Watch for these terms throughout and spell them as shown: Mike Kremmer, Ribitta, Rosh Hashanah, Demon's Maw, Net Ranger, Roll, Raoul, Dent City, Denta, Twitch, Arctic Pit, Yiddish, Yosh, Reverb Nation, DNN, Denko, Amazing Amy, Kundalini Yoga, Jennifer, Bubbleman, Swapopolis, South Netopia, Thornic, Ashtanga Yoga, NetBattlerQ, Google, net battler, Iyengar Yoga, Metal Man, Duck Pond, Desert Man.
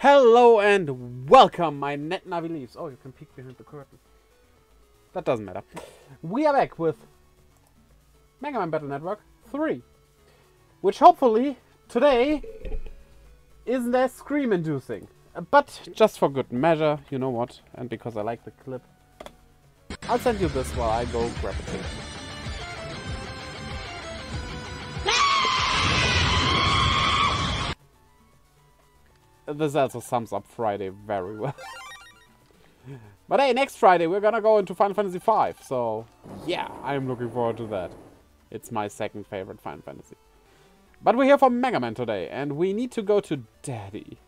Hello and welcome, my net Navi leaves. Oh, you can peek behind the curtain. That doesn't matter. We are back with Mega Man Battle Network 3, which hopefully today isn't as scream-inducing, but just for good measure, you know what, and because I like the clip, I'll send you this while I go grab a drink. This also sums up Friday very well. But hey, next Friday we're gonna go into Final Fantasy V, so yeah, I'm looking forward to that. It's my second favorite Final Fantasy. But we're here for Mega Man today, and we need to go to Daddy.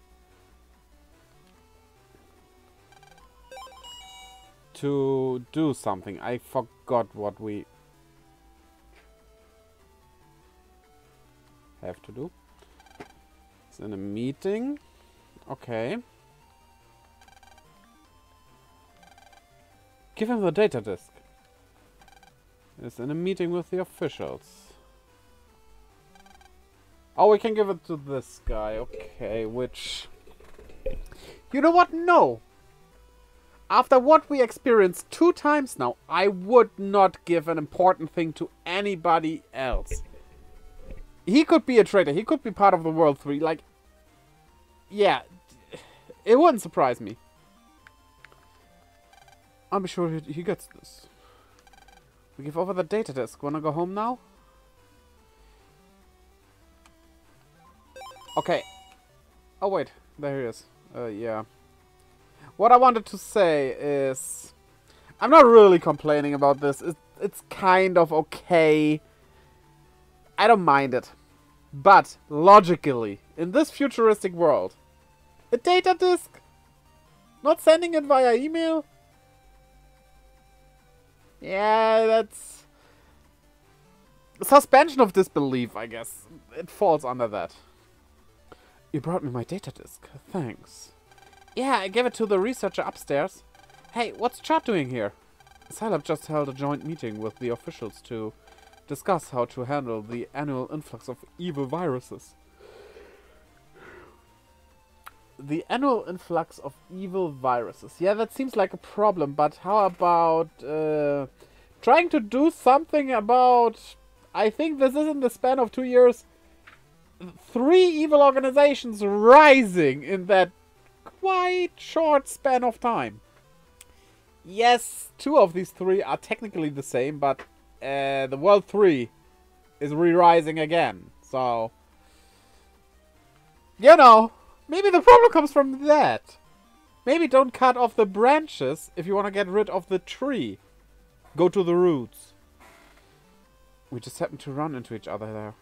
To do something. I forgot what we have to do. It's in a meeting. Okay. Give him the data disk. It's in a meeting with the officials. Oh, we can give it to this guy. Okay, which... You know what? No! After what we experienced 2 times now, I would not give an important thing to anybody else. He could be a traitor. He could be part of the World 3. Like, yeah... It wouldn't surprise me. I'm sure he gets this. We give over the data disk. Wanna go home now? Okay. Oh wait, there he is. Yeah. What I wanted to say is... I'm not really complaining about this. It's kind of okay. I don't mind it. But, logically, in this futuristic world... A data disk? Not sending it via email? Yeah, that's... Suspension of disbelief, I guess. It falls under that. You brought me my data disk. Thanks. Yeah, I gave it to the researcher upstairs. Hey, what's Chaud doing here? Salab just held a joint meeting with the officials to discuss how to handle the annual influx of evil viruses. The annual influx of evil viruses. Yeah, that seems like a problem, but how about trying to do something about... I think this is in the span of 2 years. 3 evil organizations rising in that quite short span of time. Yes, 2 of these 3 are technically the same, but the World 3 is re-rising again. So, you know... Maybe the problem comes from that. Maybe don't cut off the branches if you want to get rid of the tree. Go to the roots. We just happened to run into each other there.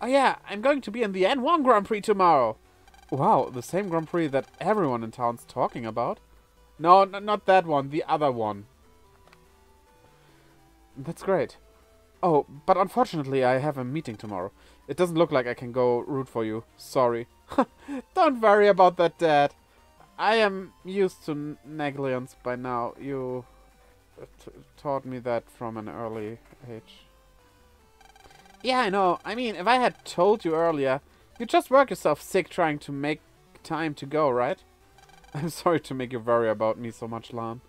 Oh yeah, I'm going to be in the N1 Grand Prix tomorrow. Wow, the same Grand Prix that everyone in town's talking about. No, not that one, the other one. That's great. Oh, but unfortunately I have a meeting tomorrow. It doesn't look like I can go root for you. Sorry. Don't worry about that, Dad. I am used to negligence by now. You taught me that from an early age. Yeah, I know. I mean, if I had told you earlier, you'd just work yourself sick trying to make time to go, right? I'm sorry to make you worry about me so much, Lan.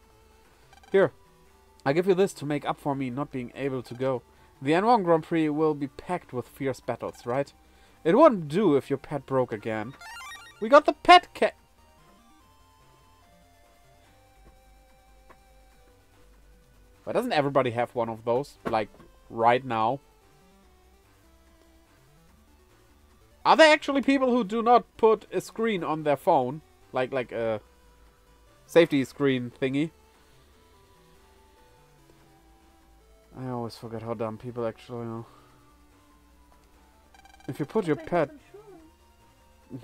Here, I give you this to make up for me not being able to go. The N1 Grand Prix will be packed with fierce battles, right? It wouldn't do if your pet broke again. We got the pet cat. Why doesn't everybody have one of those? Like, right now? Are there actually people who do not put a screen on their phone? Like a safety screen thingy? I always forget how dumb people actually are. If you put your pet in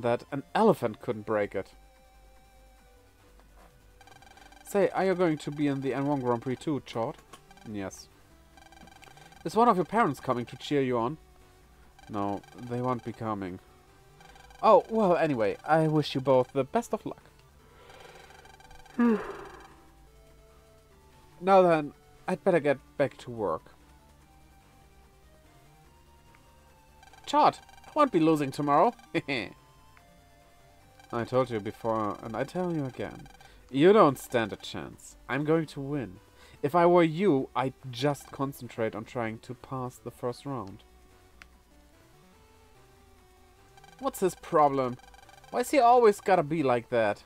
that, an elephant couldn't break it. Say, are you going to be in the N1 Grand Prix too, Chaud? Yes. Is one of your parents coming to cheer you on? No, they won't be coming. Oh, well, anyway, I wish you both the best of luck. Now then, I'd better get back to work. Chaud, Won't be losing tomorrow. I told you before, and I tell you again. You don't stand a chance. I'm going to win. If I were you, I'd just concentrate on trying to pass the first round. What's his problem? Why's he always gotta be like that?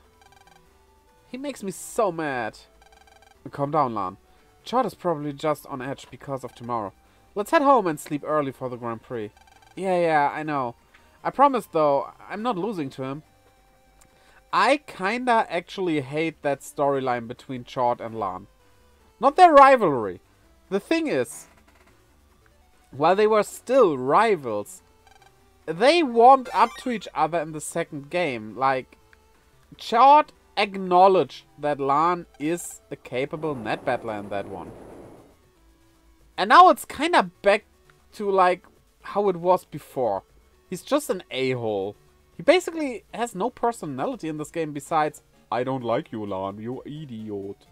He makes me so mad. Calm down, Lan. Chaud is probably just on edge because of tomorrow. Let's head home and sleep early for the Grand Prix. Yeah, I know. I promise, though, I'm not losing to him. I kinda actually hate that storyline between Chaud and Lan. Not their rivalry. The thing is, while they were still rivals, they warmed up to each other in the second game. Like, Chaud acknowledged that Lan is a capable net battler in that one. And now it's kinda back to, like, how it was before. He's just an a-hole. He basically has no personality in this game besides, I don't like you, Lan, you idiot.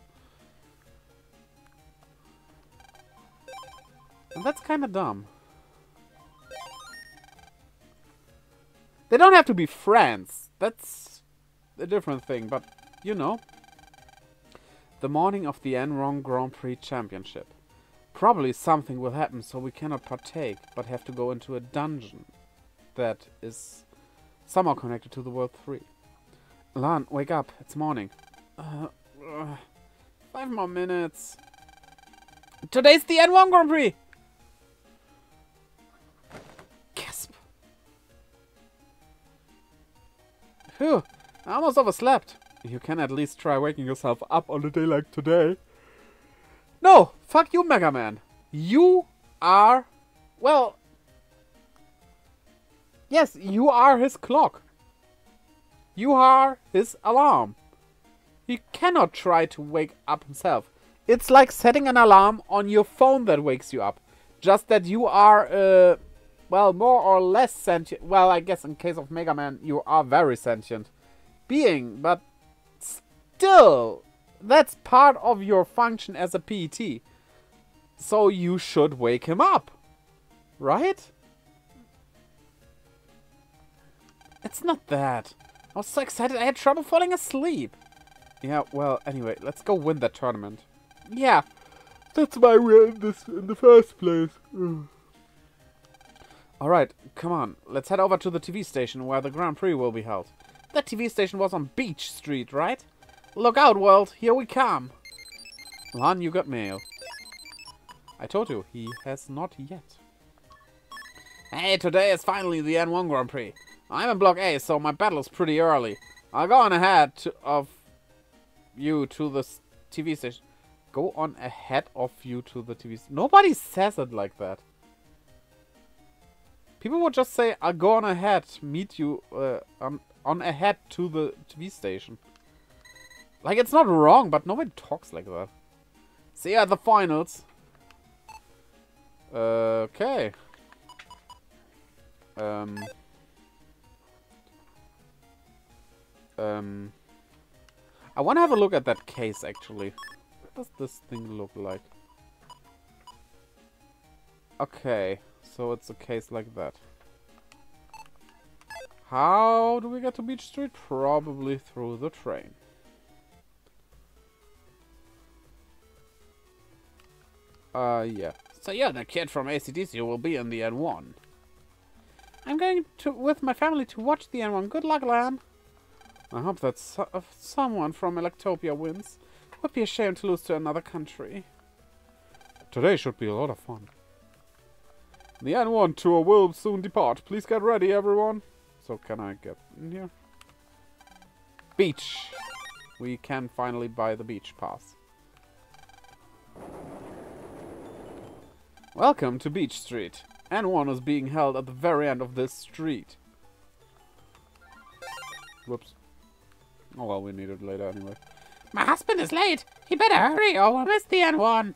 And that's kinda dumb. They don't have to be friends. That's a different thing, but, you know. The morning of the N1 Grand Prix Championship. Probably something will happen, so we cannot partake, but have to go into a dungeon that is somehow connected to the World 3. Lan, wake up. It's morning. 5 more minutes. Today's the N1 Grand Prix! Gasp. Phew, I almost overslept. You can at least try waking yourself up on a day like today. No! Fuck you, Mega Man! You are... well... yes, you are his clock. You are his alarm. He cannot try to wake up himself. It's like setting an alarm on your phone that wakes you up. Just that you are, well, more or less sentient. Well, I guess in case of Mega Man, you are very sentient being, but still, that's part of your function as a PET. So you should wake him up, right? It's not that. I was so excited I had trouble falling asleep. Yeah, well, anyway, let's go win that tournament. Yeah, that's why we're in this in the first place. Alright, come on, let's head over to the TV station where the Grand Prix will be held. That TV station was on Beach Street, right? Look out, world, here we come. Lan, you got mail. I told you, he has not yet. Hey, today is finally the N1 Grand Prix. I'm in Block A, so my battle's pretty early. I'll go on ahead of you to the TV station. Go on ahead of you to the TV station. Nobody says it like that. People would just say, I'll go on ahead, meet you on ahead to the TV station. Like, it's not wrong, but nobody talks like that. See you at the finals. Okay. I want to have a look at that case, actually. What does this thing look like? Okay, so it's a case like that. How do we get to Beach Street? Probably through the train. Yeah. So you're the kid from ACDC who will be in the N1. I'm going to with my family to watch the N1. Good luck, Lan. I hope that someone from Electopia wins. It would be a shame to lose to another country. Today should be a lot of fun. The N1 tour will soon depart. Please get ready, everyone. So can I get in here? Beach. We can finally buy the beach pass. Welcome to Beach Street. N1 is being held at the very end of this street. Whoops. Oh well, we need it later anyway. My husband is late! He better hurry or we'll miss the N1!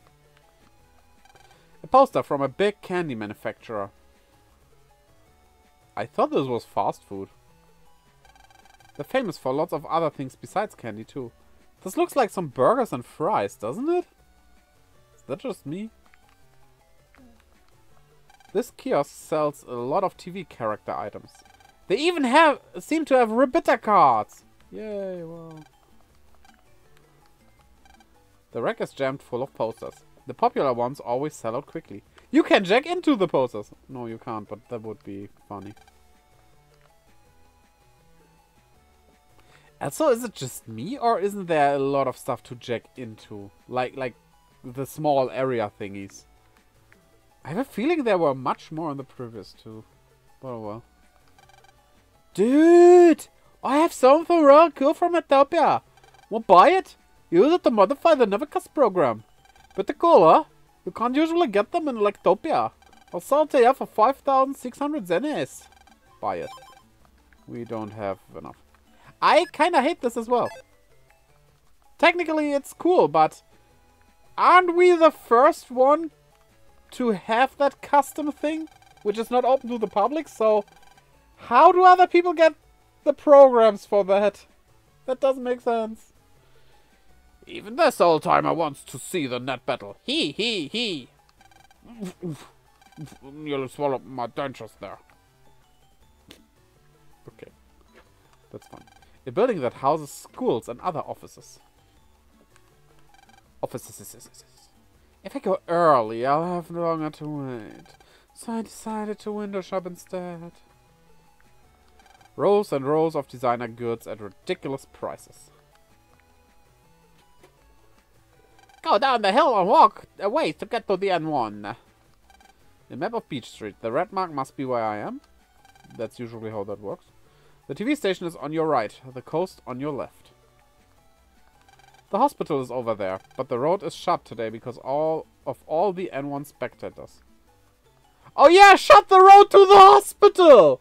A poster from a big candy manufacturer. I thought this was fast food. They're famous for lots of other things besides candy too. This looks like some burgers and fries, doesn't it? Is that just me? This kiosk sells a lot of TV character items. They even seem to have Ribitta cards. Yay, wow. The rack is jammed full of posters. The popular ones always sell out quickly. You can jack into the posters. No, you can't, but that would be funny. Also, is it just me, or isn't there a lot of stuff to jack into? Like the small area thingies. I have a feeling there were much more in the previous two. But oh well. Dude! I have something for Raoul Q from Electopia. Want to buy it? Use it to modify the Navicus program. Pretty cool, huh? You can't usually get them in Electopia. I'll sell it here for 5,600 zenes. Buy it. We don't have enough. I kinda hate this as well. Technically it's cool, but... aren't we the first one to have that custom thing? Which is not open to the public, so... how do other people get the programs for that? That doesn't make sense. Even this old-timer wants to see the net battle. He. Nearly swallowed my dentures there. Okay. That's fine. A building that houses schools and other offices. If I go early, I'll have longer to wait. So I decided to window shop instead. Rows and rows of designer goods at ridiculous prices. Go down the hill and walk a ways to get to the N1. The map of Beach Street. The red mark must be where I am. That's usually how that works. The TV station is on your right, the coast on your left. The hospital is over there, but the road is shut today because all the N1 spectators. Oh yeah, shut the road to the hospital!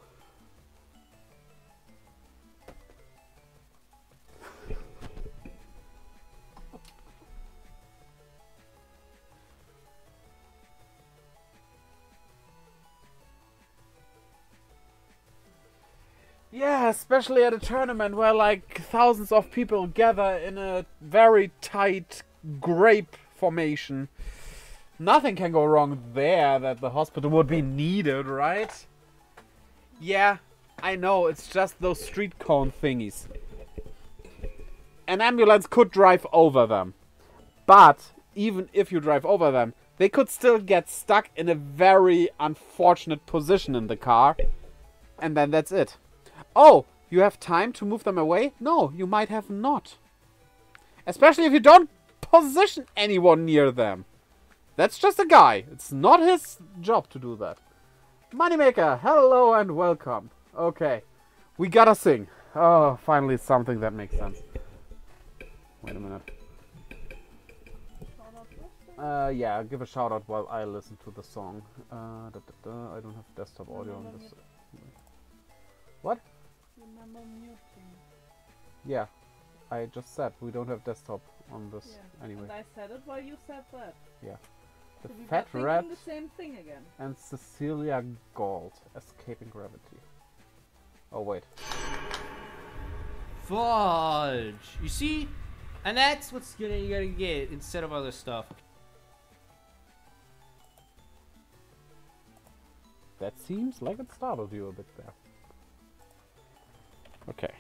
Yeah, especially at a tournament where like thousands of people gather in a very tight grape formation. Nothing can go wrong there that the hospital would be needed, right? Yeah, I know, it's just those street cone thingies. An ambulance could drive over them. But even if you drive over them, they could still get stuck in a very unfortunate position in the car. And then that's it. Oh, you have time to move them away? No, you might have not. Especially if you don't position anyone near them. That's just a guy. It's not his job to do that. Moneymaker, hello and welcome. Okay, we gotta sing. Oh, finally something that makes sense. Wait a minute. Yeah, give a shout out while I listen to the song. I don't have desktop audio on this. What? Remember muting. Yeah, I just said we don't have desktop on this anyway. And I said it while you said that. Yeah. The Fat Rat the same thing again. And Cecilia Gold, Escaping Gravity. Oh wait. Fudge! You see? And that's what's you gotta get instead of other stuff. That seems like it startled you a bit there. Okay,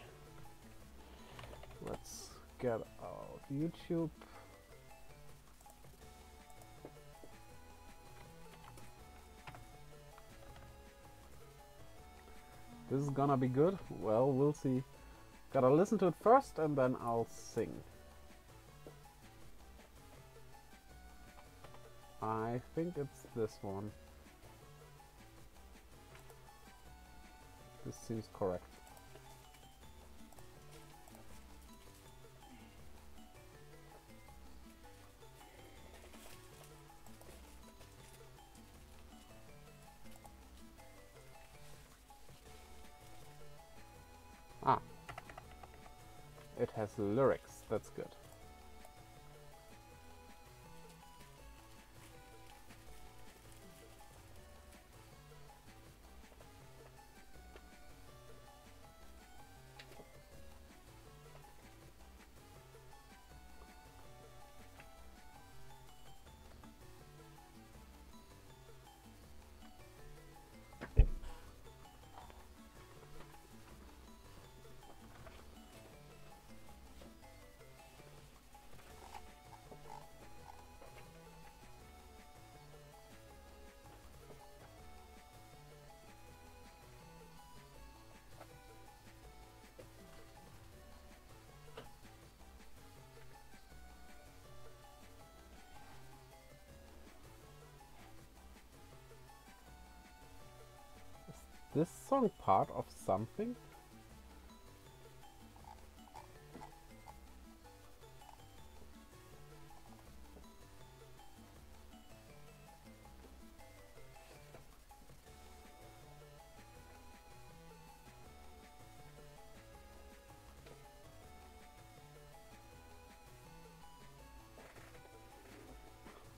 let's get out YouTube. This is gonna be good. Well, we'll see. Gotta listen to it first and then I'll sing. I think it's this one. This seems correct. Ah, it has lyrics, that's good. this song part of something?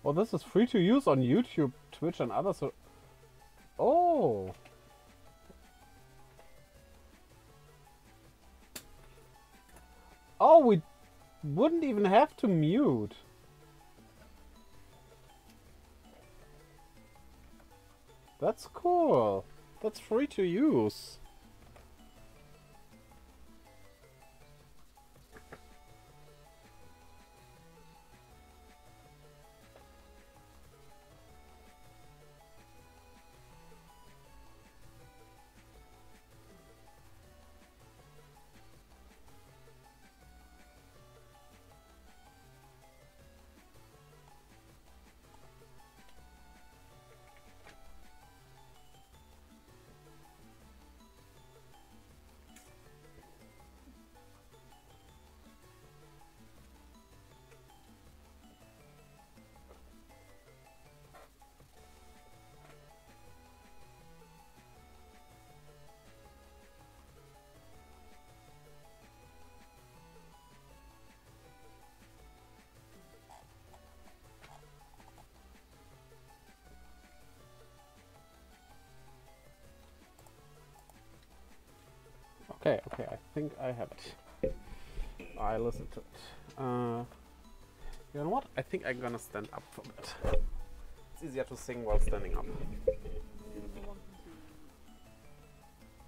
Oh, this is free to use on YouTube, Twitch and others. Oh! Oh, we wouldn't even have to mute. That's cool. That's free to use. Okay, okay, I think I have it. I listened to it. You know what? I think I'm gonna stand up for it. It's easier to sing while standing up.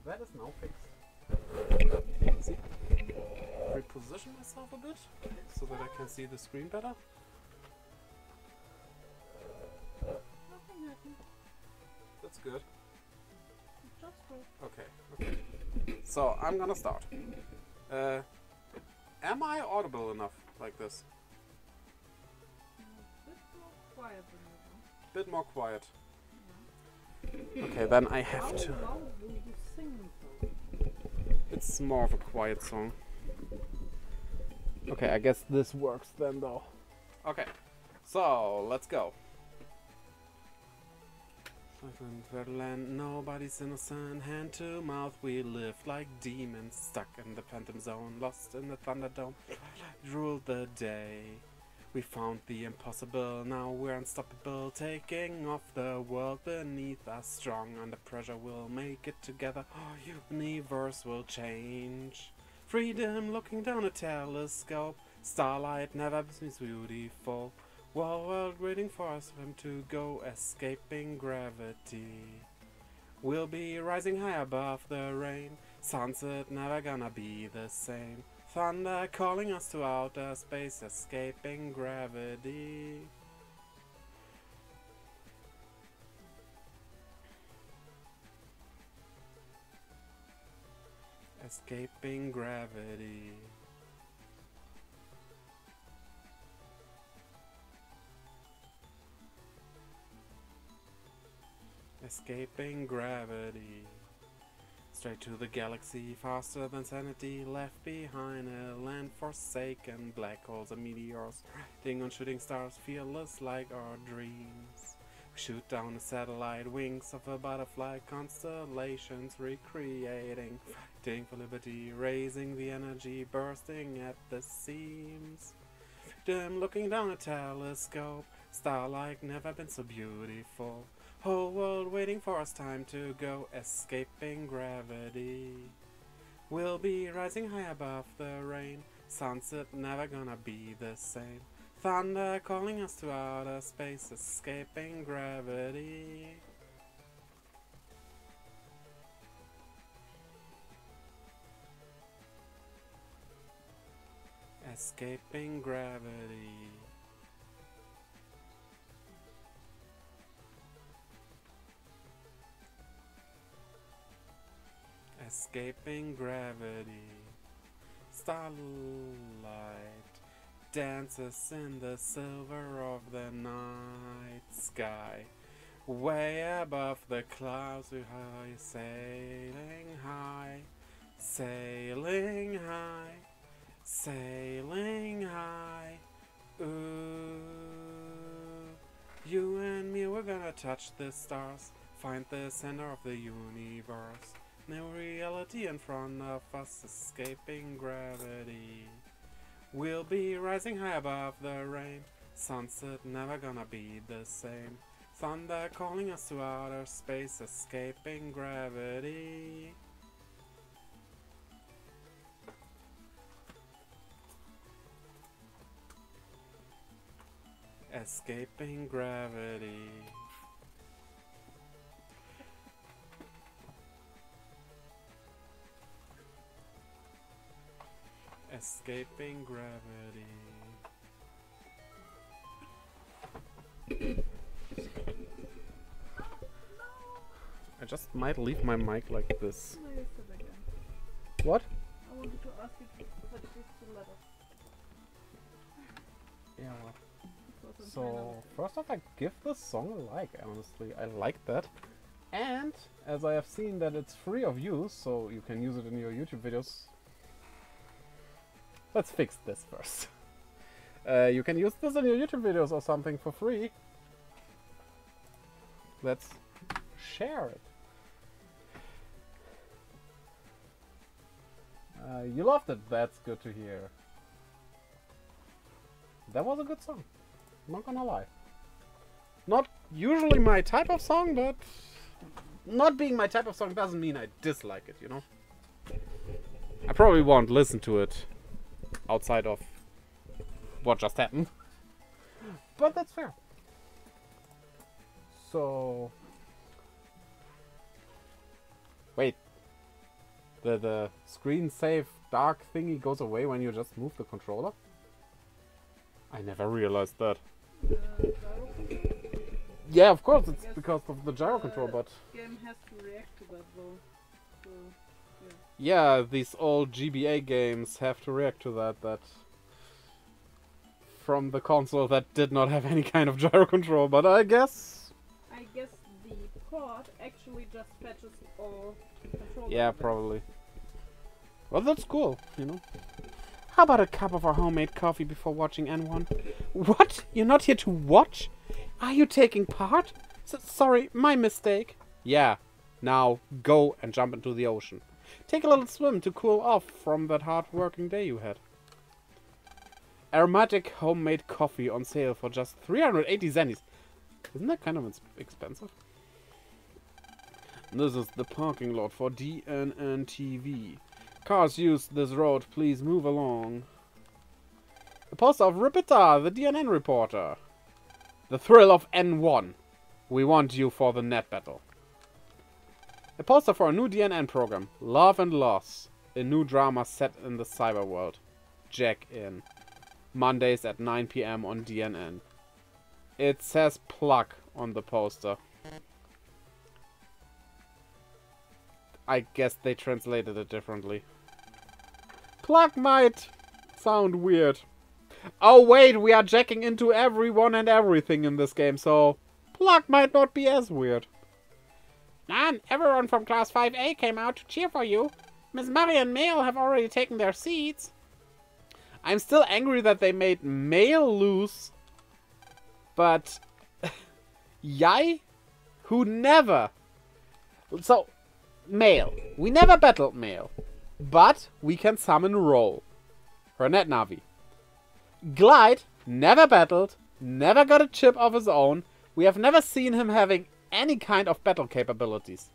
That is now fixed. See? Reposition myself a bit so that I can see the screen better. Nothing happened. That's good. Just good. Okay, okay. So, I'm gonna start. Am I audible enough like this? A bit more quiet than that. Bit more quiet. Yeah. Okay, then I have to... How loud do you sing though? It's more of a quiet song. Okay, I guess this works then though. Okay, so let's go. Land, nobody's innocent, hand to mouth, we live like demons, stuck in the phantom zone, lost in the thunderdome, ruled the day. We found the impossible, now we're unstoppable, taking off the world beneath us, strong under pressure, we'll make it together, our universe will change. Freedom looking down a telescope, starlight never seems beautiful. World waiting for us for them to go, escaping gravity. We'll be rising high above the rain, sunset never gonna be the same. Thunder calling us to outer space, escaping gravity. Escaping gravity. Escaping gravity. Straight to the galaxy, faster than sanity, left behind a land forsaken, black holes and meteors, riding on shooting stars, fearless like our dreams. We shoot down a satellite, wings of a butterfly, constellations recreating, fighting for liberty, raising the energy, bursting at the seams. Freedom looking down a telescope, starlight never been so beautiful. Whole world waiting for us, time to go, escaping gravity. We'll be rising high above the rain, sunset never gonna be the same. Thunder calling us to outer space, escaping gravity. Escaping gravity. Escaping gravity. Starlight dances in the silver of the night sky, Way above the clouds we high, sailing high, sailing high, sailing high. Ooh, you and me, we're gonna touch the stars, find the center of the universe. No reality in front of us, escaping gravity. We'll be rising high above the rain, sunset never gonna be the same. Thunder calling us to outer space, escaping gravity. Escaping gravity. Escaping gravity. I just might leave my mic like this. No, you said again. What? I wanted to ask you what it is to let us. Yeah. So, first off, I give this song a like, honestly. I like that. And, as I have seen that it's free of use, so you can use it in your YouTube videos. Let's fix this first. You can use this in your YouTube videos or something for free. Let's share it. You loved it, that's good to hear. That was a good song, I'm not gonna lie. Not usually my type of song, but not being my type of song doesn't mean I dislike it, you know? I probably won't listen to it outside of what just happened, but that's fair. So... wait, the screen save dark thingy goes away when you just move the controller? I never realized that. Yeah, of course, it's because of the gyro control, but... the game has to react to that, though. So, yeah. Yeah, these old GBA games have to react to that from the console that did not have any kind of gyro control, but I guess the port actually just fetches all control. Yeah, probably. Well, that's cool, you know. How about a cup of our homemade coffee before watching N1? What? You're not here to watch? Are you taking part? Sorry, my mistake. Yeah, now go and jump into the ocean. Take a little swim to cool off from that hard-working day you had. Aromatic homemade coffee on sale for just 380 zennies. Isn't that kind of expensive? This is the parking lot for DNN TV. Cars use this road, please move along. The poster of Ribitta, the DNN reporter. The thrill of N1. We want you for the net battle. A poster for a new DNN program, Love and Loss. A new drama set in the cyber world. Jack in. Mondays at 9 PM on DNN. It says plug on the poster. I guess they translated it differently. Plug might sound weird. Oh wait, we are jacking into everyone and everything in this game, so plug might not be as weird. Lan, everyone from class 5A came out to cheer for you. Miss Murray and Mail have already taken their seats. I'm still angry that they made Mail lose. But Yai, who never... so, Mail. We never battled Mail. But we can summon Roll. Her net Navi. Glide, never battled, never got a chip of his own. We have never seen him having any kind of battle capabilities.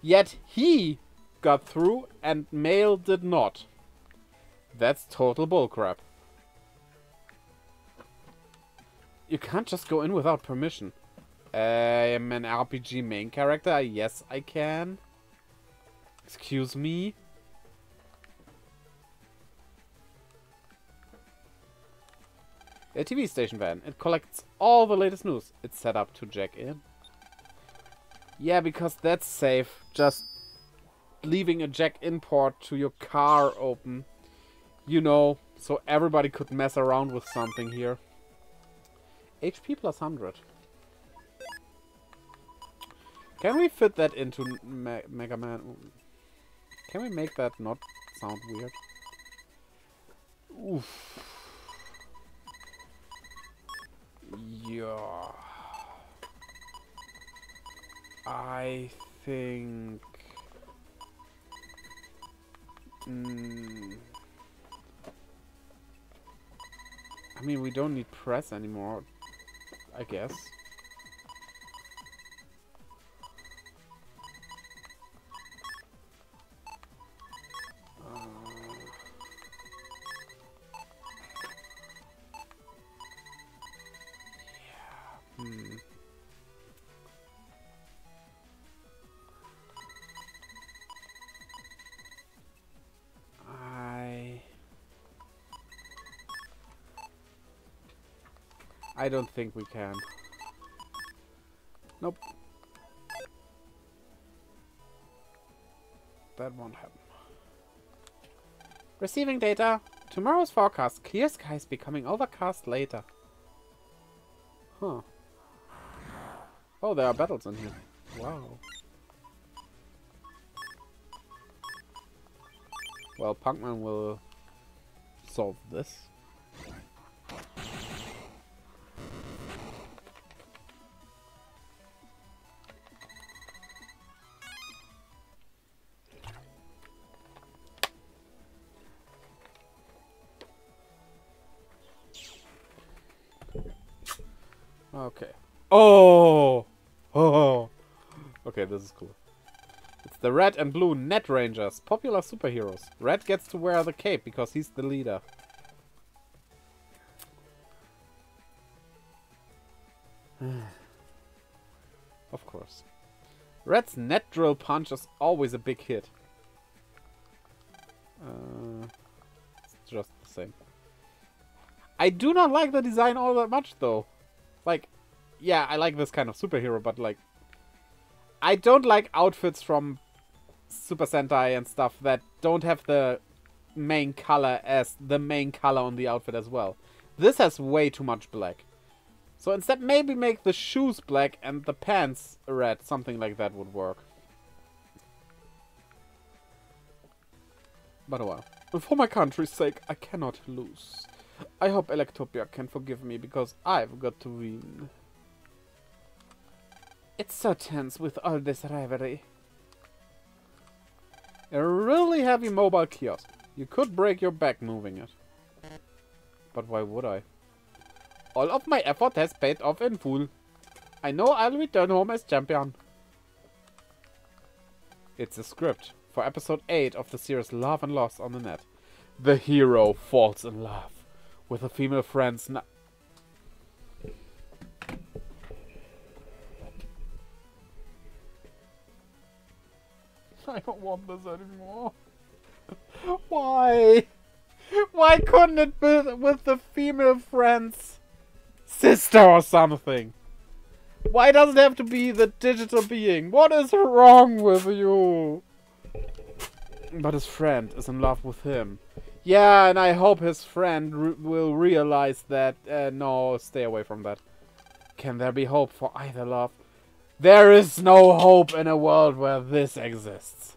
Yet he got through and Mail did not. That's total bullcrap. You can't just go in without permission. I'm an RPG main character. Yes, I can. Excuse me. A TV station van. It collects all the latest news. It's set up to jack in. Yeah, because that's safe. Just leaving a jack in port to your car open. You know, so everybody could mess around with something here. HP +100. Can we fit that into Mega Man? Can we make that not sound weird? Oof. Yeah. I think... I mean, we don't need press anymore, I guess. I don't think we can. Nope. That won't happen. Receiving data. Tomorrow's forecast. Clear skies becoming overcast later. Huh. Oh, there are battles in here. Wow. Well, Punkman will solve this. Okay. Oh! Oh! Okay, this is cool. It's the red and blue Net Rangers, popular superheroes. Red gets to wear the cape because he's the leader. Of course. Red's net drill punch is always a big hit. It's just the same. I do not like the design all that much, though. Like, yeah, I like this kind of superhero, but, like, I don't like outfits from Super Sentai and stuff that don't have the main color as the main color on the outfit as well. This has way too much black. So instead, maybe make the shoes black and the pants red. Something like that would work. But, well, for my country's sake, I cannot lose. I hope Electopia can forgive me, because I've got to win. It's so tense with all this rivalry. A really heavy mobile kiosk. You could break your back moving it. But why would I? All of my effort has paid off in full. I know I'll return home as champion. It's a script for episode 8 of the series Love and Loss on the Net. The hero falls in love with a female friend's I don't want this anymore. Why? Why couldn't it be with the female friend's sister or something? Why does it have to be the digital being? What is wrong with you? But his friend is in love with him. Yeah, and I hope his friend will realize that... no, stay away from that. Can there be hope for either love? There is no hope in a world where this exists.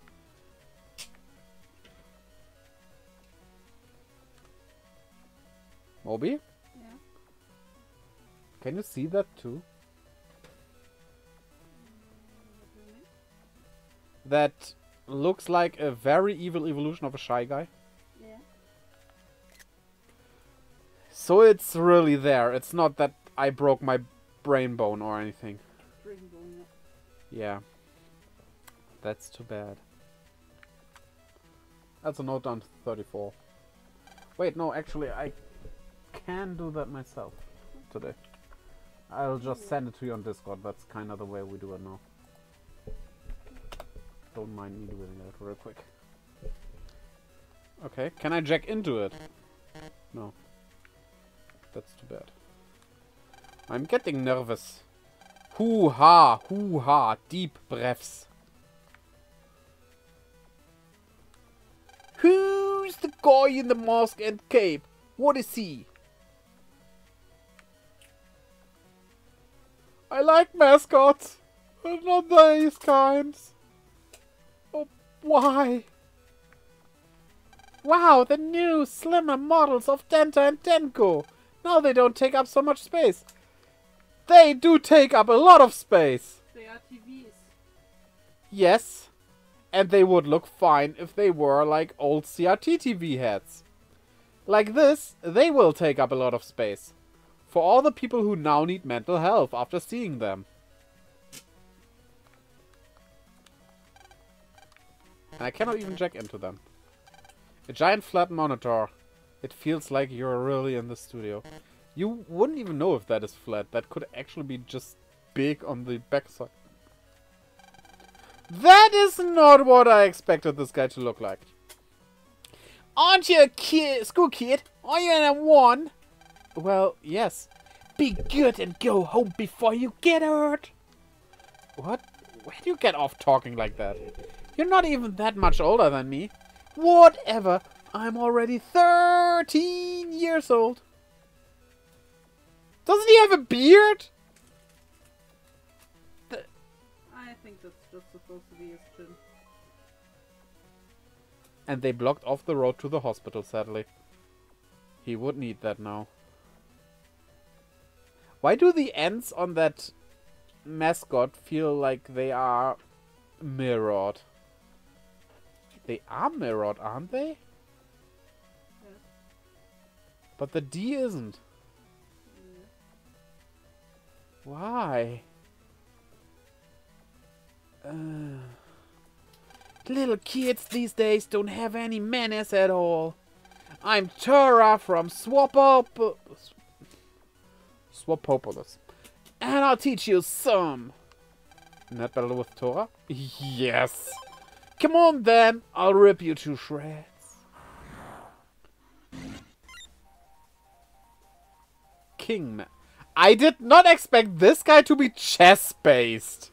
Moby? Yeah? Can you see that too? That looks like a very evil evolution of a shy guy. So it's really there. It's not that I broke my brain bone or anything. Brain bone, yeah. That's too bad. That's a note down to 34. Wait, no, actually, I can do that myself today. I'll just send it to you on Discord. That's kind of the way we do it now. Don't mind me doing that real quick. Okay, can I jack into it? No. That's too bad. I'm getting nervous. Hoo-ha, hoo-ha, deep breaths. Who's the guy in the mask and cape? What is he? I like mascots. But not these kinds. Oh, why? Wow, the new, slimmer models of Denta and Denko. Now they don't take up so much space. They do take up a lot of space. They are TVs. Yes. And they would look fine if they were like old CRT TV heads. Like this, they will take up a lot of space. For all the people who now need mental health after seeing them. And I cannot even jack into them. A giant flat monitor. It feels like you're really in the studio. You wouldn't even know if that is flat. That could actually be just big on the backside. That is not what I expected this guy to look like. Aren't you a school kid? Are you an N1? Well, yes. Be good and go home before you get hurt. What? Where do you get off talking like that? You're not even that much older than me. Whatever. I'm already 13 years old. Doesn't he have a beard? I think that's just supposed to be his chin. And they blocked off the road to the hospital, sadly. He would need that now. Why do the ends on that mascot feel like they are mirrored? They are mirrored, aren't they? Yeah. But the D isn't. Yeah. Why? Little kids these days don't have any manners at all. I'm Tora from Swapopolis. And I'll teach you some. Net Battler with Tora? Yes. Come on then, I'll rip you to shreds. Kingman. I did not expect this guy to be chess-based.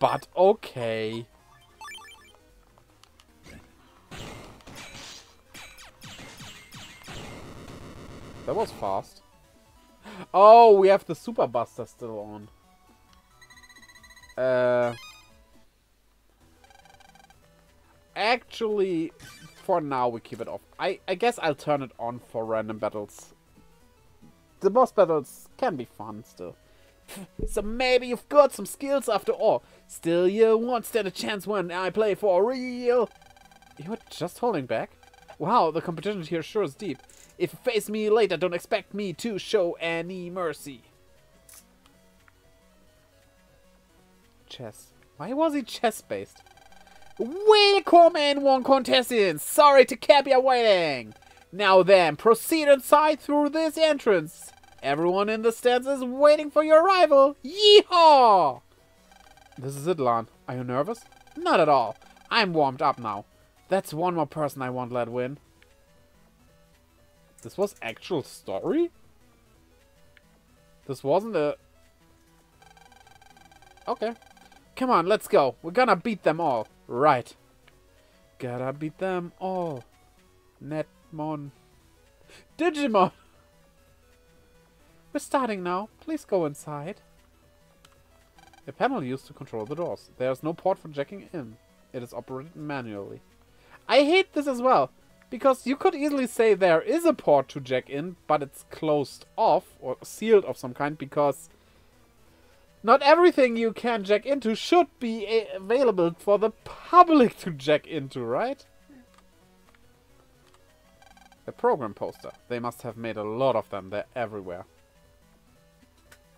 But okay. That was fast. Oh, we have the Super Buster still on. Actually, for now we keep it off. I guess I'll turn it on for random battles. The boss battles can be fun still. So maybe you've got some skills after all. Still, you won't stand a chance when I play for real. You were just holding back? Wow, the competition here sure is deep. If you face me later, don't expect me to show any mercy. Chess. Why was he chess-based? Welcome, N1 contestants. Sorry to keep you waiting. Now then, proceed inside through this entrance. Everyone in the stands is waiting for your arrival. Yeehaw! This is it, Lan. Are you nervous? Not at all. I'm warmed up now. That's one more person I won't let win. This was actual story? This wasn't a... Okay. Come on, let's go. We're gonna beat them all. Right. Gotta beat them all. Netmon. Digimon! We're starting now. Please go inside. A panel used to control the doors. There is no port for jacking in. It is operated manually. I hate this as well, because you could easily say there is a port to jack in, but it's closed off or sealed of some kind, because not everything you can jack into should be available for the public to jack into, right? A program poster. They must have made a lot of them. They're everywhere.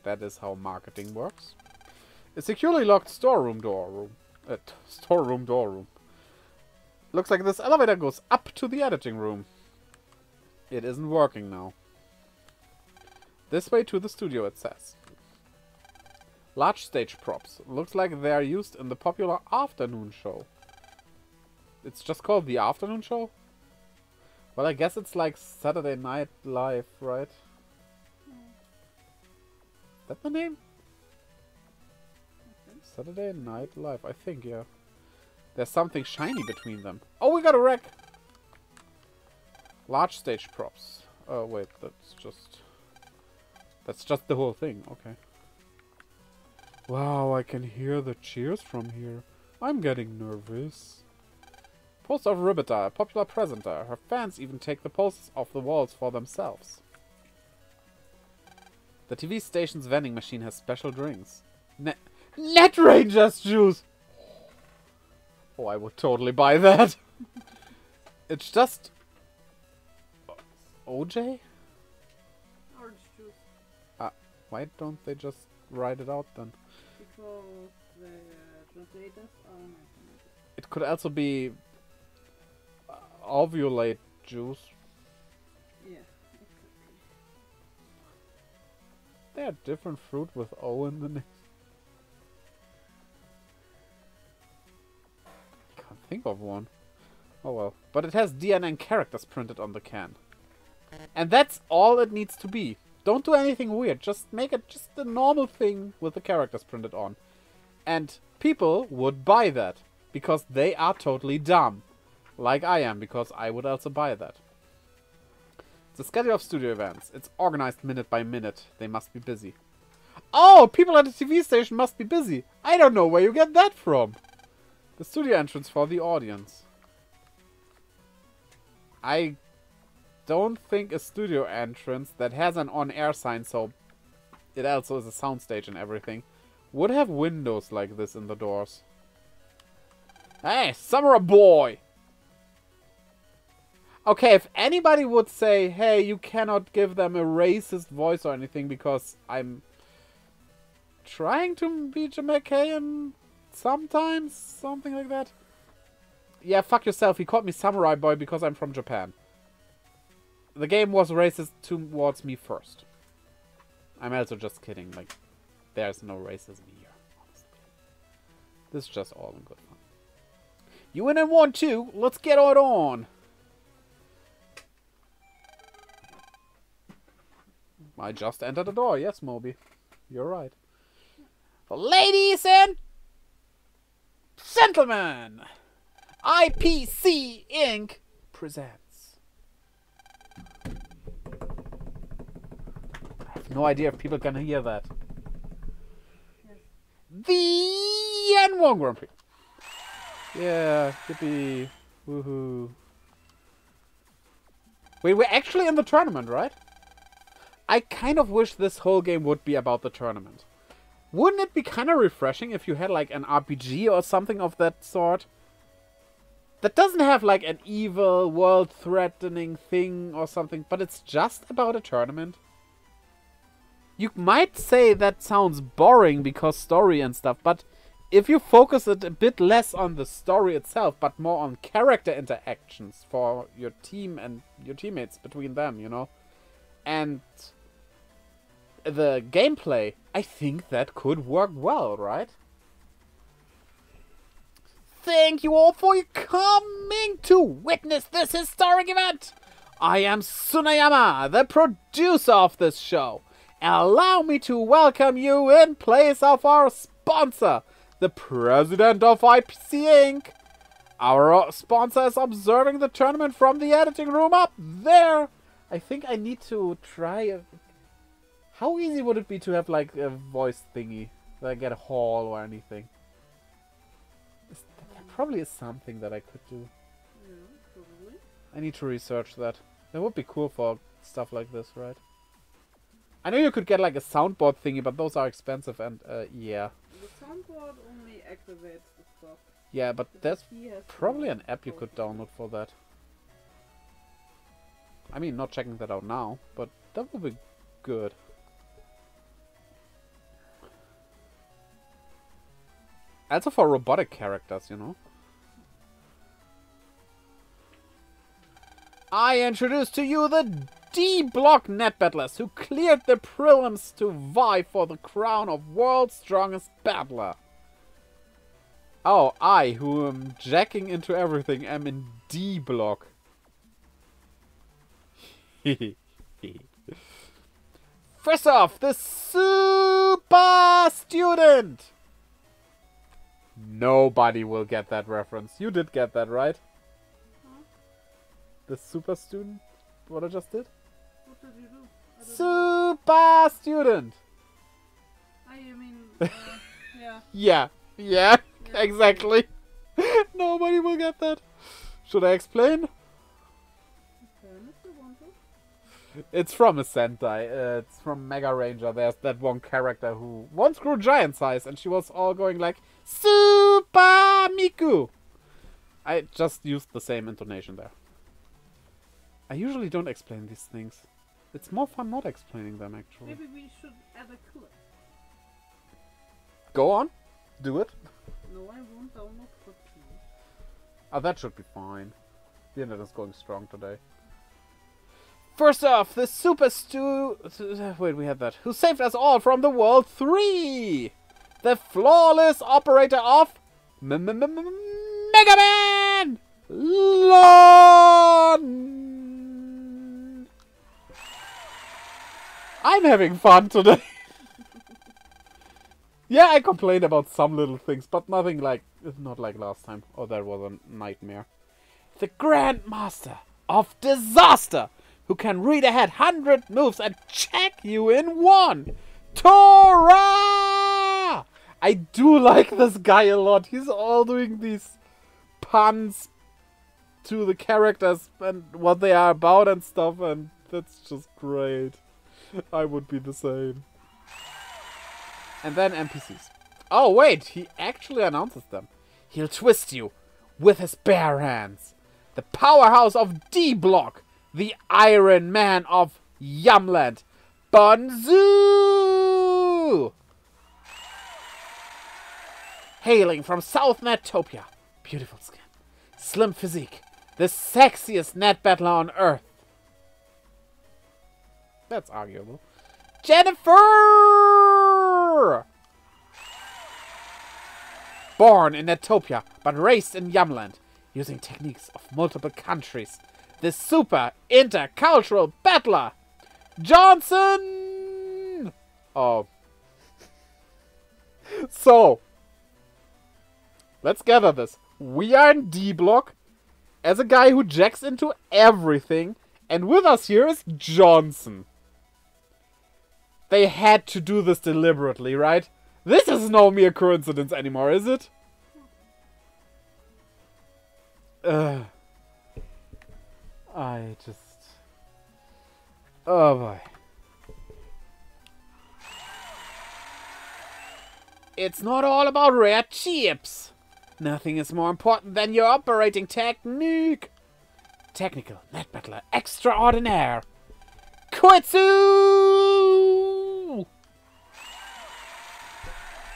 That is how marketing works. A securely locked storeroom door room. Storeroom door room. Looks like this elevator goes up to the editing room. It isn't working now. This way to the studio, it says. Large stage props. Looks like they are used in the popular afternoon show. It's just called the afternoon show? Well, I guess it's like Saturday Night Live, right? Is that the name? Saturday Night Live, I think, yeah. There's something shiny between them. Oh, we got a wreck! Large stage props. Oh, wait, that's just... That's just the whole thing, okay. Wow, I can hear the cheers from here. I'm getting nervous. Pulse of Ribitta, a popular presenter. Her fans even take the pulses off the walls for themselves. The TV station's vending machine has special drinks. Net Rangers juice! Oh, I would totally buy that. It's just... OJ? Orange juice. Why don't they just write it out then? Because the translators are not. It could also be ovulate juice. Yeah. They are different fruit with O in the name. Can't think of one. Oh well. But it has DNN characters printed on the can. And that's all it needs to be. Don't do anything weird. Just make it just a normal thing with the characters printed on. And people would buy that. Because they are totally dumb. Like I am, because I would also buy that. The schedule of studio events. It's organized minute by minute. They must be busy. Oh, people at the TV station must be busy. I don't know where you get that from. The studio entrance for the audience. I don't think a studio entrance that has an on-air sign, so it also is a soundstage and everything, would have windows like this in the doors. Hey, Samurai boy! Okay, if anybody would say, hey, you cannot give them a racist voice or anything because I'm trying to be Jamaican sometimes, something like that. Yeah, fuck yourself, he called me Samurai boy because I'm from Japan. The game was racist towards me first. I'm also just kidding, like, there's no racism here, honestly. This is just all in good fun. You in N1 too? Let's get it on! I just entered the door. Yes, Moby. You're right. Ladies and gentlemen, IPC Inc. presents. I have no idea if people can hear that. The N1 Grand Prix. Yeah, yippee. Woohoo. Wait, we're actually in the tournament, right? I kind of wish this whole game would be about the tournament. Wouldn't it be kind of refreshing if you had like an RPG or something of that sort? That doesn't have like an evil, world-threatening thing or something, but it's just about a tournament. You might say that sounds boring because story and stuff, but if you focus it a bit less on the story itself, but more on character interactions for your team and your teammates between them, you know? And the gameplay, I think that could work well, right? Thank you all for coming to witness this historic event! I am Sunayama, the producer of this show. Allow me to welcome you in place of our sponsor, the president of IPC Inc. Our sponsor is observing the tournament from the editing room up there. I think I need to try a... How easy would it be to have like a voice thingy? Like at a hall or anything? That probably is something that I could do. Yeah, probably. I need to research that. That would be cool for stuff like this, right? I know you could get like a soundboard thingy, but those are expensive and yeah. The soundboard only activates the stuff. Yeah, but there's probably an app you could download for that. I mean, not checking that out now, but that would be good. Also for robotic characters, you know. I introduce to you the D-Block net battlers who cleared the prelims to vie for the crown of World's Strongest Battler. Oh, I, who am jacking into everything, am in D-Block. First off, the super student. Nobody will get that reference. You did get that, right? Huh? The super student? What I just did? What did you do? Super student. Yeah. Yeah. Exactly. Nobody will get that. Should I explain? It's from a Sentai. It's from Mega Ranger. There's that one character who once grew giant size, and she was all going like Super Miku. I just used the same intonation there. I usually don't explain these things. It's more fun not explaining them, actually. Maybe we should add a clip. Go on, do it. No, I won't download for you. Oh, that should be fine. The internet is going strong today. First off, the super wait, we had that. Who saved us all from the World 3? The flawless operator of Mega Man! Lan! I'm having fun today. Yeah, I complained about some little things, but nothing like... Not like last time. Oh, that was a nightmare. The Grand Master of Disaster, who can read ahead 100 moves and check you in one. Tora! I do like this guy a lot. He's all doing these puns to the characters and what they are about and stuff, and that's just great. I would be the same. And then NPCs. Oh wait, he actually announces them. He'll twist you with his bare hands. The powerhouse of D-Block. The Iron Man of Yumland. Bonzu! Hailing from South Netopia. Beautiful skin. Slim physique. The sexiest net battler on Earth. That's arguable. Jennifer! Born in Netopia, but raised in Yumland, using techniques of multiple countries. The super intercultural battler, Johnson! Oh. So, let's gather this. We are in D-Block, as a guy who jacks into everything, and with us here is Johnson. They had to do this deliberately, right? This is no mere coincidence anymore, is it? I just... Oh boy. It's not all about rare chips. Nothing is more important than your operating technique. Technical net battler extraordinaire. Kuitsu!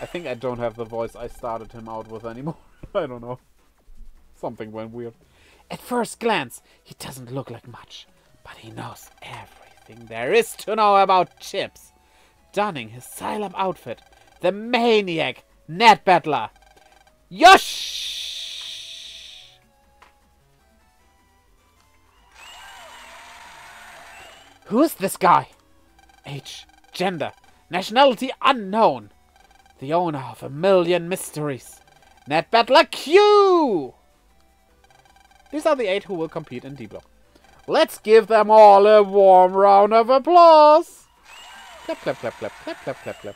I think I don't have the voice I started him out with anymore. I don't know. Something went weird. At first glance, he doesn't look like much, but he knows everything there is to know about chips. Donning his silent outfit, the maniac net battler, Yosh! Who's this guy? Age, gender, nationality unknown. The owner of a million mysteries. NetBattlerQ! These are the 8 who will compete in D-Block. Let's give them all a warm round of applause! Clap, clap, clap, clap, clap, clap, clap, clap.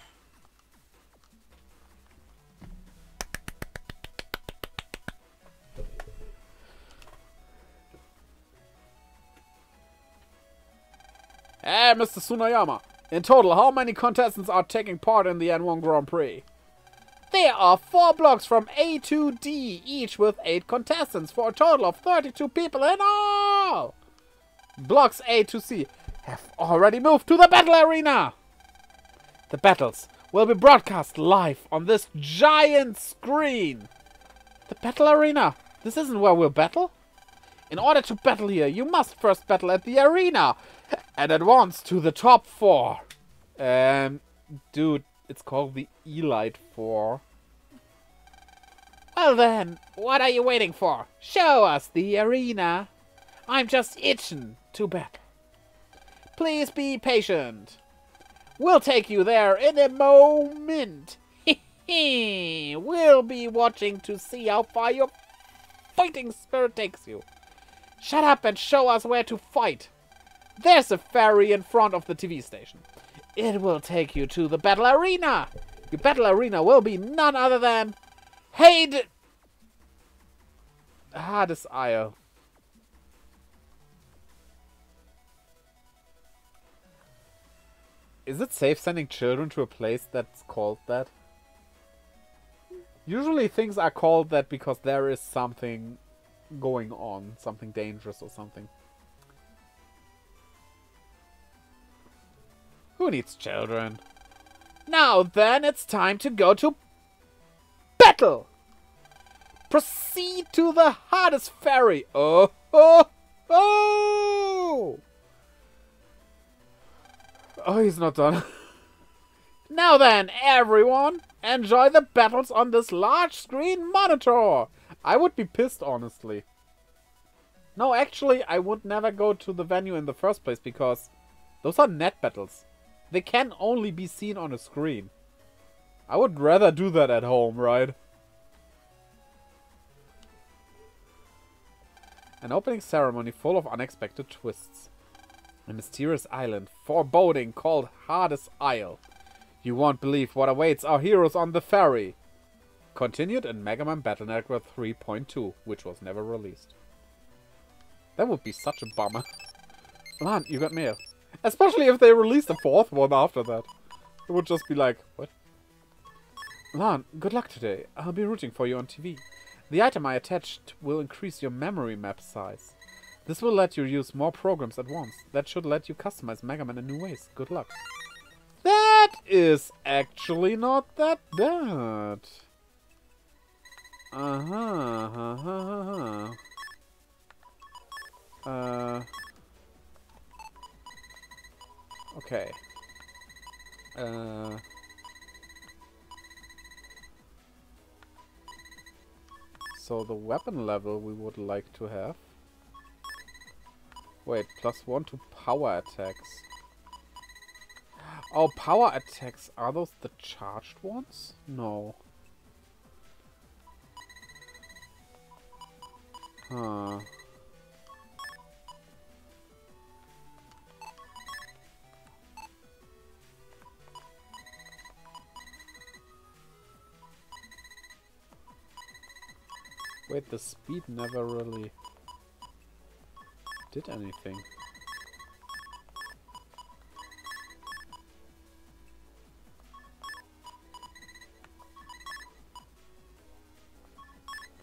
Hey, Mr. Sunayama! In total, how many contestants are taking part in the N1 Grand Prix? There are 4 blocks from A to D, each with 8 contestants, for a total of 32 people in all! Blocks A to C have already moved to the battle arena! The battles will be broadcast live on this giant screen! The battle arena? This isn't where we'll battle? In order to battle here, you must first battle at the arena and advance to the top 4. Dude, it's called the Elite 4. Well then, what are you waiting for? Show us the arena. I'm just itching to battle. Please be patient. We'll take you there in a moment. We'll be watching to see how far your fighting spirit takes you. Shut up and show us where to fight. There's a ferry in front of the TV station. It will take you to the battle arena. Your battle arena will be none other than Hades Isle. Is it safe sending children to a place that's called that? Usually things are called that because there is something going on, something dangerous or something. Who needs children? Now then, it's time to go to battle! Proceed to the hardest ferry! Oh, oh, oh! Oh, he's not done. Now then, everyone, enjoy the battles on this large screen monitor! I would be pissed, honestly. No, actually, I would never go to the venue in the first place, because those are net battles. They can only be seen on a screen. I would rather do that at home, right? An opening ceremony full of unexpected twists. A mysterious island, foreboding, called Hades Isle. You won't believe what awaits our heroes on the ferry. Continued in Mega Man Battle Network 3.2, which was never released. That would be such a bummer. Lan, you got mail. Especially if they released a fourth one after that. It would just be like, what? Lan, good luck today. I'll be rooting for you on TV. The item I attached will increase your memory map size. This will let you use more programs at once. That should let you customize Mega Man in new ways. Good luck. That is actually not that bad. Okay. So the weapon level we would like to have. Wait, +1 to power attacks. Oh, power attacks. Are those the charged ones? No. Huh. Wait, the speed never really did anything.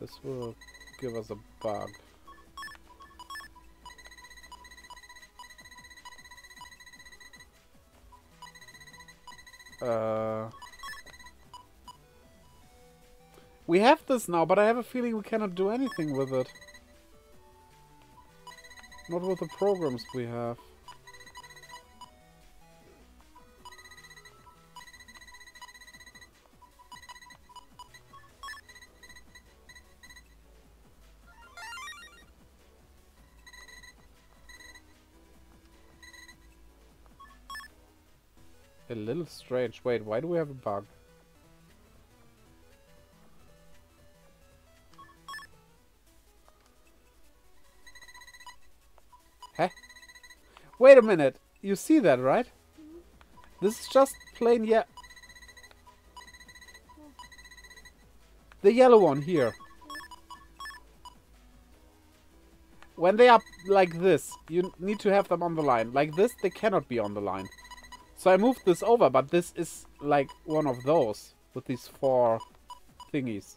This will give us a bug. We have this now, but I have a feeling we cannot do anything with it. Not with the programs we have. A little strange. Wait, why do we have a bug? Wait a minute, you see that, right? This is just plain the yellow one here. When they are like this, you need to have them on the line. Like this, they cannot be on the line. So I moved this over, but this is like one of those with these four thingies.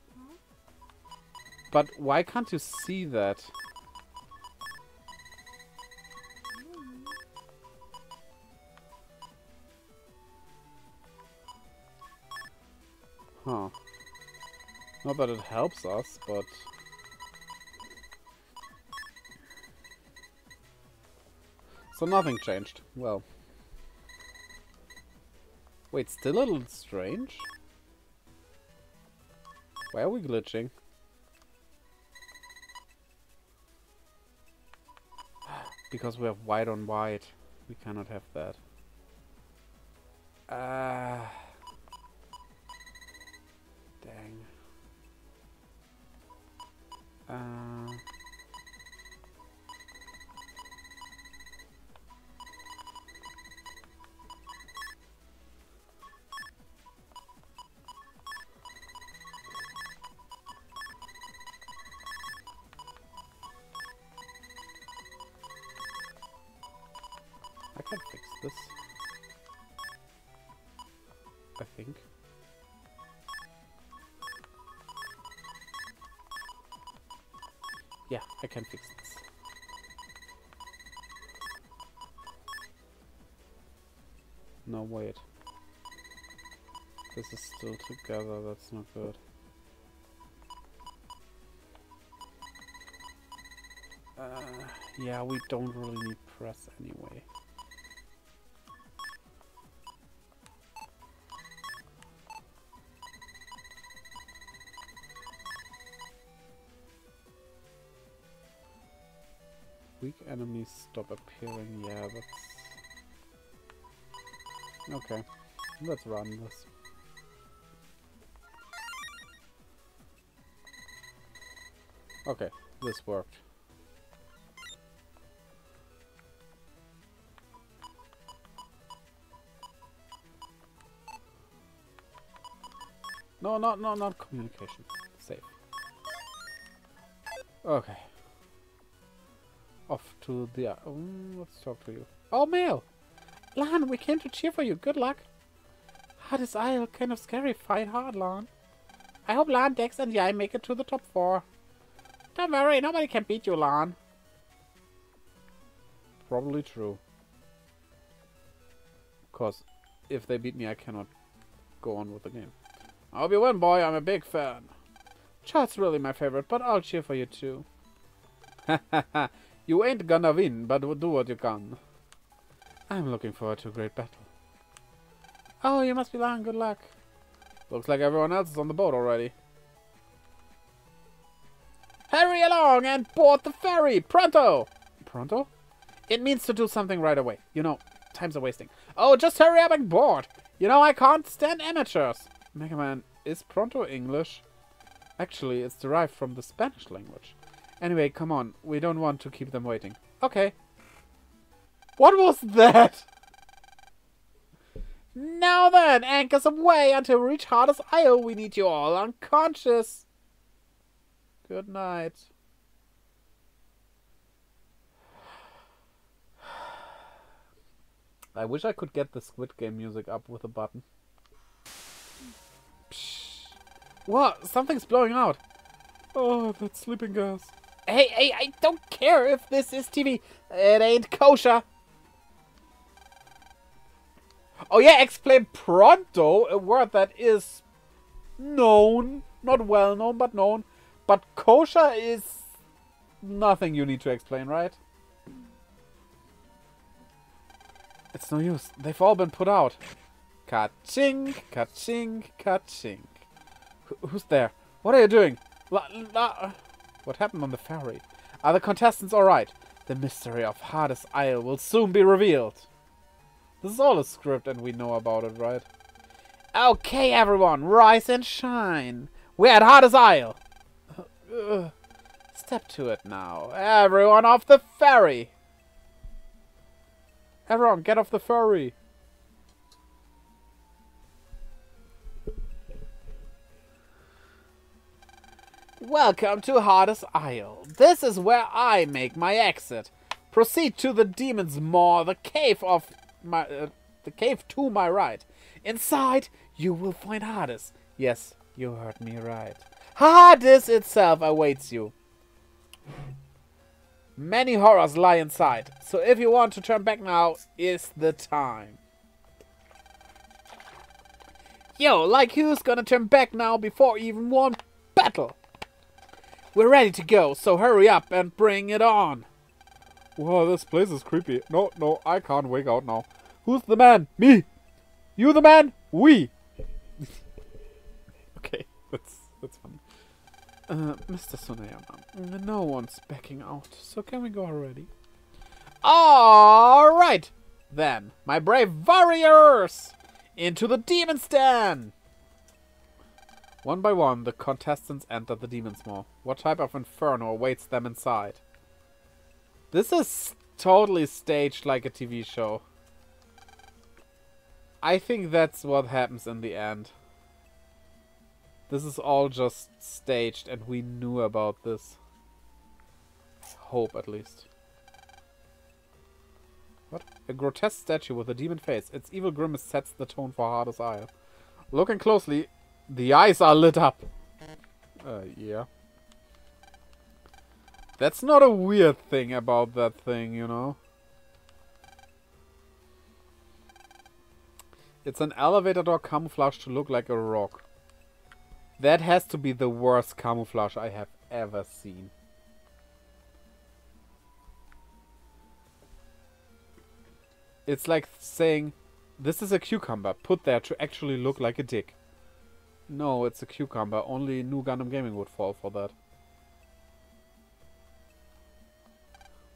But why can't you see that? Huh. Not that it helps us, but... So nothing changed. Well. Wait, still a little strange? Why are we glitching? Because we have white on white. We cannot have that. Dang. Yeah, I can fix this. No, wait. This is still together, that's not good. Yeah, we don't really need press anyway. Weak enemies stop appearing, yeah, that's... Okay, let's run this. Okay, this worked. No, not communication. Save. Okay. Off to the... let's talk to you. Oh, Mail! Lan, we came to cheer for you. Good luck. Hades Isle, kind of scary. Fight hard, Lan. I hope Lan, Dex, and Yai make it to the top 4. Don't worry, nobody can beat you, Lan. Probably true. Because if they beat me, I cannot go on with the game. I hope you win, boy. I'm a big fan. Chaud's really my favorite, but I'll cheer for you too. You ain't gonna win, but do what you can. I'm looking forward to a great battle. Oh, you must be Lan. Good luck. Looks like everyone else is on the boat already. Hurry along and board the ferry, pronto! Pronto? It means to do something right away. You know, time's a wasting. Oh, just hurry up and board. You know, I can't stand amateurs. Mega Man, is pronto English? Actually, it's derived from the Spanish language. Anyway, come on. We don't want to keep them waiting. Okay. What was that? Now then, anchors away until we reach Hades Isle. We need you all unconscious. Good night. I wish I could get the Squid Game music up with a button. Whoa, something's blowing out. Oh, that's sleeping gas. Hey, I don't care if this is TV. It ain't kosher. Oh yeah, explain pronto, a word that is known. Not well known, but known. But kosher is nothing you need to explain, right? It's no use. They've all been put out. Ka-ching, ka-ching, ka-ching. Who's there? What are you doing? What happened on the ferry? Are the contestants alright? The mystery of Hades Isle will soon be revealed. This is all a script and we know about it, right? Okay, everyone, rise and shine. We're at Hades Isle. Step to it now. Everyone off the ferry. Everyone, get off the ferry. Welcome to Hades Isle. This is where I make my exit. Proceed to the Demon's Maw, the cave of my, the cave to my right. Inside, you will find Hades. Yes, you heard me right. Hades itself awaits you. Many horrors lie inside, so if you want to turn back now, is the time. Yo, like who's gonna turn back now before even one battle? We're ready to go, so hurry up and bring it on. Whoa, this place is creepy. No, I can't wake out now. Who's the man? Me. You the man? We. Okay, that's funny. Mr. Sunayama, no one's backing out, so can we go already? All right, then, my brave warriors, into the demon's den. One by one, the contestants enter the Demon's Maw. What type of inferno awaits them inside? This is totally staged like a TV show. I think that's what happens in the end. This is all just staged, and we knew about this. Hope, at least. What? A grotesque statue with a demon face. Its evil grimace sets the tone for Hades Isle. Looking closely... The eyes are lit up. Yeah. That's not a weird thing about that thing, you know? It's an elevator door camouflage to look like a rock. That has to be the worst camouflage I have ever seen. It's like saying, this is a cucumber, put there to actually look like a dick. No, it's a cucumber. Only New Gundam Gaming would fall for that.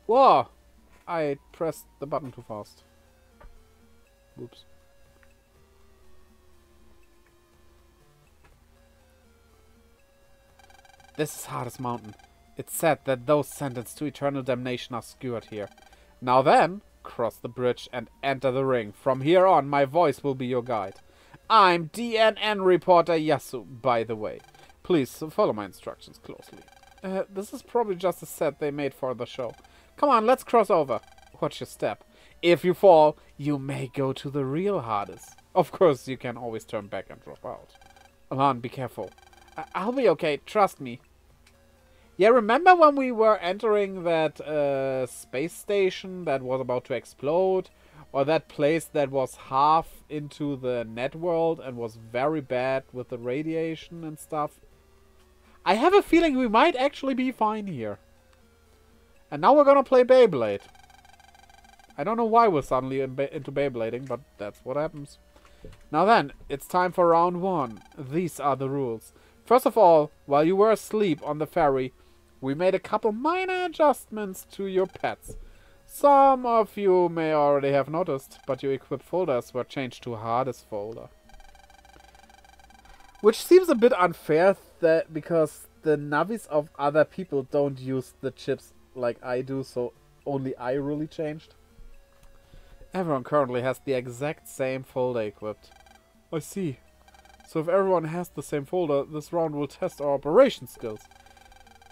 Whoa! I pressed the button too fast. Oops. This is Hades Mountain. It's said that those sentenced to eternal damnation are skewered here. Now then, cross the bridge and enter the ring. From here on, my voice will be your guide. I'm DNN reporter Yasu, by the way. Please follow my instructions closely. This is probably just a set they made for the show. Come on, let's cross over. Watch your step. If you fall, you may go to the real Hades. Of course, you can always turn back and drop out. Lan, be careful. I'll be okay, trust me. Yeah, remember when we were entering that space station that was about to explode? Or that place that was half into the net world and was very bad with the radiation and stuff? I have a feeling we might actually be fine here. And now we're gonna play Beyblade. I don't know why we're suddenly into Beyblading, but that's what happens. Now then, it's time for round one. These are the rules. First of all, while you were asleep on the ferry, we made a couple minor adjustments to your pets. Some of you may already have noticed, but your equipped folders were changed to Hades folder. Which seems a bit unfair that because the navis of other people don't use the chips like I do, so only I really changed. Everyone currently has the exact same folder equipped. I see. So if everyone has the same folder, this round will test our operation skills.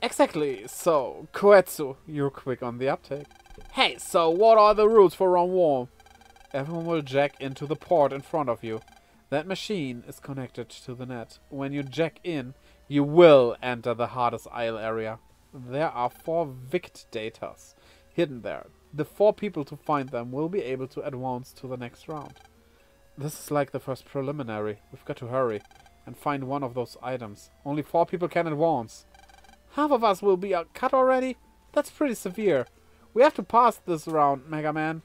Exactly. So, Koetsu, you're quick on the uptake. Hey, so what are the rules for round one? Everyone will jack into the port in front of you. That machine is connected to the net. When you jack in, you will enter the Hades Isle area. There are 4 Vict datas hidden there. The 4 people to find them will be able to advance to the next round. This is like the first preliminary. We've got to hurry and find one of those items. Only 4 people can advance. Half of us will be cut already? That's pretty severe. We have to pass this round, Mega Man.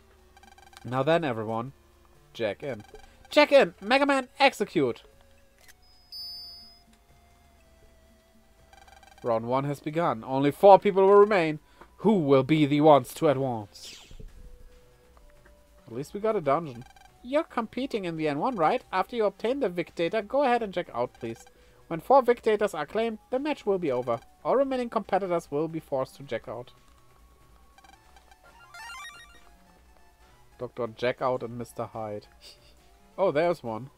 Now then, everyone. Jack in. Jack in! Mega Man, execute! Round 1 has begun. Only 4 people will remain. Who will be the ones to advance? At least we got a dungeon. You're competing in the N1, right? After you obtain the Vict data, go ahead and check out, please. When 4 Vict data are claimed, the match will be over. All remaining competitors will be forced to check out. Dr. Jackout and Mr. Hyde. Oh, there's one.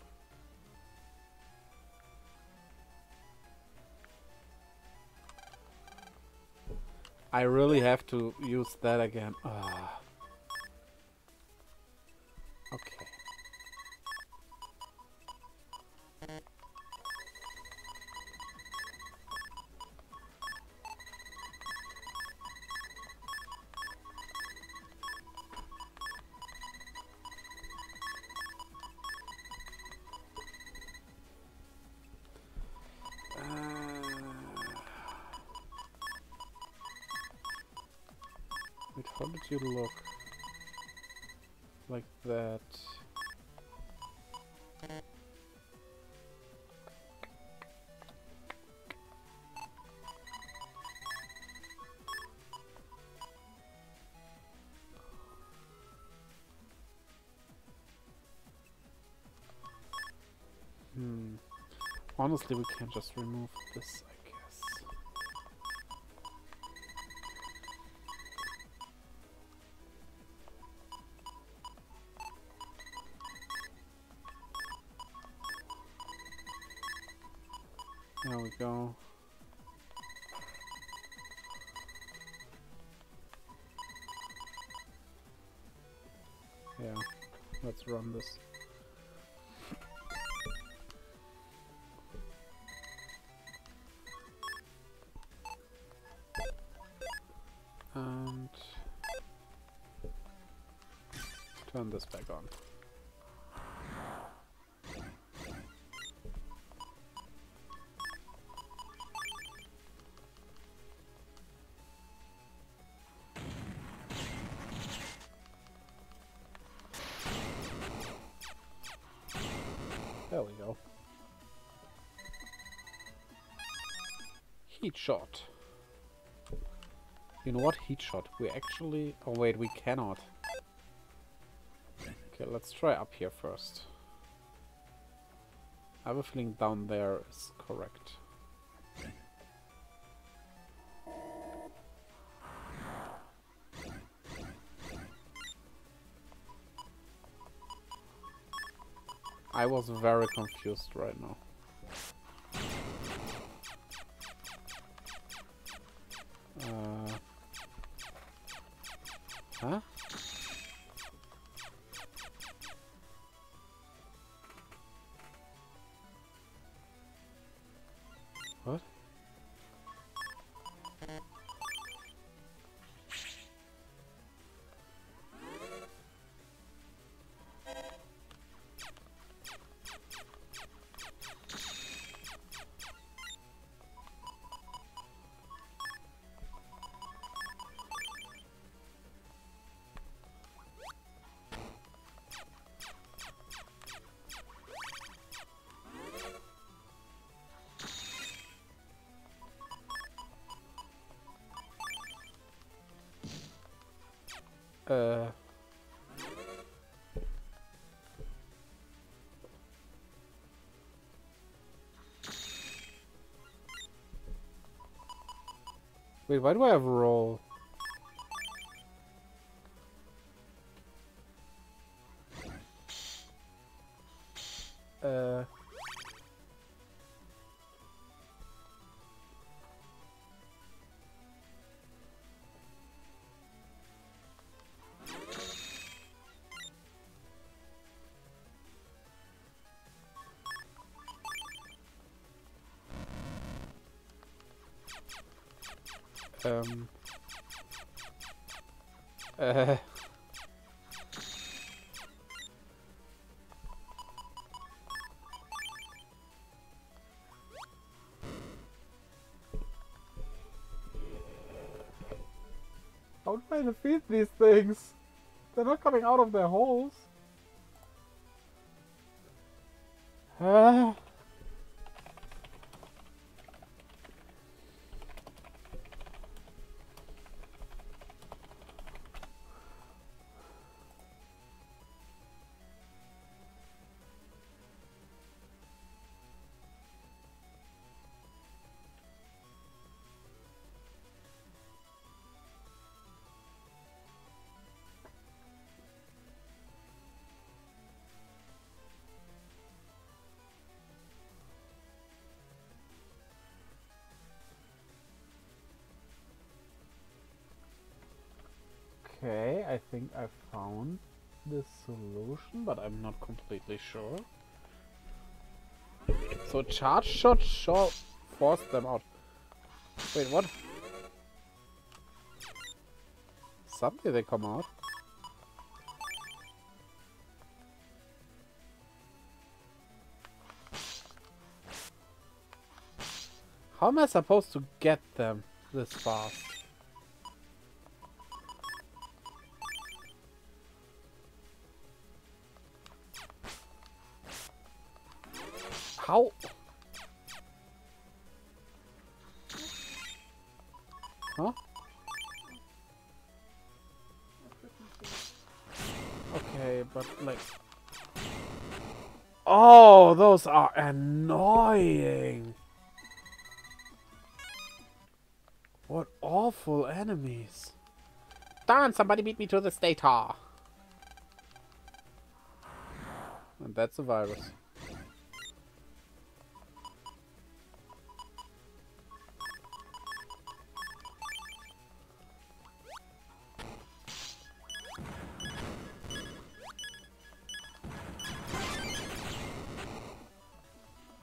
I really have to use that again. Ugh. Okay. How did you look? Like that. Honestly, we can just remove this. There we go. Yeah, let's run this. turn this back on. There we go. Heat shot. You know what? Heat shot. We actually... Oh wait, we cannot. Okay, let's try up here first. I have a feeling down there is correct. I was very confused right now. Huh? What? Wait, why do I have roll? How do I defeat these things? They're not coming out of their holes. Okay, I think I found the solution, but I'm not completely sure. So charge shot shall force them out. Wait, what? Suddenly they come out. How am I supposed to get them this fast? How? Huh? Okay, but like... Oh, those are annoying! What awful enemies. Darn, somebody beat me to the data. And that's a virus.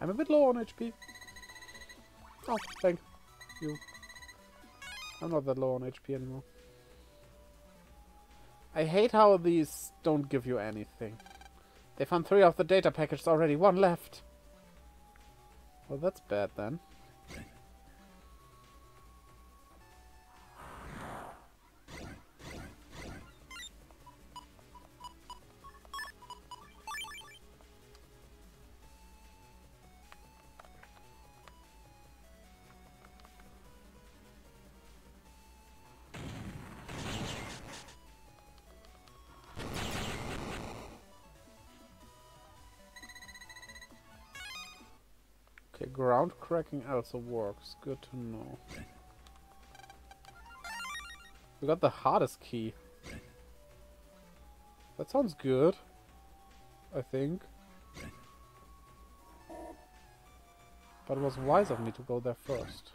I'm a bit low on HP. Oh, thank you. I'm not that low on HP anymore. I hate how these don't give you anything. They found 3 of the data packages already, 1 left. Well, that's bad then. Ground cracking also works. Good to know. We got the hardest key. That sounds good, I think. But it was wise of me to go there first.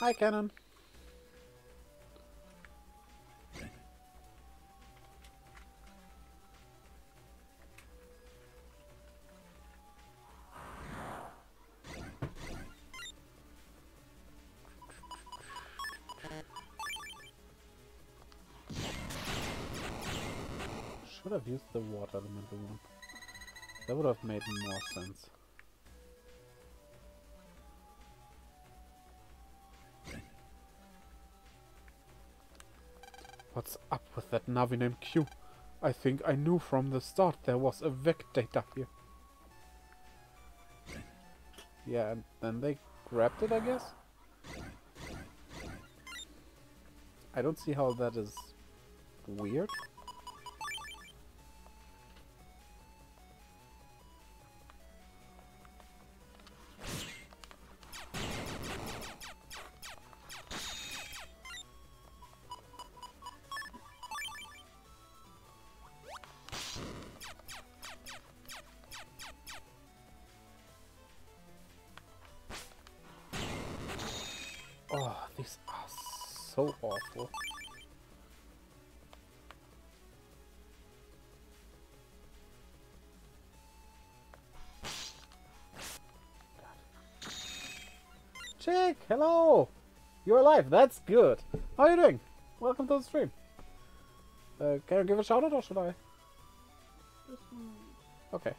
Hi, Cannon. I've used the water elemental one. That would have made more sense. What's up with that Navi named Q? I think I knew from the start there was a VEC data here. Yeah, and then they grabbed it, I guess? I don't see how that is weird. Chick, hello! You're alive, that's good. How are you doing? Welcome to the stream. Can I give a shout out or should I? Okay.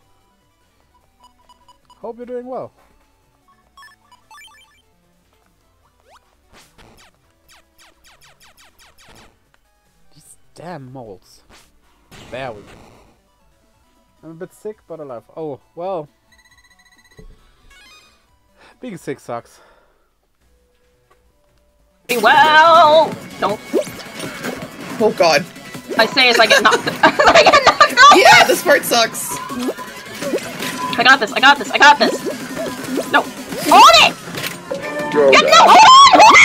Hope you're doing well. These damn moles. There we go. I'm a bit sick, but alive. Oh, well. Being sick sucks. Well, don't. Oh god. I say as I get knocked. I get knocked off. Yeah, this part sucks. I got this. I got this. I got this. No, hold it. Oh, get, no, hold on,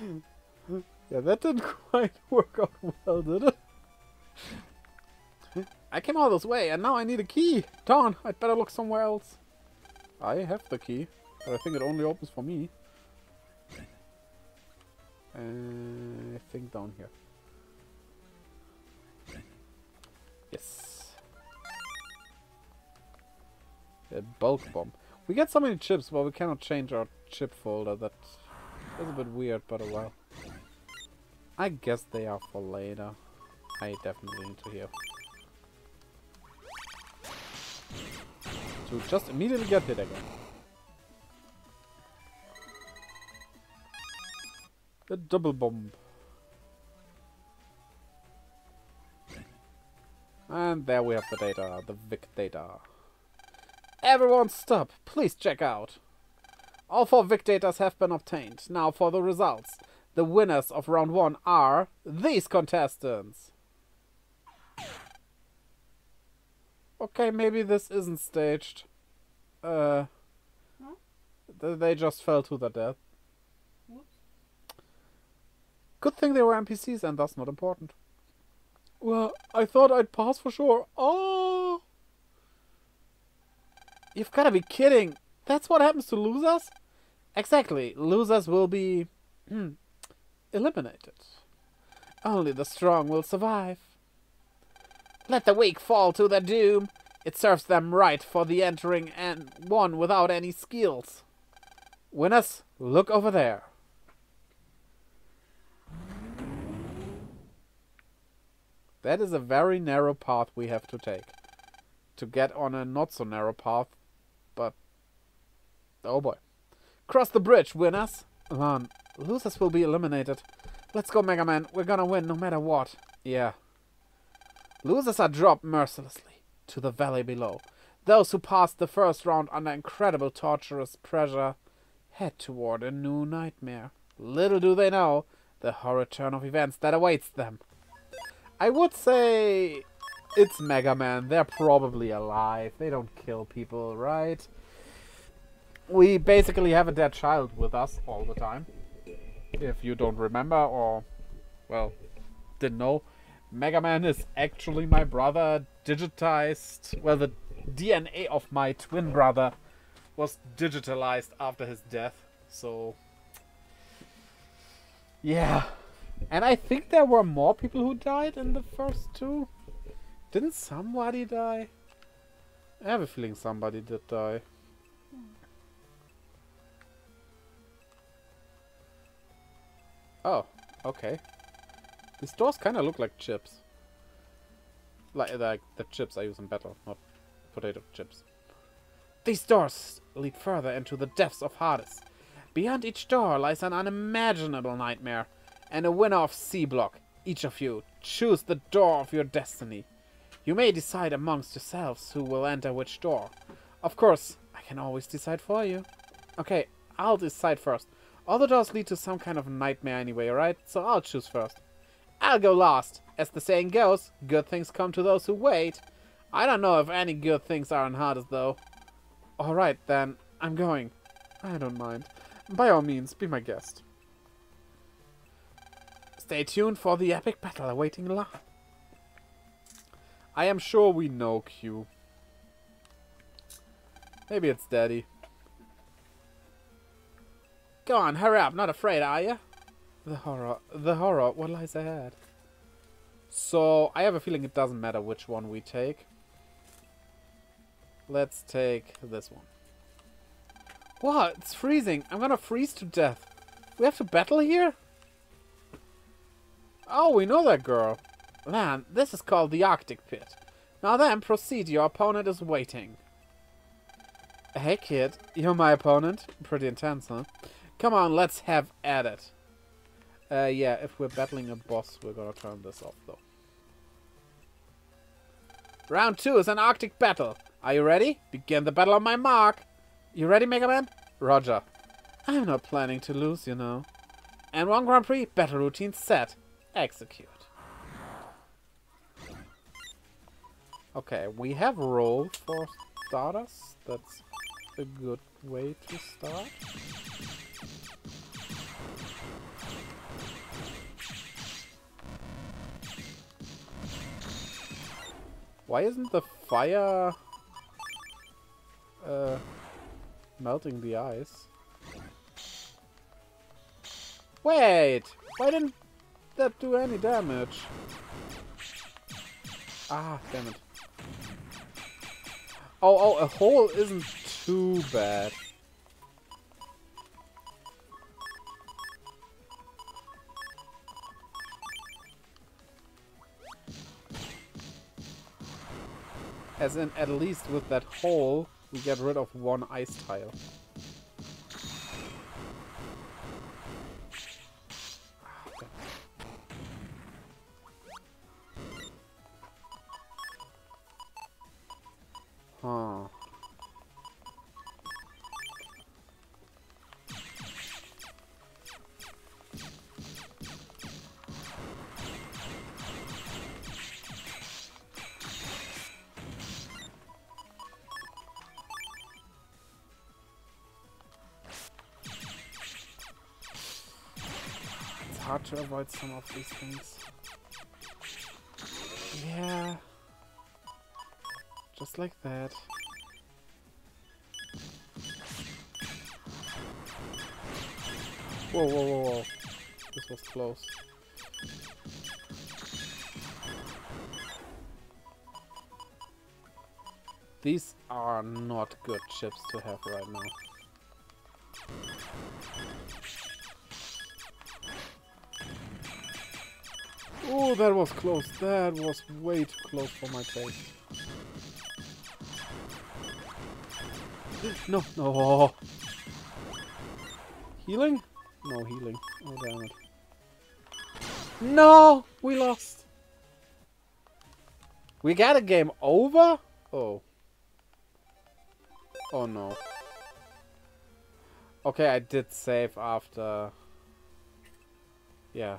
hold on. Yeah, that didn't quite work out well, did it? I came all this way, and now I need a key. Darn, I'd better look somewhere else. I have the key, but I think it only opens for me. I think down here. Yes. A bulk bomb. We get so many chips, but we cannot change our chip folder. That is a bit weird, but a while. I guess they are for later. I definitely need to hear. To just immediately get hit again. The double bomb. And there we have the data, the VIC data. Everyone stop, please check out. All 4 VIC datas have been obtained. Now for the results. The winners of round 1 are these contestants. Okay, maybe this isn't staged. They just fell to their death. Good thing they were NPCs and thus not important. Well, I thought I'd pass for sure. Oh! You've got to be kidding. That's what happens to losers? Exactly. Losers will be eliminated. Only the strong will survive. Let the weak fall to their doom. It serves them right for the entering N1 without any skills. Winners, look over there. That is a very narrow path we have to take. To get on a not so narrow path, but... oh boy. Cross the bridge, winners! Lan, losers will be eliminated. Let's go, Mega Man. We're gonna win no matter what. Yeah. Losers are dropped mercilessly to the valley below. Those who passed the first round under incredible torturous pressure head toward a new nightmare. Little do they know the horrid turn of events that awaits them. I would say it's Mega Man. They're probably alive. They don't kill people, right? We basically have a dead child with us all the time. If you don't remember or, well, didn't know, Mega Man is actually my brother digitized. Well, the DNA of my twin brother was digitalized after his death. So, yeah. And I think there were more people who died in the first two. Didn't somebody die? I have a feeling somebody did die. Oh, okay. These doors kind of look like chips. Like the chips I use in battle, not potato chips. These doors lead further into the depths of Hades. Beyond each door lies an unimaginable nightmare and a winner of C block. Each of you choose the door of your destiny. You may decide amongst yourselves who will enter which door. Of course, I can always decide for you. Okay, I'll decide first. All the doors lead to some kind of nightmare anyway, right? So I'll choose first. I'll go last. As the saying goes, good things come to those who wait. I don't know if any good things are in Hades, though. Alright then, I'm going. I don't mind. By all means, be my guest. Stay tuned for the epic battle awaiting Lan. I am sure we know Q. Maybe it's Daddy. Go on, hurry up, not afraid, are you? The horror, what lies ahead? So, I have a feeling it doesn't matter which one we take. Let's take this one. Wow, it's freezing. I'm gonna freeze to death. We have to battle here? Oh, we know that girl. Lan, this is called the Arctic Pit. Now then, proceed, your opponent is waiting. Hey kid, you're my opponent. Pretty intense, huh? Come on, let's have at it. Yeah, if we're battling a boss, we're gonna turn this off, though. Round 2 is an Arctic battle. Are you ready? Begin the battle on my mark. You ready, Mega Man? Roger. I'm not planning to lose, you know. N1 Grand Prix, battle routine set. Execute. Okay, we have Roll for starters. That's a good way to start. Why isn't the fire melting the ice? Wait! Why didn't that do any damage? Ah, damn it. Oh, a hole isn't too bad. As in, at least with that hole, we get rid of one ice tile. Huh. Hard to avoid some of these things. Yeah. Just like that. Whoa, whoa, whoa, whoa. This was close. These are not good chips to have right now. Oh, that was close. That was way too close for my taste. No, no. Healing? No healing. Oh, damn it. No! We lost! We got a game over? Oh. Oh, no. Okay, I did save after... Yeah.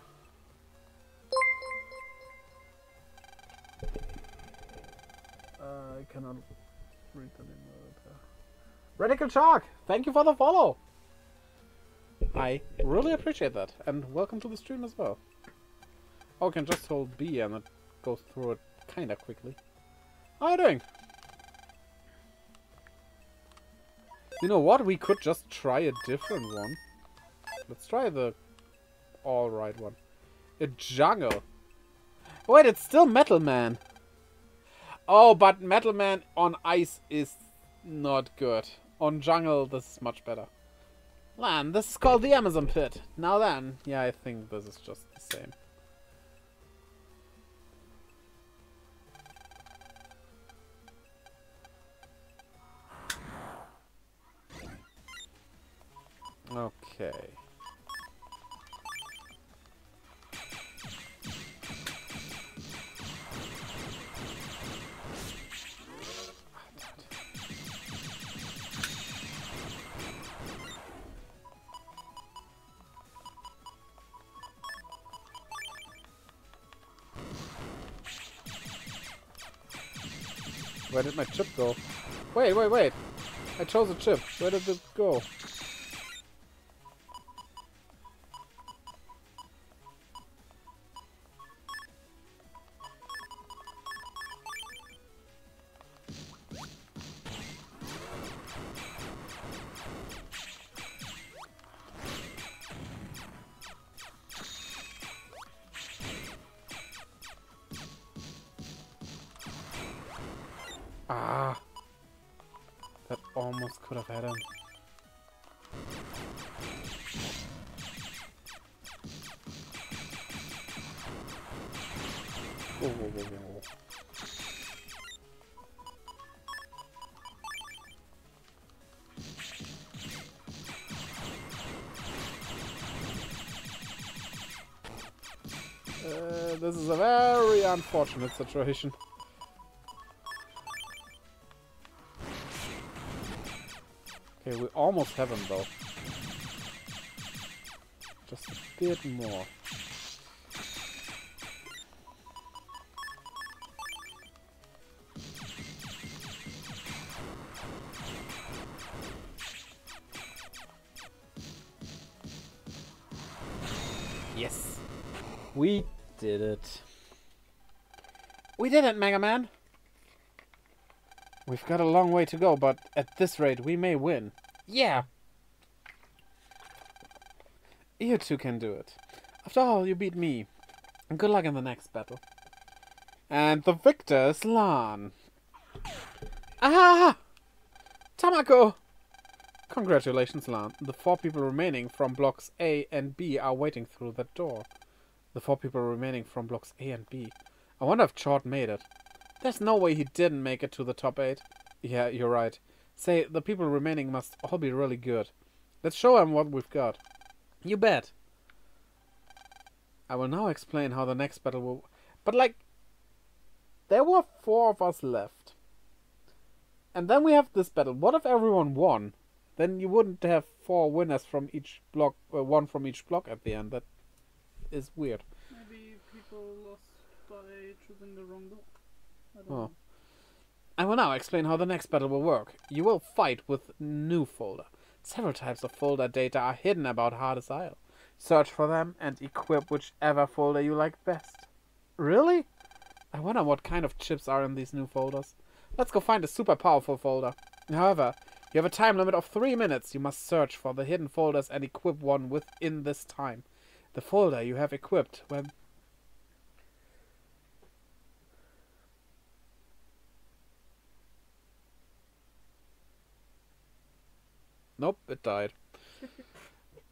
I cannot read the name of it. Radical Shark! Thank you for the follow! I really appreciate that. And welcome to the stream as well. Oh, I can just hold B and it goes through it kinda quickly. How are you doing? You know what? We could just try a different one. Let's try the alright one. A jungle. Wait, it's still Metal Man. Oh, but Metal Man on ice is not good. On jungle, this is much better. Lan, this is called the Amazon Pit. Now then. Yeah, I think this is just the same. Okay. Where did my chip go? Wait, wait, wait. I chose a chip. Where did it go? This is a very unfortunate situation. Okay, we almost have him though. Just a bit more. Yes! We did it. We did it, Mega Man! We've got a long way to go, but at this rate, we may win. Yeah! You two can do it. After all, you beat me. And good luck in the next battle. And the victor is Lan. Ah! Tamako! Congratulations, Lan. The four people remaining from blocks A and B are waiting through that door. The four people remaining from blocks A and B. I wonder if Chaud made it. There's no way he didn't make it to the top 8. Yeah, you're right. Say, the people remaining must all be really good. Let's show them what we've got. You bet. I will now explain how the next battle will... But like... There were 4 of us left. And then we have this battle. What if everyone won? Then you wouldn't have 4 winners from each block... one from each block at the end. That is weird. Maybe people lost by choosing the wrong block. Oh. I will now explain how the next battle will work. You will fight with new folder. Several types of folder data are hidden about Hades Isle. Search for them and equip whichever folder you like best. Really? I wonder what kind of chips are in these new folders. Let's go find a super powerful folder. However, you have a time limit of 3 minutes. You must search for the hidden folders and equip one within this time. The folder you have equipped when... Nope, it died.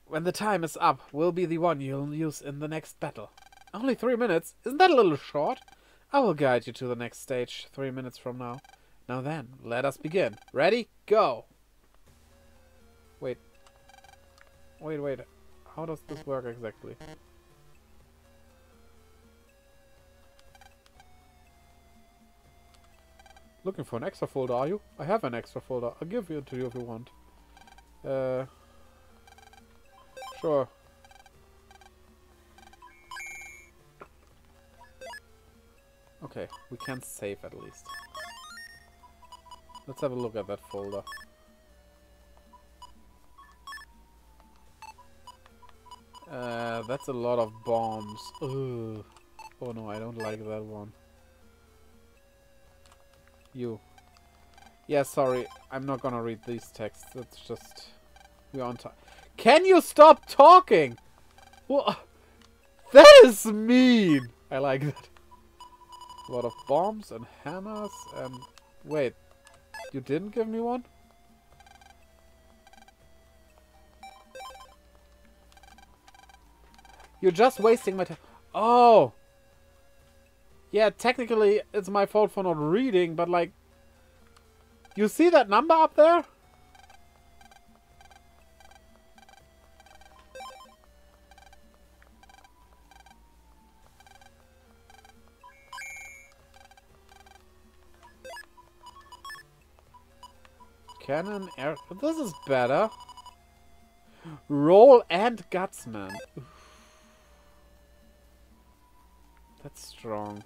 When the time is up, will be the one you'll use in the next battle. Only 3 minutes? Isn't that a little short? I will guide you to the next stage 3 minutes from now. Now then, let us begin. Ready? Go! Wait. Wait, wait. How does this work exactly? Looking for an extra folder, are you? I have an extra folder. I'll give it to you if you want. Sure. Okay, we can save at least. Let's have a look at that folder. That's a lot of bombs. Ugh. Oh no, I don't like that one. You. Yeah, sorry. I'm not gonna read these texts. That's just... We're on time. Can you stop talking? What? That is mean! I like that. A lot of bombs and hammers and... Wait. You didn't give me one? You're just wasting my time. Oh! Yeah, technically it's my fault for not reading, but like... You see that number up there? Cannon, air... This is better. Roll and Gutsman. That's strong.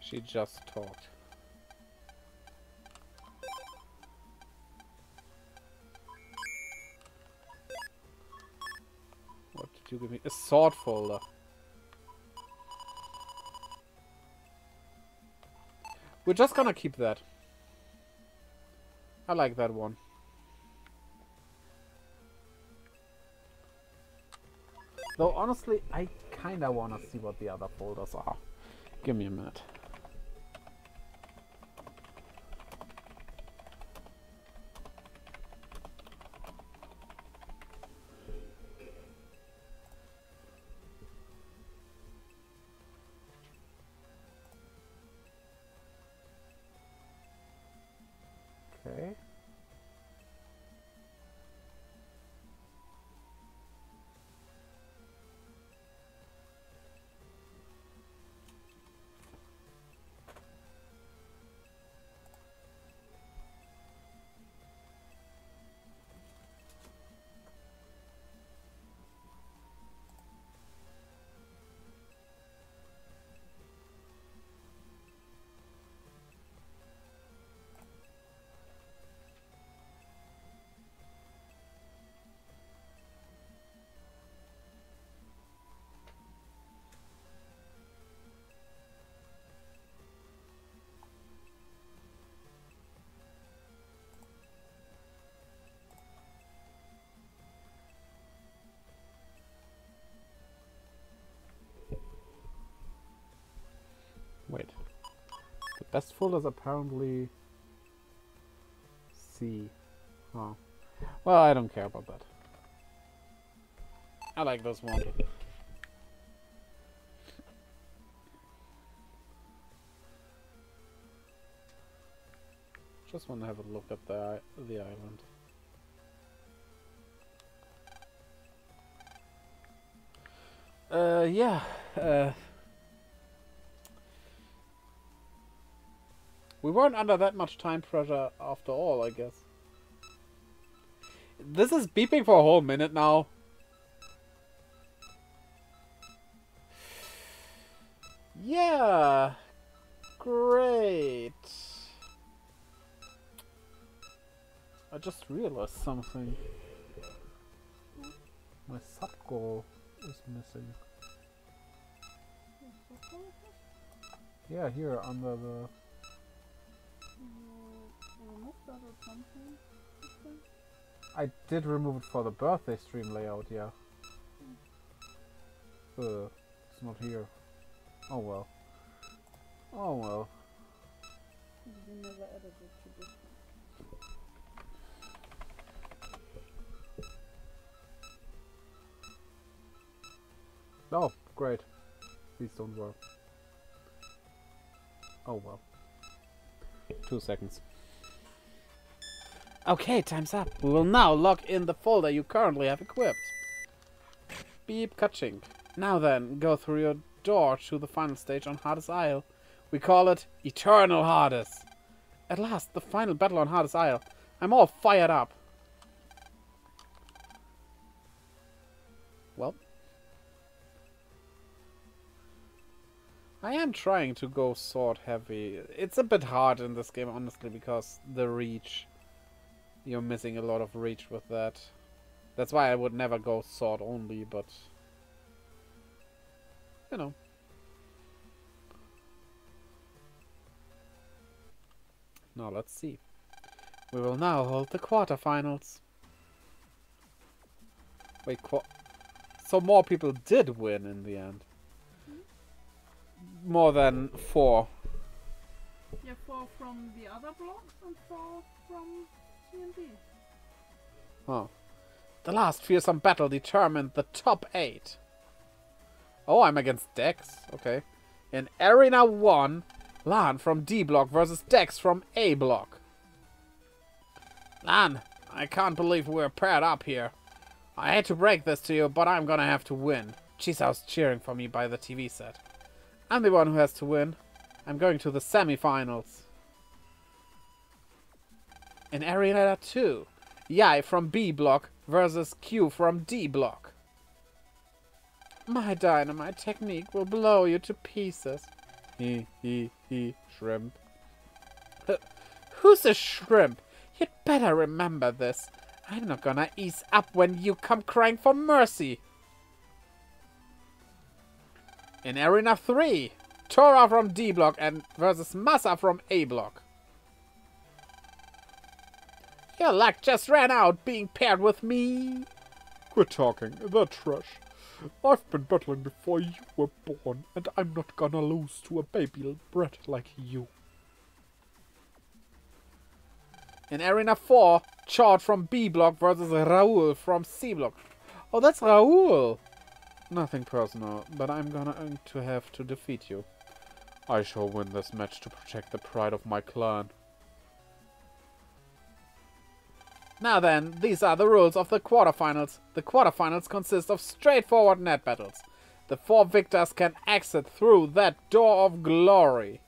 She just talked. What did you give me? A sword folder. We're just gonna keep that. I like that one. Though honestly, I kinda wanna see what the other folders are. Give me a minute. Wait. The best folder is apparently C. Oh. Well, I don't care about that. I like this one. Just want to have a look at the island. Yeah. We weren't under that much time pressure after all, I guess. This is beeping for a whole minute now. Yeah. Great. I just realized something. My sub goal is missing. Yeah, here under the... I did remove it for the birthday stream layout, yeah. It's not here. Oh well. Oh well. Oh, great. Please don't work. Oh well. 2 seconds. Okay, time's up. We will now log in the folder you currently have equipped. Beep, catching. Now then, go through your door to the final stage on Hades Isle. We call it Eternal Hades. At last, the final battle on Hades Isle. I'm all fired up. Well. I am trying to go sword heavy. It's a bit hard in this game, honestly, because the reach. You're missing a lot of reach with that. That's why I would never go sword only, but... you know. Now let's see. We will now hold the quarterfinals. Wait, so more people did win in the end. More than 4. Yeah, 4 from the other blocks and 4 from C&D. Oh. The last fearsome battle determined the top 8. Oh, I'm against Dex. Okay. In Arena 1, Lan from D block versus Dex from A block. Lan, I can't believe we're paired up here. I hate to break this to you, but I'm gonna have to win. Chisao's cheering for me by the TV set. I'm the one who has to win. I'm going to the semi-finals. In Arena 2, Yai from B block versus Q from D block. My dynamite technique will blow you to pieces. He, shrimp. Who's a shrimp? You'd better remember this. I'm not gonna ease up when you come crying for mercy. In Arena 3, Tora from D block and versus Masa from A block. Your luck just ran out being paired with me. Quit talking, they're trash. I've been battling before you were born, and I'm not gonna lose to a baby brat like you. In Arena 4, Chaud from B block versus Raoul from C block. Oh, that's Raoul! Nothing personal, but I'm going to have to defeat you. I shall win this match to protect the pride of my clan. Now then, these are the rules of the quarterfinals. The quarterfinals consist of straightforward net battles. The 4 victors can exit through that door of glory.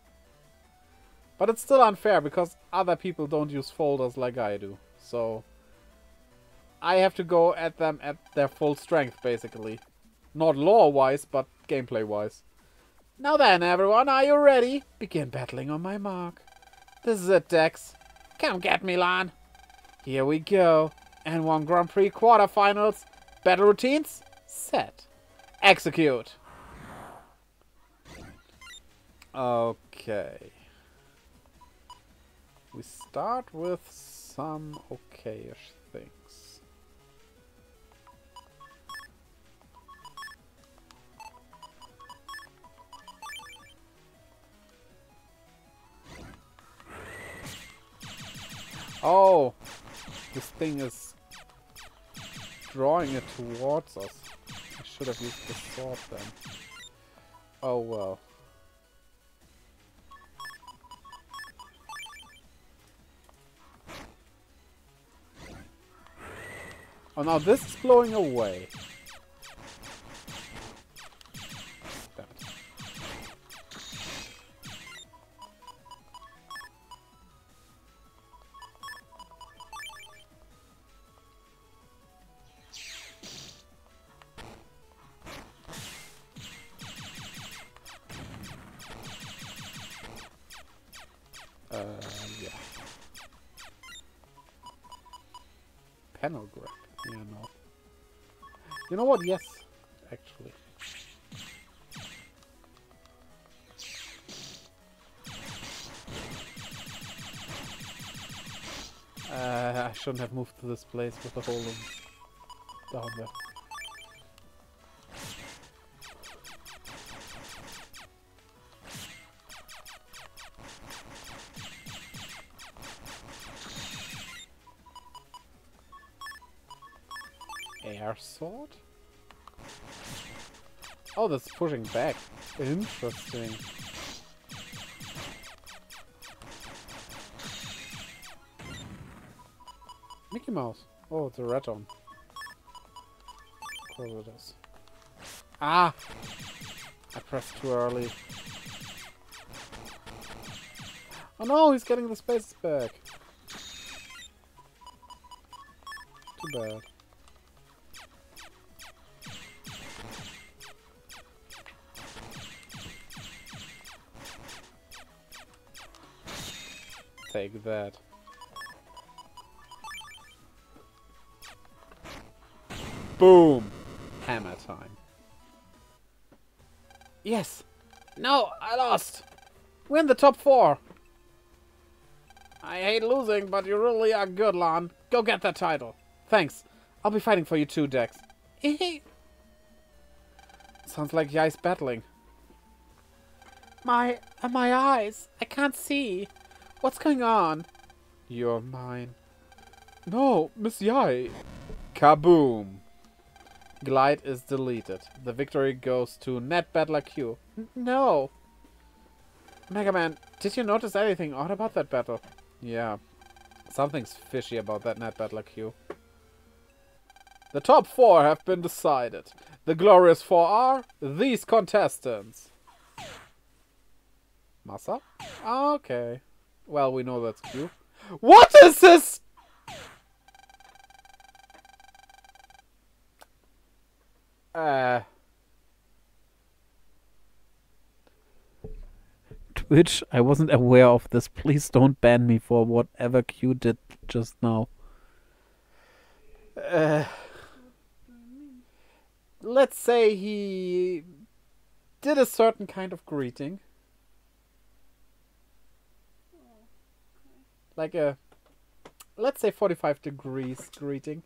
But it's still unfair because other people don't use folders like I do. So I have to go at them at their full strength, basically. Not lore-wise, but gameplay-wise. Now then, everyone, are you ready? Begin battling on my mark. This is it, Dex. Come get me, Lan. Here we go. N1 Grand Prix quarterfinals. Battle routines, set. Execute. Okay. We start with some okay-ish things. Oh, this thing is drawing it towards us. I should have used the sword then. Oh well. Oh, now this is blowing away. Yeah. Panel grip, yeah, no. You know what? Yes, actually. I shouldn't have moved to this place with the hole in down there. air sword? Oh, that's pushing back. Interesting. Mickey Mouse. Oh, it's a raton. Of course it is. Ah! I pressed too early. Oh no, he's getting the spaces back. Too bad. Take that. Boom! Hammer time. Yes! No! I lost! We're in the top 4! I hate losing, but you really are good, Lan. Go get that title. Thanks. I'll be fighting for you too, Dex. Sounds like Yai's battling. My eyes. I can't see. What's going on? You're mine. No, Miss Yai. Kaboom. Glide is deleted. The victory goes to NetBattlerQ. No. Mega Man, did you notice anything odd about that battle? Yeah. Something's fishy about that NetBattlerQ. The top 4 have been decided. The glorious 4 are these contestants. Massa? Okay. Well, we know that's Q. What is this? Twitch, I wasn't aware of this. Please don't ban me for whatever Q did just now. Let's say he did a certain kind of greeting. Like a, let's say 45 degrees greeting.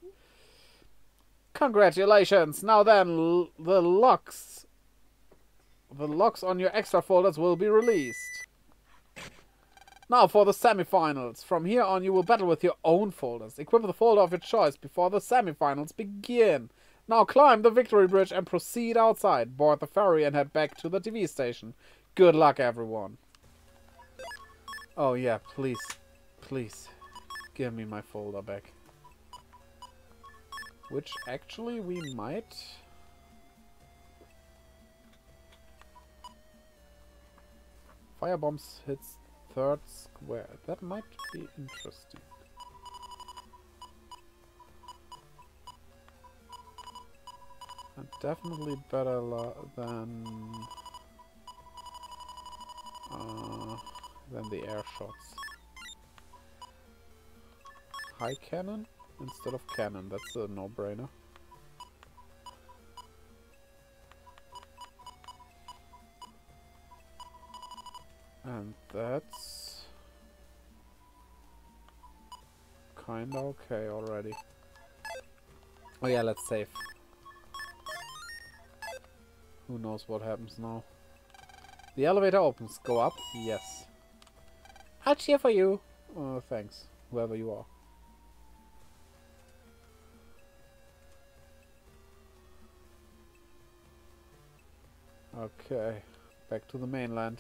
Congratulations! Now then, the locks on your extra folders will be released. Now for the semi-finals. From here on, you will battle with your own folders. Equip the folder of your choice before the semi-finals begin. Now climb the Victory Bridge and proceed outside. Board the ferry and head back to the TV station. Good luck, everyone. Oh yeah, please. Please, give me my folder back. Which actually we might... Firebombs hits third square. That might be interesting. And definitely better than the air shots. High cannon instead of cannon, that's a no-brainer. And that's kinda okay already. Oh yeah, let's save. Who knows what happens now. The elevator opens. Go up? Yes. I'll cheer for you. Oh, thanks, whoever you are. Okay, back to the mainland.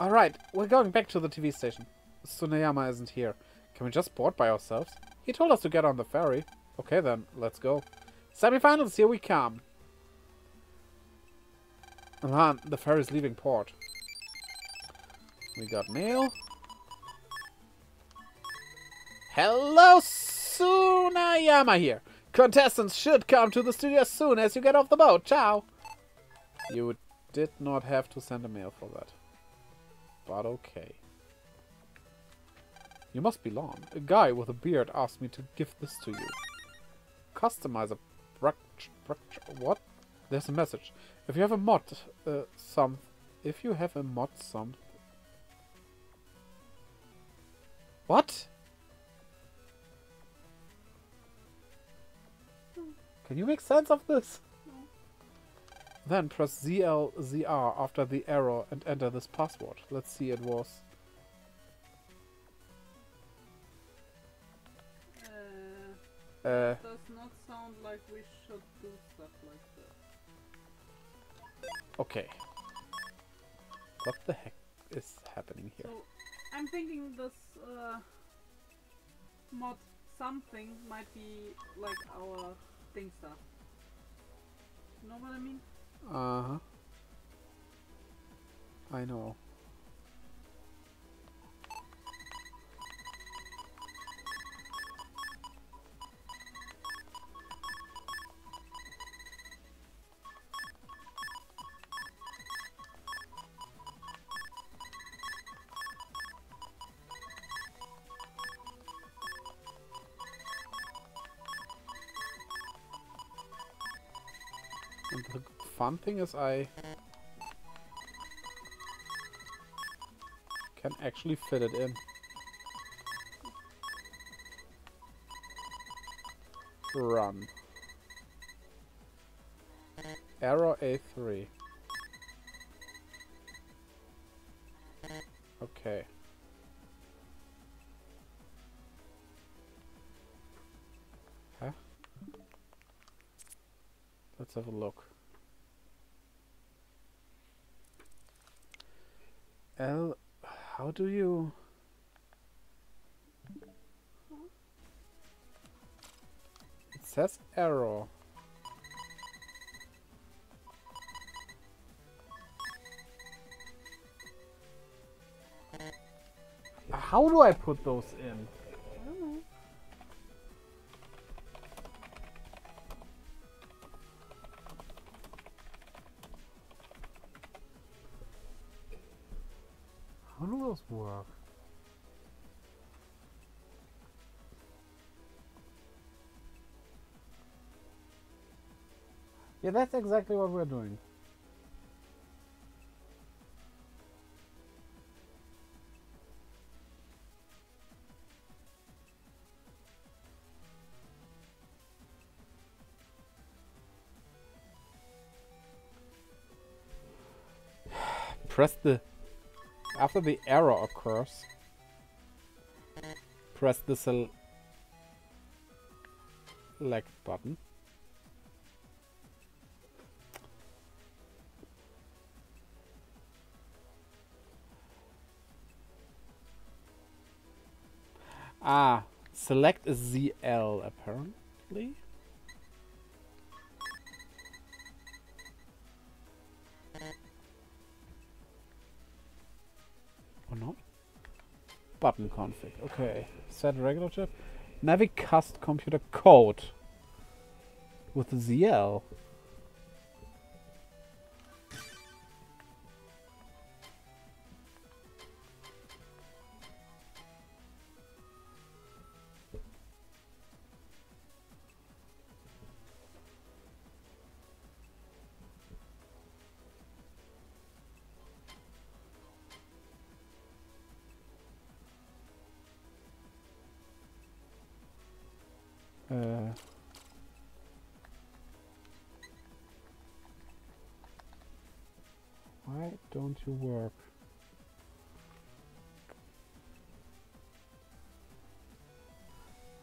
Alright, we're going back to the TV station. Sunayama isn't here. Can we just board by ourselves? He told us to get on the ferry. Okay then, let's go. Semi-finals, here we come. Lan, the ferry's leaving port. We got mail. Hello, Sunayama here. Contestants should come to the studio as soon as you get off the boat. Ciao. You did not have to send a mail for that. But okay. You must be Lan. A guy with a beard asked me to give this to you. Customizer. What? There's a message. If you have a mod, What? Can you make sense of this? Then press ZLZR after the arrow and enter this password. Let's see, it was... not sound like we should do stuff like that. Okay. What the heck is happening here? So, I'm thinking this mod something might be like our thing stuff. You know what I mean? Uh-huh. I know. One thing is I can actually fit it in. Run. Arrow A3. Okay. Huh? Let's have a look. L, how do you? It says arrow. How do I put those in? I don't know. Work. Yeah, that's exactly what we're doing. Press the after the error occurs, press the select button. Ah, select is ZL apparently. Button config. Okay, set regular chip. Navig cast computer code with ZL. Why don't you work?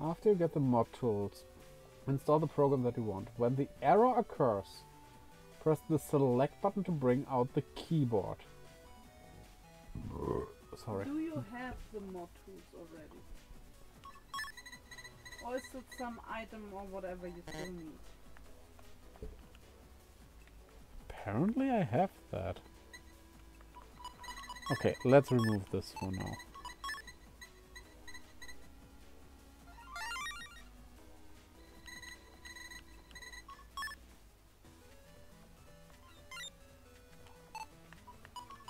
After you get the mod tools, install the program that you want. When the error occurs, press the select button to bring out the keyboard. Sorry. Do you have the mod tools already? Or is it some item or whatever you still need? Apparently I have that. Okay, let's remove this for now.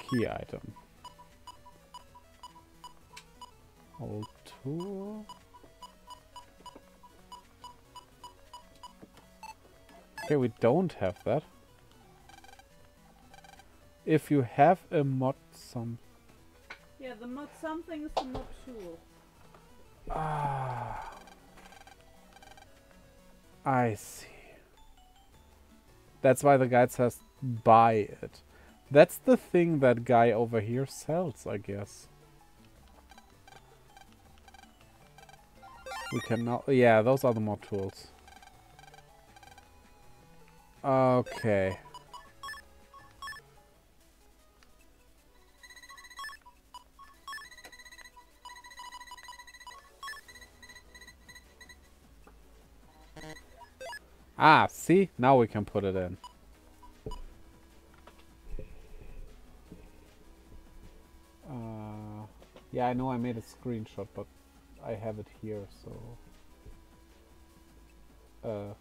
Key item. Old tool. Okay, we don't have that. If you have a mod some. Yeah, the mod something is the mod tool. Ah. I see. That's why the guide says buy it. That's the thing that guy over here sells, I guess. We can now. Yeah, those are the mod tools. Okay. Ah, see? Now we can put it in. Yeah, I know I made a screenshot, but I have it here, so... Oh,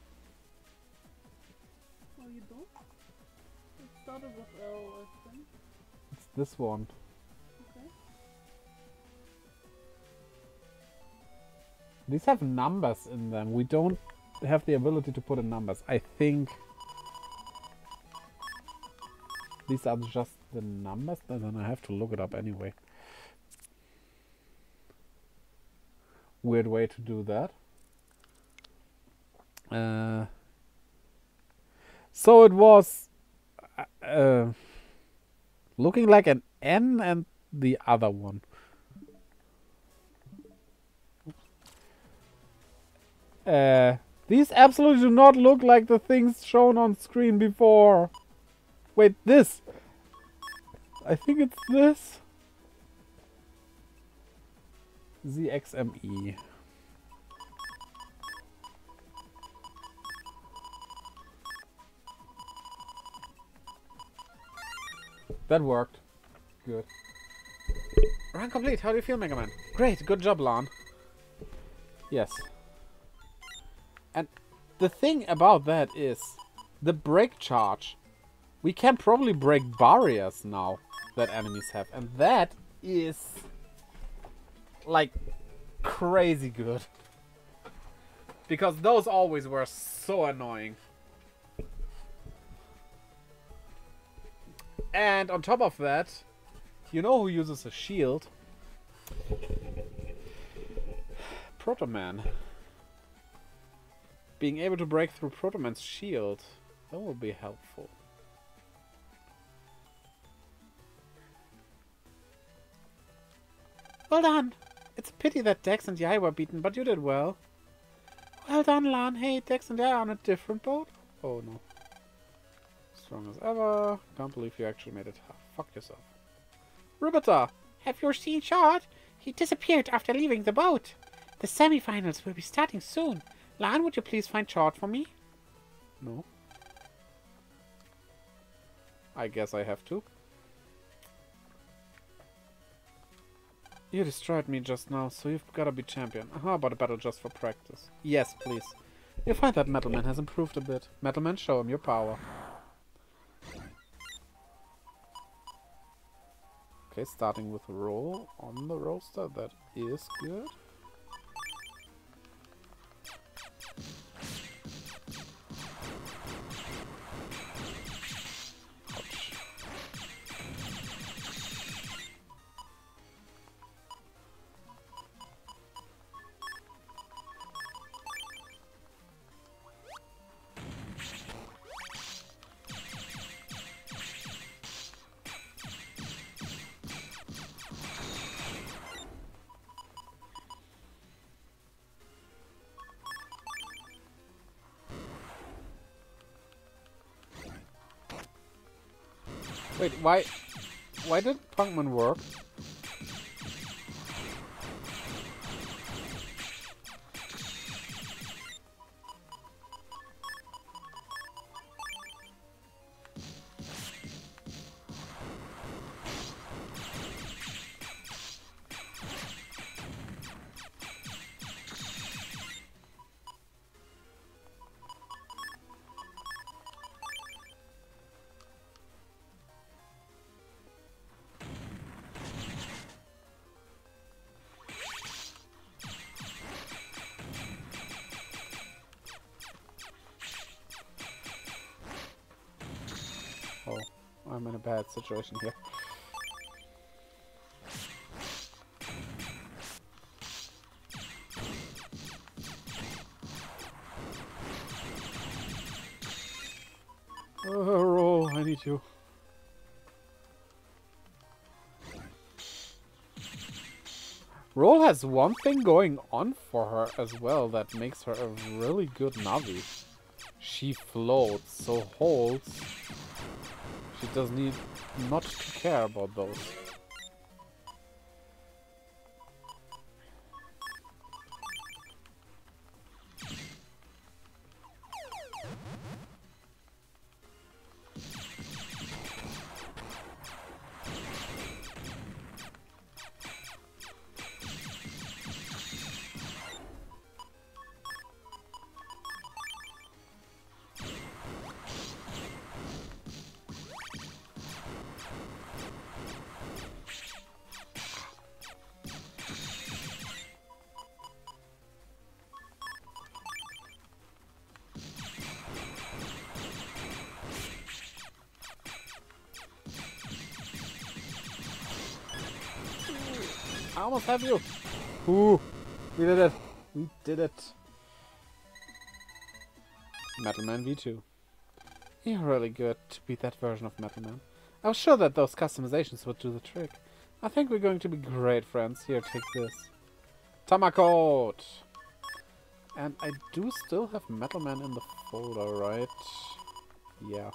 you don't? It started with L, I think. It's this one. Okay. These have numbers in them. We don't have the ability to put in numbers. I think... These are just the numbers? Then I have to look it up anyway. Weird way to do that. So it was looking like an N and the other one. These absolutely do not look like the things shown on screen before. Wait, this. I think it's this. ZXME. That worked. Good. Run complete. How do you feel, Mega Man? Great. Good job, Lan. Yes. And the thing about that is the break charge. We can probably break barriers now that enemies have. And that is... like crazy good, because those always were so annoying. And on top of that, you know who uses a shield? Protoman. Being able to break through Protoman's shield, that will be helpful. Well done. It's a pity that Dex and Yai were beaten, but you did well. Well done, Lan. Hey, Dex and Yai are on a different boat. Oh, no. Strong as ever. Can't believe you actually made it. Oh, fuck yourself. Ribitta! Have you seen Chaud? He disappeared after leaving the boat. The semi-finals will be starting soon. Lan, would you please find Chaud for me? No. I guess I have to. You destroyed me just now, so you've gotta be champion. How about a battle just for practice? Yes, please. You'll find that Metal Man has improved a bit. Metal Man, show him your power. Okay, starting with Roll on the roster. That is good. Wait, why did Punkman work? I'm in a bad situation here. Oh, Roll, I need you. Roll has one thing going on for her as well that makes her a really good Navi. She floats, so holds. She does need not to care about those. I almost have you! Ooh! We did it! We did it! Metal Man V2. You're really good to beat that version of Metal Man. I was sure that those customizations would do the trick. I think we're going to be great friends. Here, take this. Tetracode! And I do still have Metal Man in the folder, right? Yeah.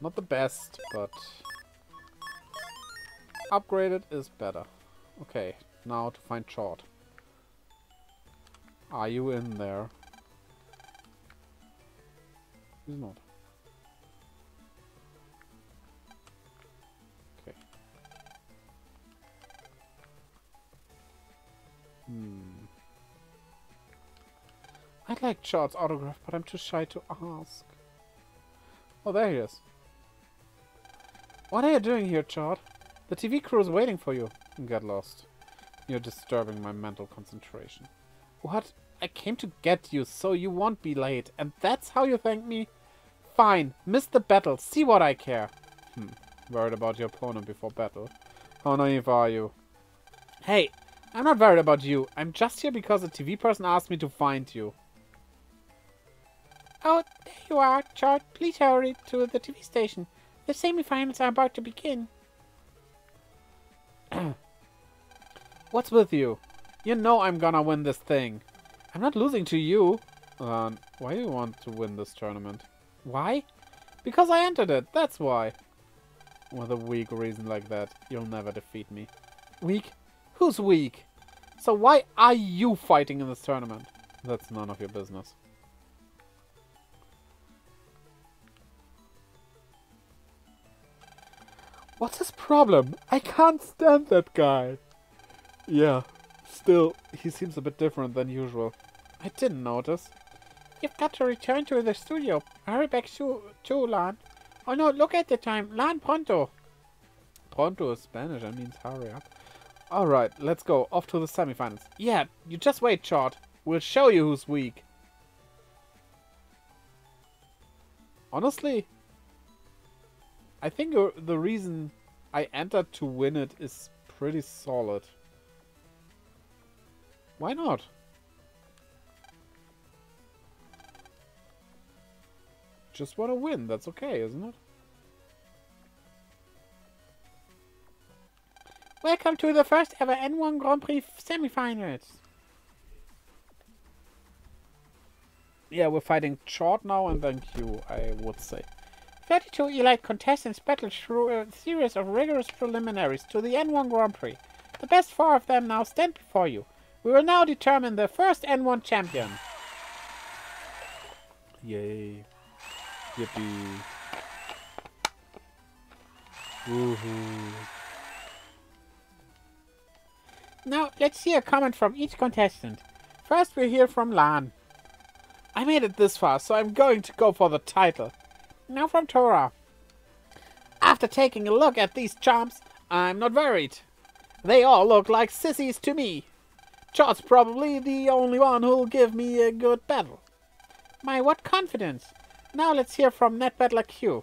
Not the best, but upgraded is better. Okay, now to find Chaud. Are you in there? He's not. Okay. I'd like Chaud's autograph, but I'm too shy to ask. Oh, there he is. What are you doing here, Chaud? The TV crew is waiting for you. Get lost. You're disturbing my mental concentration. What? I came to get you so you won't be late, and that's how you thank me? Fine. Miss the battle. See what I care. Worried about your opponent before battle. How naive are you? Hey, I'm not worried about you. I'm just here because a TV person asked me to find you. Oh, there you are, Chaud. Please hurry to the TV station. The semi-finals are about to begin. What's with you? You know I'm gonna win this thing. I'm not losing to you. Lan, why do you want to win this tournament? Why? Because I entered it, that's why. With a weak reason like that, you'll never defeat me. Weak? Who's weak? So why are you fighting in this tournament? That's none of your business. What's his problem? I can't stand that guy. Yeah, still, he seems a bit different than usual. I didn't notice. You've got to return to the studio. Hurry back to Lan. Oh no, look at the time. Lan pronto. Pronto is Spanish and means hurry up. Alright, let's go. Off to the semifinals. Yeah, you just wait, Chaud. We'll show you who's weak. Honestly, I think the reason I entered to win it is pretty solid. Why not? Just want to win. That's okay, isn't it? Welcome to the first ever N1 Grand Prix semifinals. Yeah, we're fighting Chaud now and then Q, I would say. 32 elite contestants battled through a series of rigorous preliminaries to the N1 Grand Prix. The best four of them now stand before you. We will now determine the first N1 champion. Yay. Yippee. Woohoo. Now, let's hear a comment from each contestant. First, we'll hear from Lan. I made it this far, so I'm going to go for the title. Now from Tora. After taking a look at these chumps, I'm not worried. They all look like sissies to me. Chaud's probably the only one who'll give me a good battle. My, what confidence. Now let's hear from NetBattlerQ.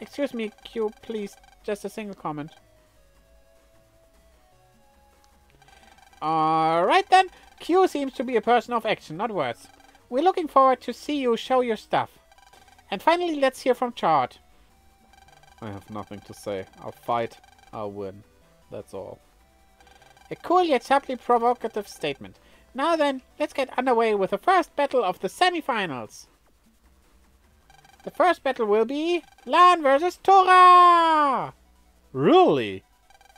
Excuse me, Q, please. Just a single comment. Alright then. Q seems to be a person of action, not words. We're looking forward to see you show your stuff. And finally, let's hear from Chaud. I have nothing to say. I'll fight. I'll win. That's all. A cool yet sharply provocative statement. Now then, let's get underway with the first battle of the semi-finals. The first battle will be Lan versus Tora! Really?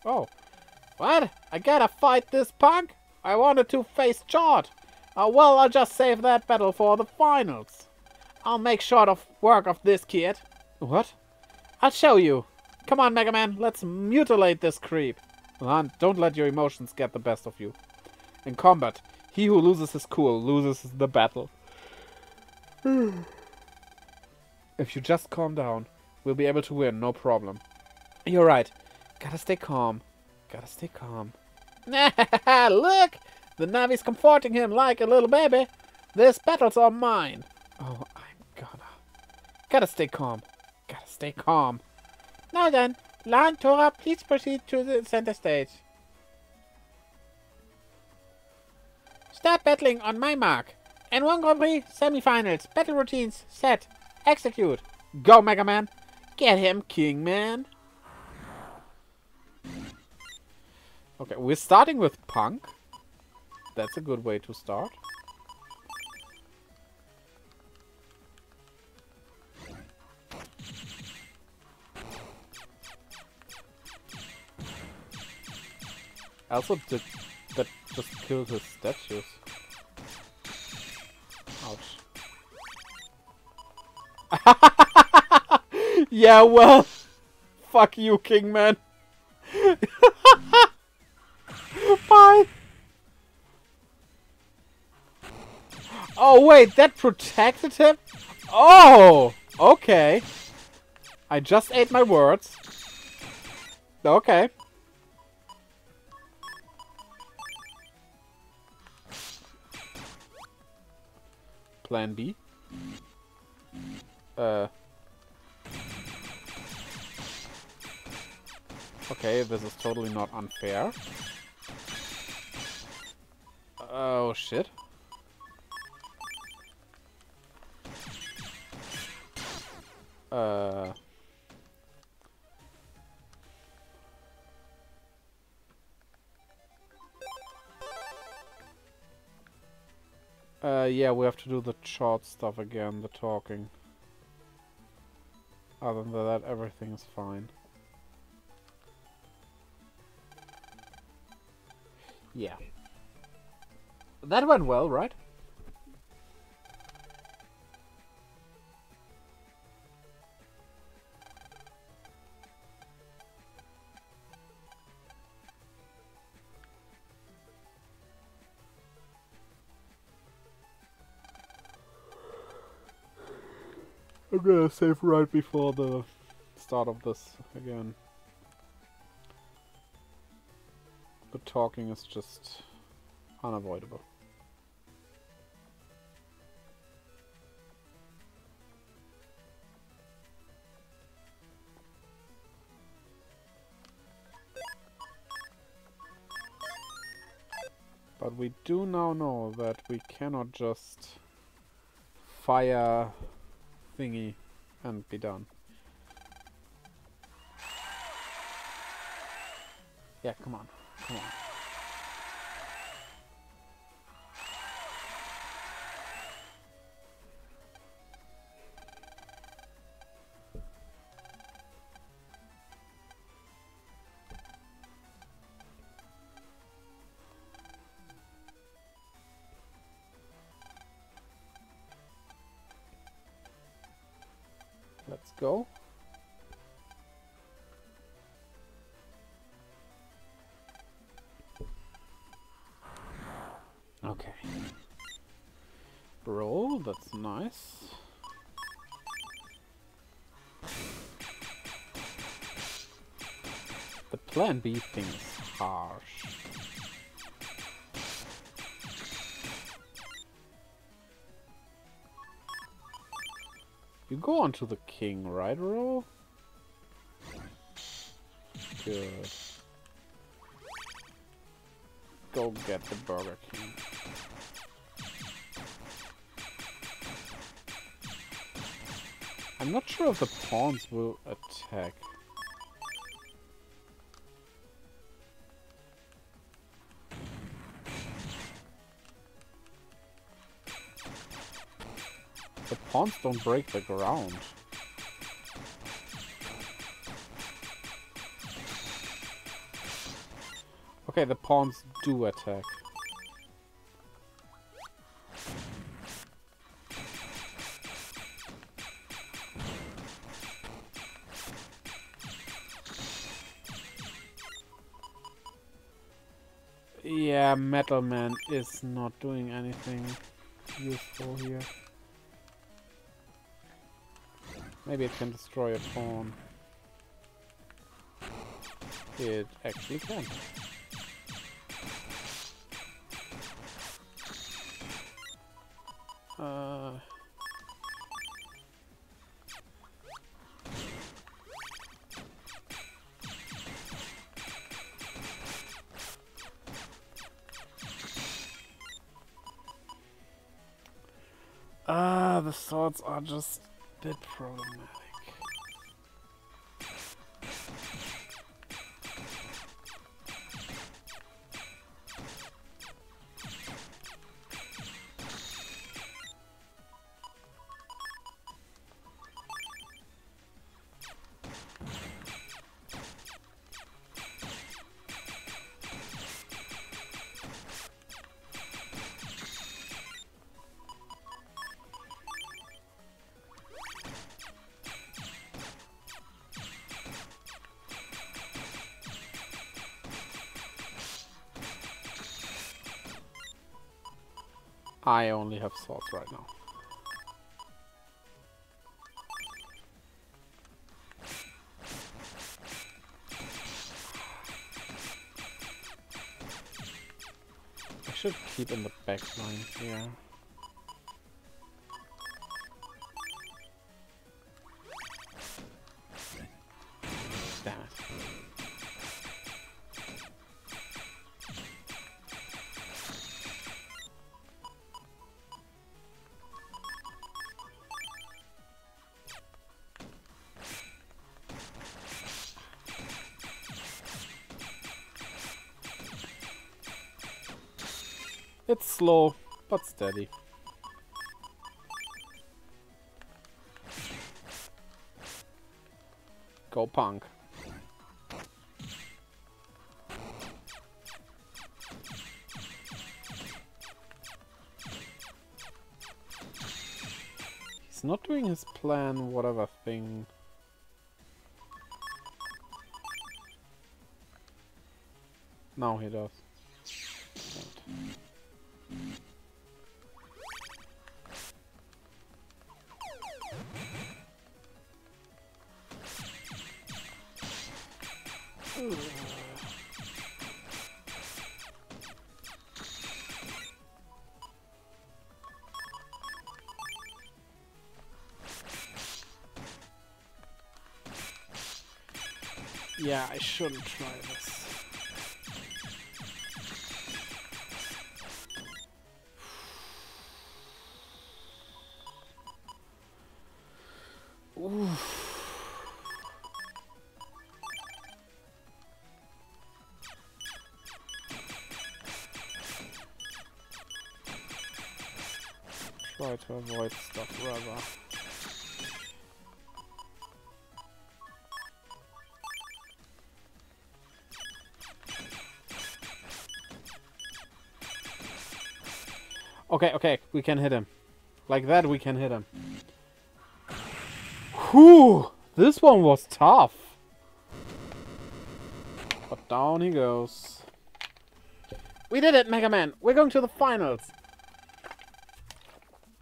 Oh. What? I gotta fight this punk? I wanted to face Chaud. Oh well, I'll just save that battle for the finals. I'll make short of work of this kid. What? I'll show you. Come on, Mega Man, let's mutilate this creep. Lan, don't let your emotions get the best of you. In combat, he who loses his cool loses the battle. If you just calm down, we'll be able to win, no problem. You're right. Gotta stay calm. Gotta stay calm. Look! The Navi's comforting him like a little baby. This battle's all mine. Oh, I'm gonna... Gotta stay calm. Gotta stay calm. Now then, Lan, Tora, please proceed to the center stage. Start battling on my mark. N1 Grand Prix, semi-finals, battle routines, set, execute. Go, Mega Man. Get him, King Man. Okay, we're starting with Punk. That's a good way to start. Also, that just killed his statues. Ouch. Yeah, well, fuck you, King Man. Bye. Oh wait, that protected him? Oh, okay. I just ate my words. Okay. Plan B. Okay, this is totally not unfair. Oh shit. Yeah, we have to do the short stuff again, the talking. Other than that, everything is fine. Yeah. That went well, right? I'm gonna save right before the start of this again. The talking is just unavoidable. But we do now know that we cannot just fire thingy and be done. Yeah, come on. Come on. Let's go. Okay. Roll, that's nice. The plan B thing is harsh. You go on to the king, right, Raoul? Good. Go get the Burger King. I'm not sure if the pawns will attack. The pawns don't break the ground. Okay, the pawns do attack. Yeah, Metal Man is not doing anything useful here. Maybe it can destroy a pawn. It actually can. The swords are just a bit problematic. I only have swords right now. I should keep in the back line here. It's slow, but steady. Go punk. He's not doing his plan, whatever thing. Now he does. Yeah, I shouldn't try this. Try to avoid stuff rather. Okay, okay, we can hit him. Like that, we can hit him. Whew! This one was tough! But down he goes. We did it, Mega Man! We're going to the finals!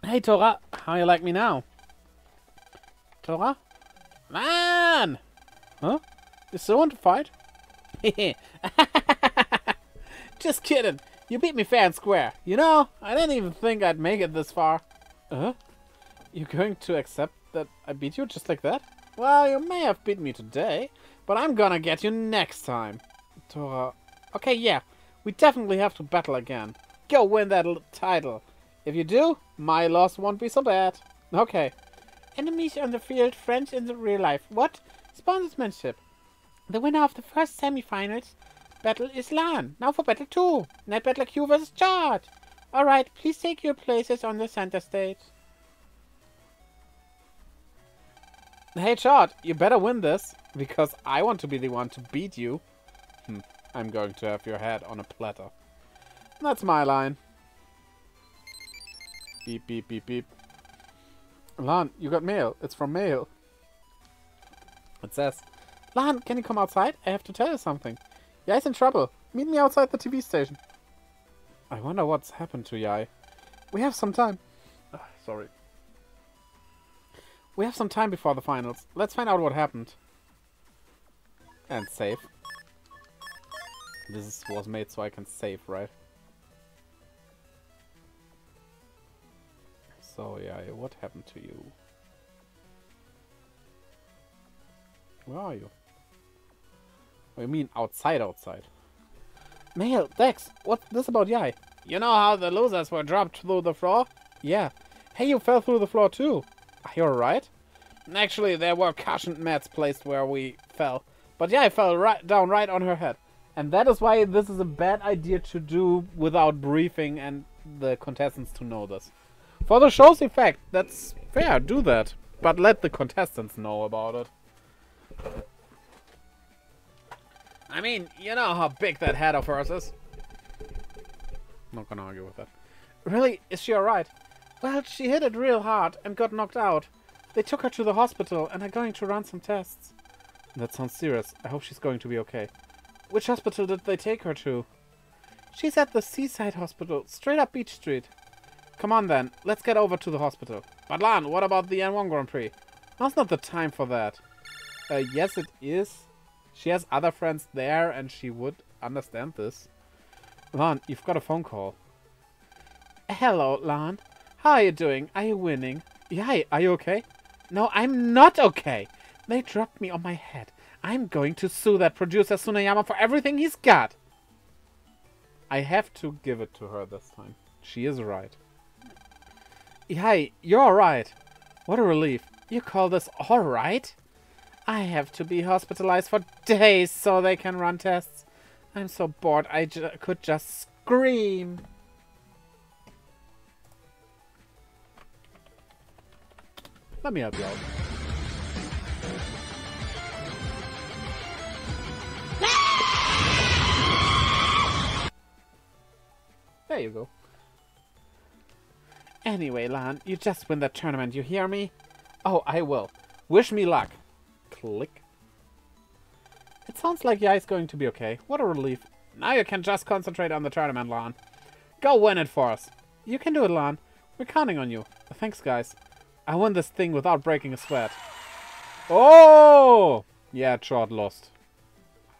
Hey, Tora! How you like me now? Tora? Man! Huh? You still want to fight? Hehe. Just kidding! You beat me fair and square. You know, I didn't even think I'd make it this far. Huh? You going to accept that I beat you just like that? Well, you may have beat me today, but I'm gonna get you next time. Tora... Okay, yeah. We definitely have to battle again. Go win that title. If you do, my loss won't be so bad. Okay. Enemies on the field, friends in the real life. What? Sponsorship. The winner of the first semi-finals... Battle is Lan. Now for battle 2. NetBattlerQ versus Chaud. Alright, please take your places on the center stage. Hey, Chaud, you better win this, because I want to be the one to beat you. I'm going to have your head on a platter. That's my line. Beep, beep, beep, beep. Lan, you got mail. It's from Mail. It says, Lan, can you come outside? I have to tell you something. Yai's in trouble. Meet me outside the TV station. I wonder what's happened to Yai. We have some time. Sorry. We have some time before the finals. Let's find out what happened. And save. This was made so I can save, right? So, Yai, what happened to you? Where are you? Oh, you mean outside, outside. Mail, Dex, what's this about Yai? You know how the losers were dropped through the floor? Yeah. Hey, you fell through the floor too. Are you alright? Actually, there were cushioned mats placed where we fell. But Yai fell down right on her head. And that is why this is a bad idea to do without briefing and the contestants to know this. For the show's effect, that's fair, do that. But let the contestants know about it. I mean, you know how big that head of hers is. Not gonna argue with that. Really? Is she alright? Well, she hit it real hard and got knocked out. They took her to the hospital and are going to run some tests. That sounds serious. I hope she's going to be okay. Which hospital did they take her to? She's at the Seaside Hospital, straight up Beach Street. Come on then, let's get over to the hospital. But Lan, what about the N1 Grand Prix? Now's not the time for that. Yes, it is. She has other friends there and she would understand this. Lan, you've got a phone call. Hello, Lan. How are you doing? Are you winning? Yai, are you okay? No, I'm not okay. They dropped me on my head. I'm going to sue that producer Sunayama for everything he's got. I have to give it to her this time. She is right. Yai, you're alright. What a relief. You call this alright? I have to be hospitalized for days so they can run tests. I'm so bored I could just scream. Let me help you out. There you go. Anyway, Lan, you just win that tournament, you hear me? Oh, I will. Wish me luck. Click. It sounds like Yai's going to be okay. What a relief. Now you can just concentrate on the tournament, Lan. Go win it for us. You can do it, Lan. We're counting on you. Thanks, guys. I won this thing without breaking a sweat. Oh! Yeah, Chaud lost.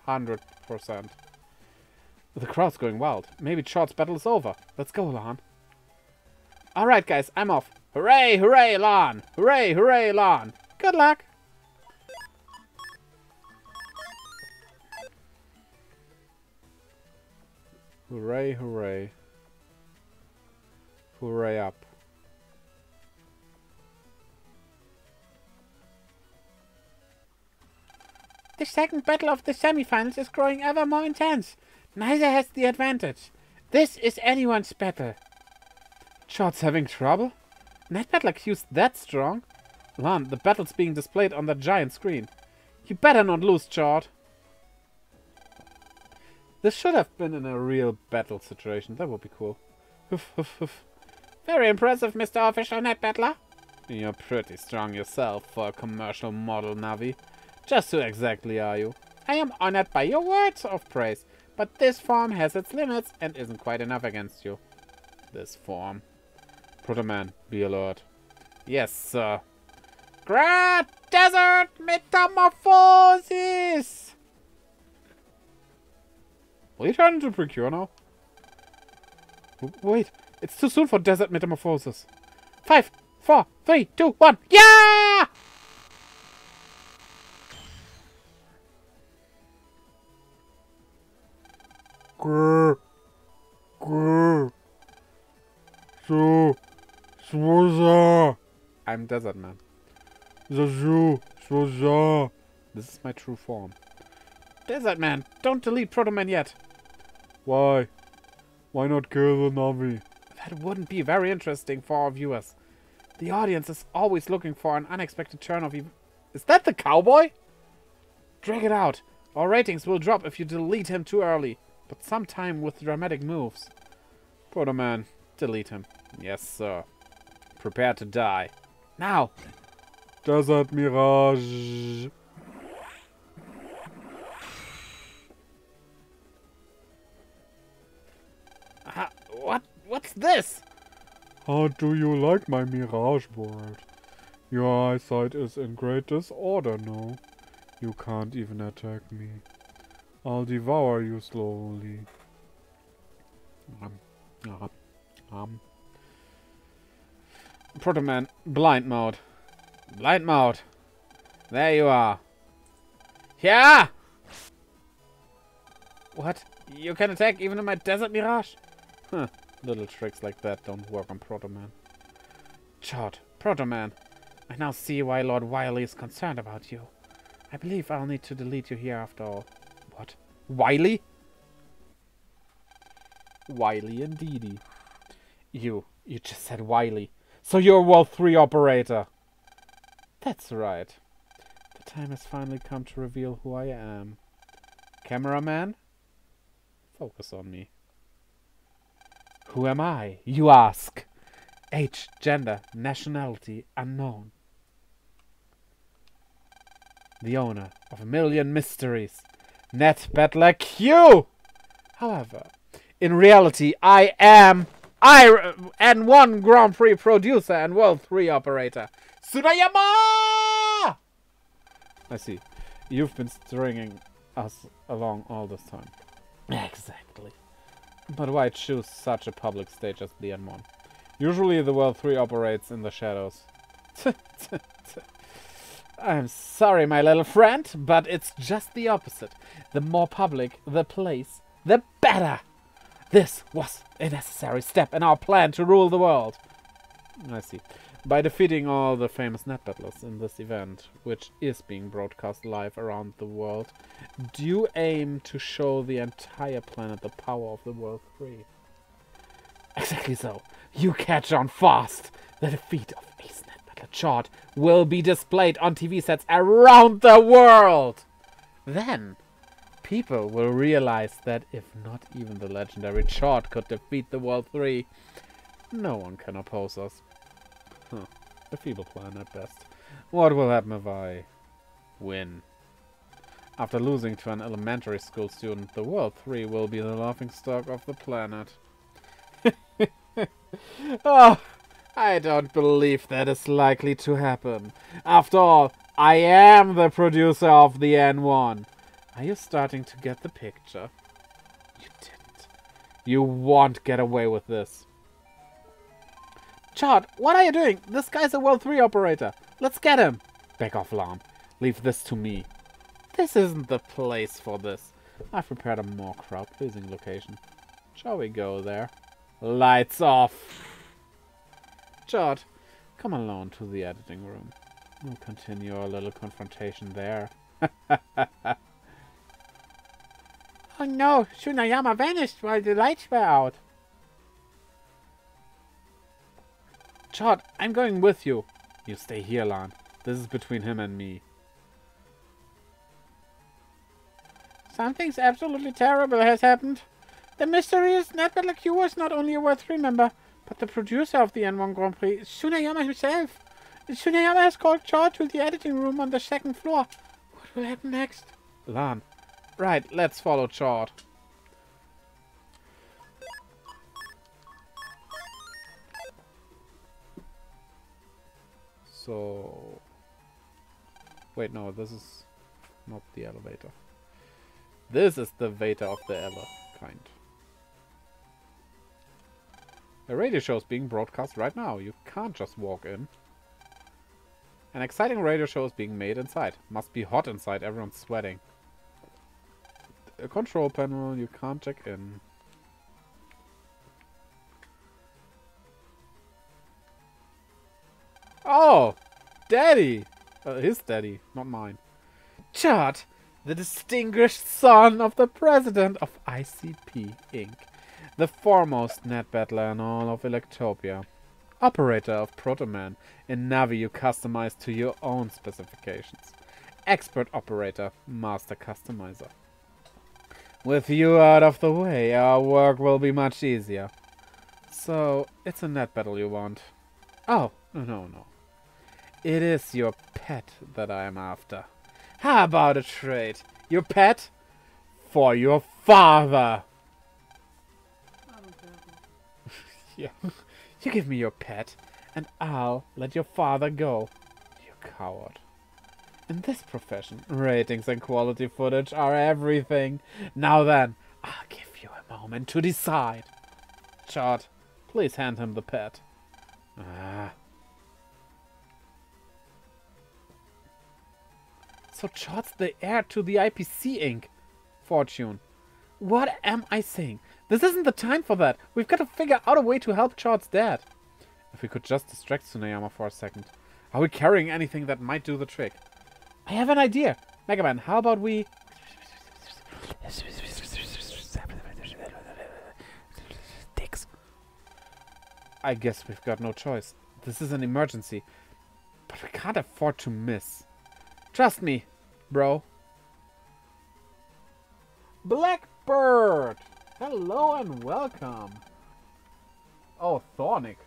100%. The crowd's going wild. Maybe Chaud's battle is over. Let's go, Lan. Alright, guys, I'm off. Hooray, hooray, Lan! Hooray, hooray, Lan! Good luck! Hooray, hooray. Hooray up. The second battle of the semifinals is growing ever more intense. Neither has the advantage. This is anyone's battle. Chaud's having trouble? NetBattlerQ's that strong? Lan, the battle's being displayed on that giant screen. You better not lose, Chaud. This should have been in a real battle situation. That would be cool. Huff, huff, huff. Very impressive, Mr. Official Net Battler. You're pretty strong yourself for a commercial model, Navi. Just who exactly are you? I am honored by your words of praise, but this form has its limits and isn't quite enough against you. This form. Protoman, be alert. Yes, sir. Great Desert Metamorphosis! Will you turn into Procure now? Wait, it's too soon for Desert Metamorphosis. 5, 4, 3, 2, 1. Yeah! Grrr. Grrr. So. Swoza. I'm Desert Man. Zazu. Swoza. This is my true form. Desert Man, don't delete Protoman yet. Why? Why not kill the Navi? That wouldn't be very interesting for our viewers. The audience is always looking for an unexpected turn of Is that the cowboy? Drag it out. Our ratings will drop if you delete him too early. But sometime with dramatic moves. Protoman, delete him. Yes, sir. Prepare to die. Now! Desert Mirage! What's this? How do you like my Mirage world? Your eyesight is in great disorder now. You can't even attack me. I'll devour you slowly. Protoman, blind mode. Blind mode. There you are. Yeah! What? You can attack even in my Desert Mirage? Huh. Little tricks like that don't work on Protoman. Chaud, Protoman. I now see why Lord Wily is concerned about you. I believe I'll need to delete you here after all. What? Wily? Wily indeedy. You just said Wily. So you're a World 3 operator. That's right. The time has finally come to reveal who I am. Cameraman? Focus on me. Who am I, you ask? Age, gender, nationality, unknown. The owner of a million mysteries. NetBattlerQ! However, in reality, I am N1 Grand Prix producer and World 3 operator. Sunayama! I see. You've been stringing us along all this time. Exactly. But why choose such a public stage as the N1? Usually the World 3 operates in the shadows. I'm sorry, my little friend, but it's just the opposite. The more public the place, the better. This was a necessary step in our plan to rule the world. I see. By defeating all the famous net battlers in this event, which is being broadcast live around the world, do you aim to show the entire planet the power of the World 3? Exactly so. You catch on fast. The defeat of Ace Net Battler Chaud will be displayed on TV sets around the world. Then, people will realize that if not even the legendary Chaud could defeat the World 3, no one can oppose us. Huh. A feeble plan at best. What will happen if I win? After losing to an elementary school student, the World 3 will be the laughingstock of the planet. Oh, I don't believe that is likely to happen. After all, I am the producer of the N1. Are you starting to get the picture? You didn't. You won't get away with this. Chaud, what are you doing? This guy's a World 3 operator. Let's get him. Back off, Lan. Leave this to me. This isn't the place for this. I've prepared a more crowd-pleasing location. Shall we go there? Lights off. Chaud, come alone to the editing room. We'll continue our little confrontation there. Oh no, Sunayama vanished while the lights were out. Chaud, I'm going with you. You stay here, Lan. This is between him and me. Something's absolutely terrible has happened. The mysterious NetBattlerQ was not only a World 3 member, but the producer of the N1 Grand Prix, Sunayama himself. Sunayama has called Chaud to the editing room on the second floor. What will happen next? Lan. Right, let's follow Chaud. So, wait, no, this is not the elevator. This is the Vader of the Ever kind. A radio show is being broadcast right now. You can't just walk in. An exciting radio show is being made inside. Must be hot inside, everyone's sweating. A control panel, you can't check in. Oh, daddy! His daddy, not mine. Chaud, the distinguished son of the president of IPC Inc. The foremost net battler in all of Electopia. Operator of Protoman, a Navi you customize to your own specifications. Expert operator, master customizer. With you out of the way, our work will be much easier. So, it's a net battle you want. Oh, no. It is your pet that I am after. How about a trade? Your pet? For your father! Yeah. You give me your pet, and I'll let your father go. You coward. In this profession, ratings and quality footage are everything. Now then, I'll give you a moment to decide. Chaud, please hand him the pet. So Chaud's the heir to the IPC Inc. fortune. What am I saying? This isn't the time for that. We've got to figure out a way to help Chaud's dad. If we could just distract Sunayama for a second. Are we carrying anything that might do the trick? I have an idea. Mega Man, how about we... Dex. I guess we've got no choice. This is an emergency. But we can't afford to miss. Trust me, bro. Blackbird! Hello and welcome. Oh, Thornic.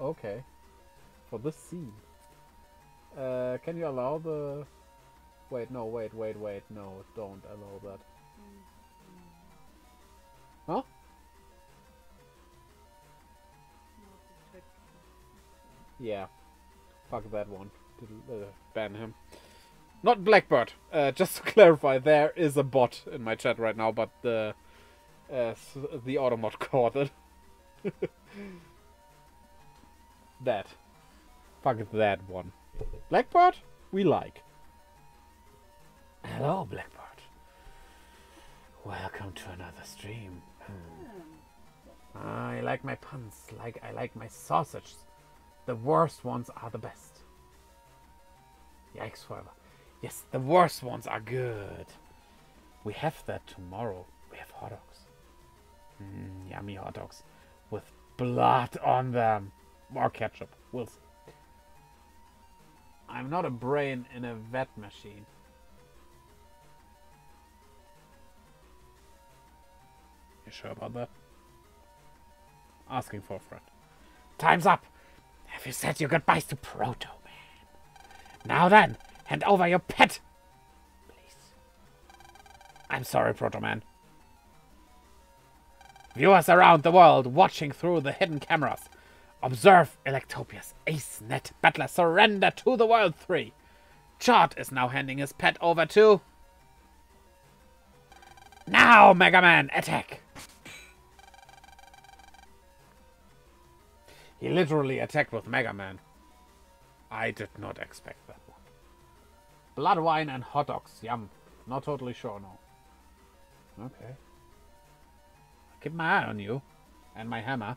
Okay. For this scene. Can you allow the... Wait, no, wait. No, don't allow that. Huh? Yeah. Fuck that one. Ban him. Not Blackbird. Just to clarify, there is a bot in my chat right now, but the Automod caught it. That. Fuck that one. Blackbird, we like. Hello, Blackbird. Welcome to another stream. I like my puns, like I like my sausages. The worst ones are the best. Yikes forever. Yes, the worst ones are good. We have that tomorrow. We have hot dogs. Yummy hot dogs. With blood on them. Or ketchup. We'll see. I'm not a brain in a vet machine. You sure about that? Asking for a friend. Time's up. Have you said your goodbyes to Proto Man? Now then. Hand over your pet! Please. I'm sorry, Protoman. Viewers around the world watching through the hidden cameras, observe Electopia's ace net battler surrender to the World 3. Chaud is now handing his pet over to... Now, Mega Man, attack! He literally attacked with Mega Man. I did not expect that. Blood wine and hot dogs. Yum. Not totally sure, no. Okay. I'll keep my eye on you. And my hammer.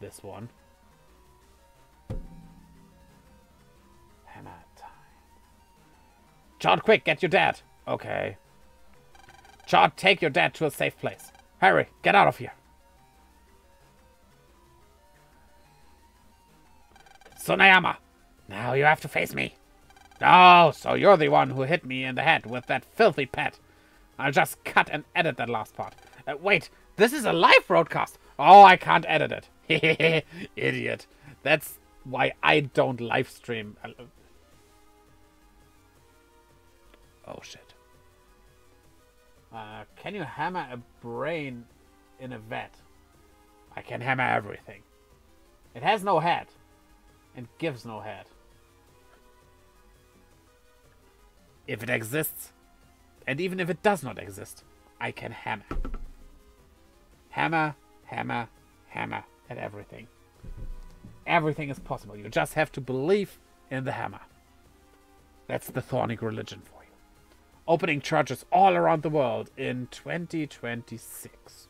This one. Hammer time. Chaud, quick, get your dad. Okay. Chaud, take your dad to a safe place. Hurry, get out of here. Sunayama. Now you have to face me. Oh, so you're the one who hit me in the head with that filthy pet. I'll just cut and edit that last part. Wait, this is a live broadcast. Oh, I can't edit it. Idiot. That's why I don't live stream. Oh, shit. Can you hammer a brain in a vat? I can hammer everything. It has no head. And gives no head. If it exists, and even if it does not exist, I can hammer. Hammer, hammer, hammer at everything. Everything is possible. You just have to believe in the hammer. That's the Thornic religion for you. Opening churches all around the world in 2026.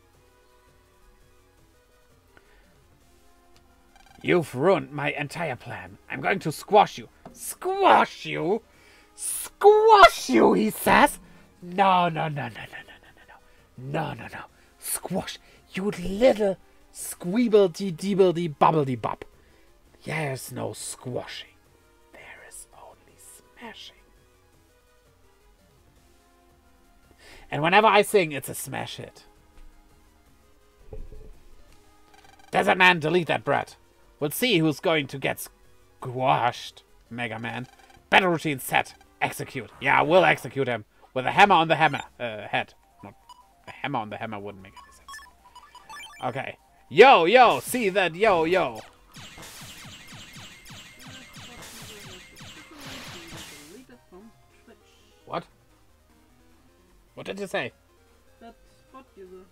You've ruined my entire plan. I'm going to squash you. Squash you? Squash you, he says. No. Squash. You little Squeebledy-deebledy-bubbledy-bub. There's no squashing. There is only smashing. And whenever I sing, it's a smash hit. Desert Man, delete that brat. We'll see who's going to get squashed. Mega Man. Battle routine set. Execute. Yeah, we'll execute him. With a hammer on the hammer head. Not a hammer on the hammer wouldn't make any sense. Okay. Yo, yo, see that, yo, yo. What? What did you say? That spot user has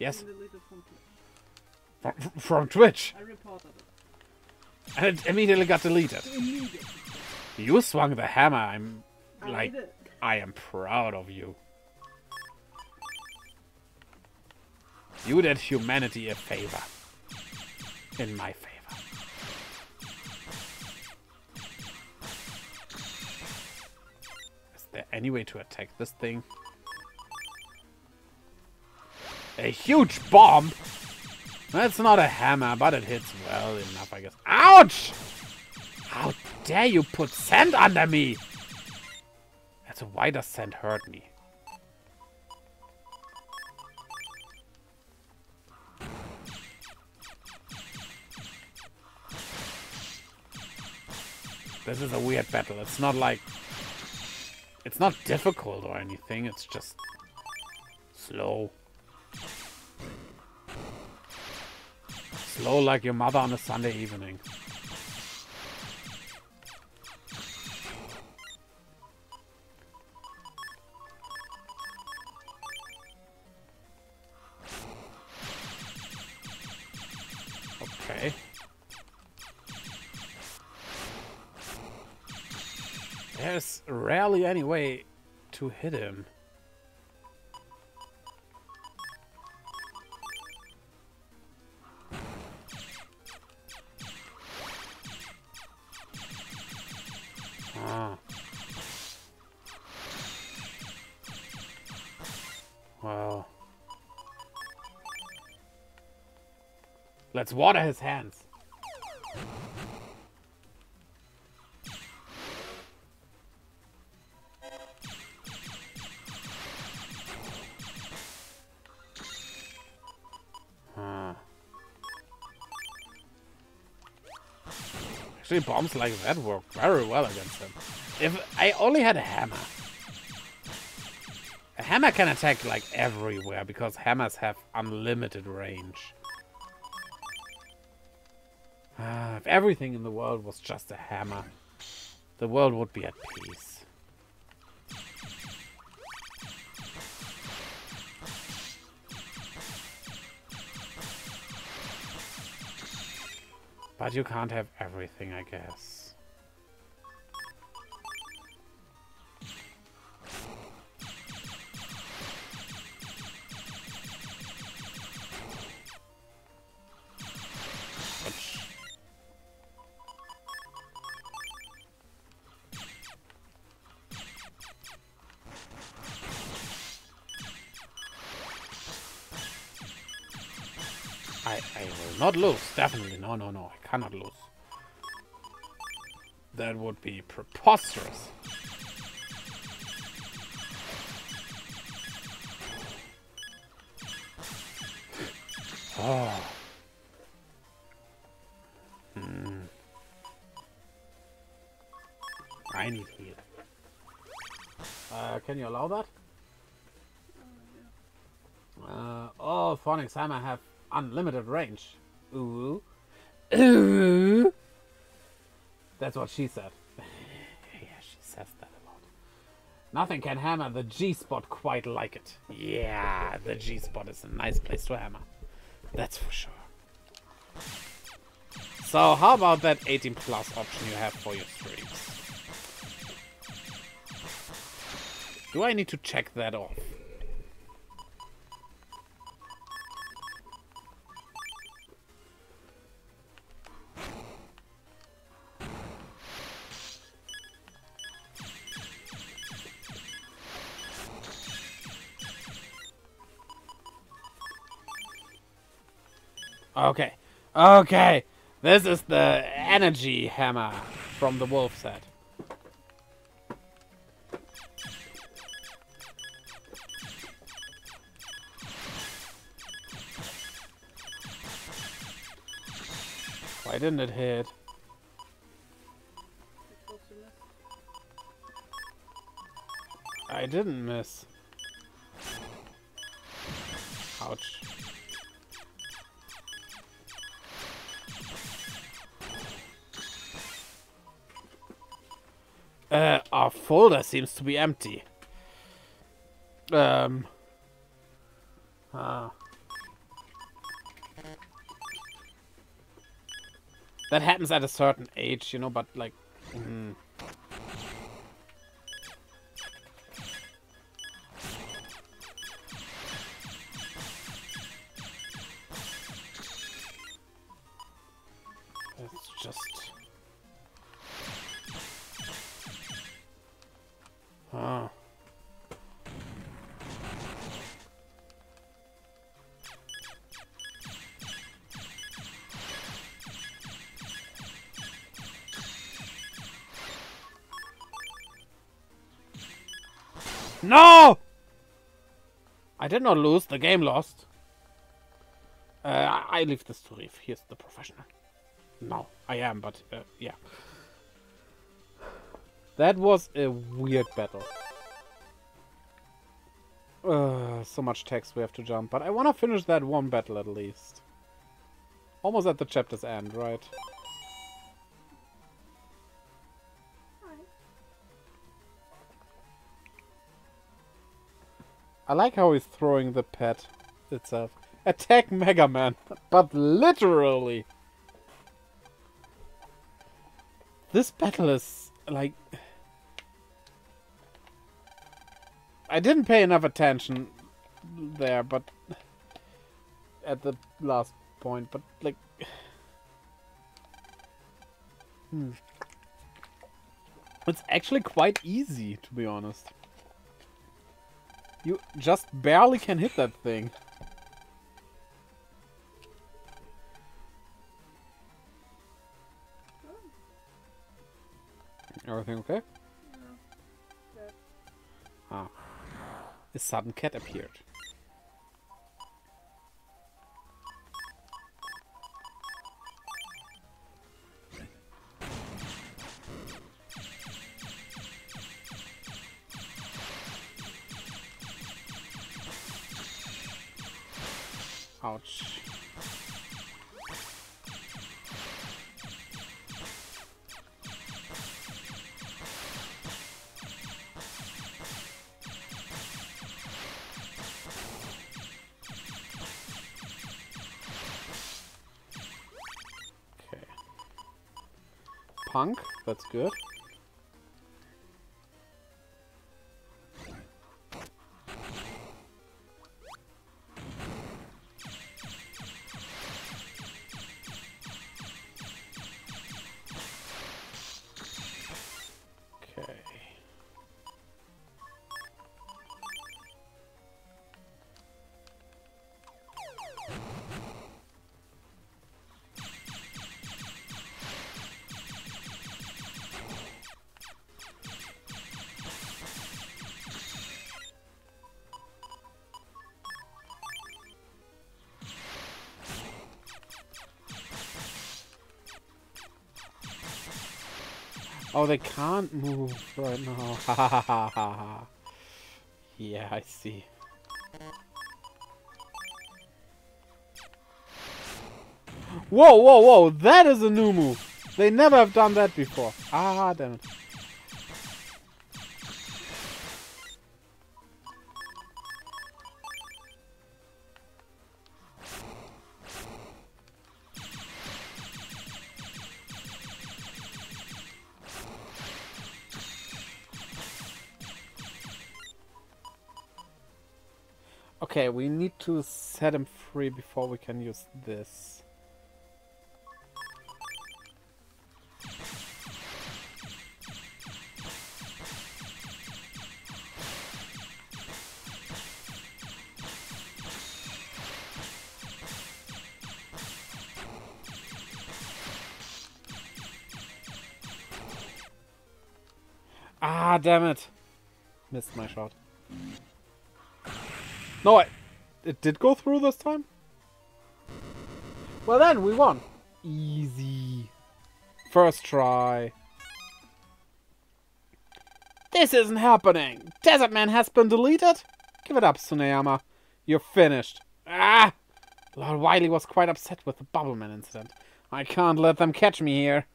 yes. Been deleted from Twitch. From Twitch? I reported it. And it immediately got deleted. Immediately. You swung the hammer. I'm like, I am proud of you. You did humanity a favor. In my favor. Is there any way to attack this thing? A huge bomb! That's not a hammer, but it hits well enough, I guess. Ouch! How dare you put sand under me? That's why does sand hurt me? This is a weird battle. It's not like... It's not difficult or anything. It's just... slow. Slow like your mother on a Sunday evening. Okay. There's rarely any way to hit him. Let's water his hands. Actually, bombs like that work very well against him. If I only had a hammer. A hammer can attack like everywhere because hammers have unlimited range. If everything in the world was just a hammer, the world would be at peace. But you can't have everything, I guess. Not lose, definitely. No, no, no. I cannot lose. That would be preposterous. Oh. Hmm. I need heal. Can you allow that? Oh, Phonics Hammer have unlimited range. Ooh. Ooh. That's what she said. Yeah, she says that a lot. Nothing can hammer the G-spot quite like it. Yeah, the G-spot is a nice place to hammer. That's for sure. So how about that 18 plus option you have for your streams? Do I need to check that off? Okay. Okay. This is the energy hammer from the wolf set. Why didn't it hit? I didn't miss. Ouch. Our folder seems to be empty. That happens at a certain age, you know, but like... No! I did not lose. The game lost. I leave this to Reef. He's the professional. No, I am, but yeah. That was a weird battle. So much text we have to jump, but I want to finish that one battle at least. Almost at the chapter's end, right? I like how he's throwing the pet itself. Attack Mega Man, but literally. This battle is like... I didn't pay enough attention there, but at the last point, but like... It's actually quite easy, to be honest. You just barely can hit that thing. Everything okay? No. Ah. A sudden cat appeared. Ouch. Okay. Punk, that's good. Oh, they can't move right now. Ha ha ha ha ha. Yeah, I see. Whoa, whoa, whoa! That is a new move! They never have done that before. Ah, damn it. Okay, we need to set him free before we can use this. Ah, damn it. Missed my shot. No, it did go through this time? Well then, we won. Easy. First try. This isn't happening. Desert Man has been deleted. Give it up, Sunayama. You're finished. Ah! Lord Wily was quite upset with the Bubbleman incident. I can't let them catch me here.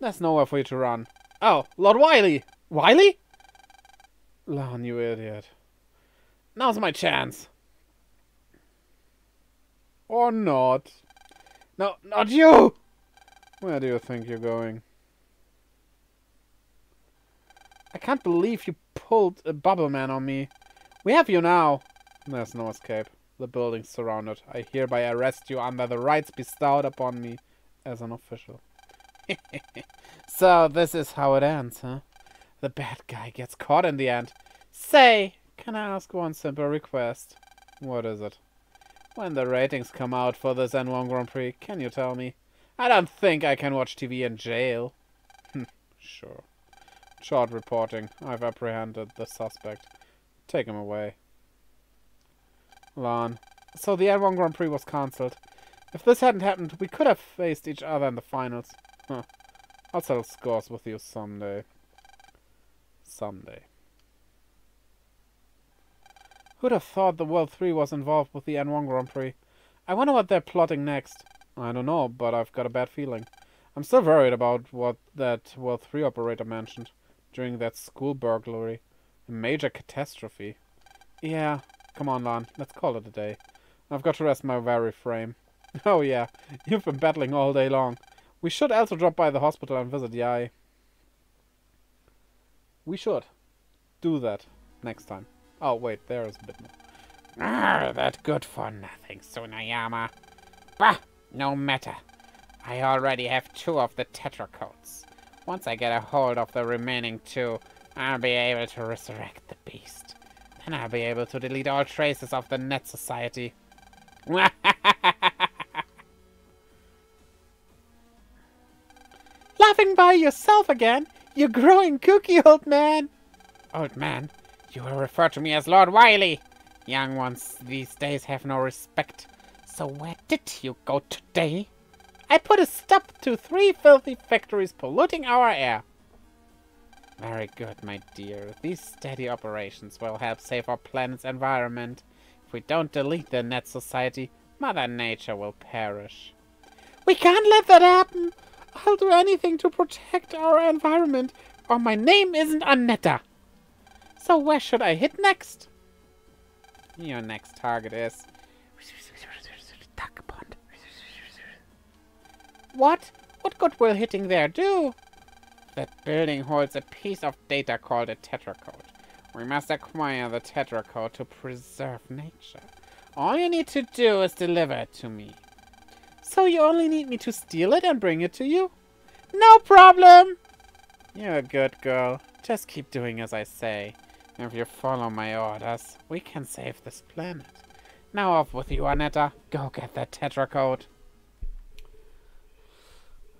There's nowhere for you to run. Oh, Lord Wily! Wily? Lan, you idiot. Now's my chance. Or not. No, not you! Where do you think you're going? I can't believe you pulled a Bubbleman on me. We have you now. There's no escape. The building's surrounded. I hereby arrest you under the rights bestowed upon me as an official. So this is how it ends, huh? The bad guy gets caught in the end. Say, can I ask one simple request? What is it? When the ratings come out for this N1 Grand Prix, can you tell me? I don't think I can watch TV in jail. Sure. Short reporting. I've apprehended the suspect. Take him away. Lan. So the N1 Grand Prix was cancelled. If this hadn't happened, we could have faced each other in the finals. Huh. I'll settle scores with you someday. Someday. Who'd have thought the World 3 was involved with the N1 Grand Prix? I wonder what they're plotting next. I don't know, but I've got a bad feeling. I'm still worried about what that World 3 operator mentioned during that school burglary. A major catastrophe. Yeah. Come on, Lan. Let's call it a day. I've got to rest my weary frame. Oh yeah, you've been battling all day long. We should also drop by the hospital and visit Yai. We should. Do that next time. Oh wait, there is a bit more. Arr, that good for nothing, Sunayama. Bah, no matter. I already have 2 of the tetracodes. Once I get a hold of the remaining 2, I'll be able to resurrect the beast. And I'll be able to delete all traces of the Net Society. Laughing by yourself again? You're growing kooky, old man! Old man? You will refer to me as Lord Wily! Young ones these days have no respect. So where did you go today? I put a stop to 3 filthy factories polluting our air. Very good, my dear. These steady operations will help save our planet's environment. If we don't delete the Net Society, Mother Nature will perish. We can't let that happen! I'll do anything to protect our environment, or my name isn't Annetta. So where should I hit next? Your next target is... Duck Pond. What? What good will hitting there do? That building holds a piece of data called a tetracode. We must acquire the tetracode to preserve nature. All you need to do is deliver it to me. So you only need me to steal it and bring it to you? No problem! You're a good girl. Just keep doing as I say. If you follow my orders, we can save this planet. Now off with you, Annetta. Go get that tetracode.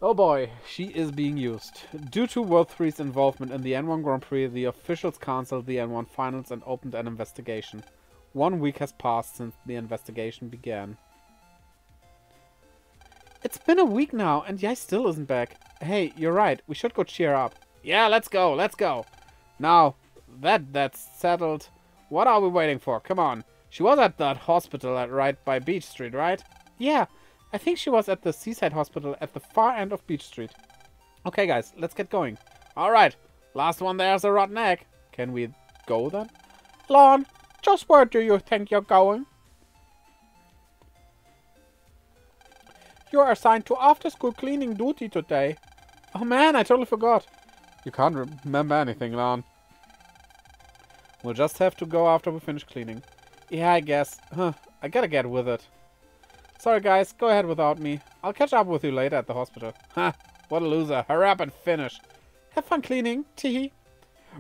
Oh boy, she is being used. Due to World 3's involvement in the N1 Grand Prix, the officials cancelled the N1 Finals and opened an investigation. 1 week has passed since the investigation began. It's been a week now, and Yai still isn't back. Hey, you're right, we should go cheer up. Yeah, let's go, let's go. Now, that's settled. What are we waiting for? Come on. She was at that hospital right by Beach Street, right? Yeah. I think she was at the seaside hospital at the far end of Beach Street. Okay, guys, let's get going. All right, last one there's a rotten egg. Can we go then? Lan, just where do you think you're going? You're assigned to after-school cleaning duty today. Oh man, I totally forgot. You can't remember anything, Lan. We'll just have to go after we finish cleaning. Yeah, I guess. Huh, I gotta get with it. Sorry guys, go ahead without me. I'll catch up with you later at the hospital. Ha, what a loser. Hurry up and finish. Have fun cleaning, teehee.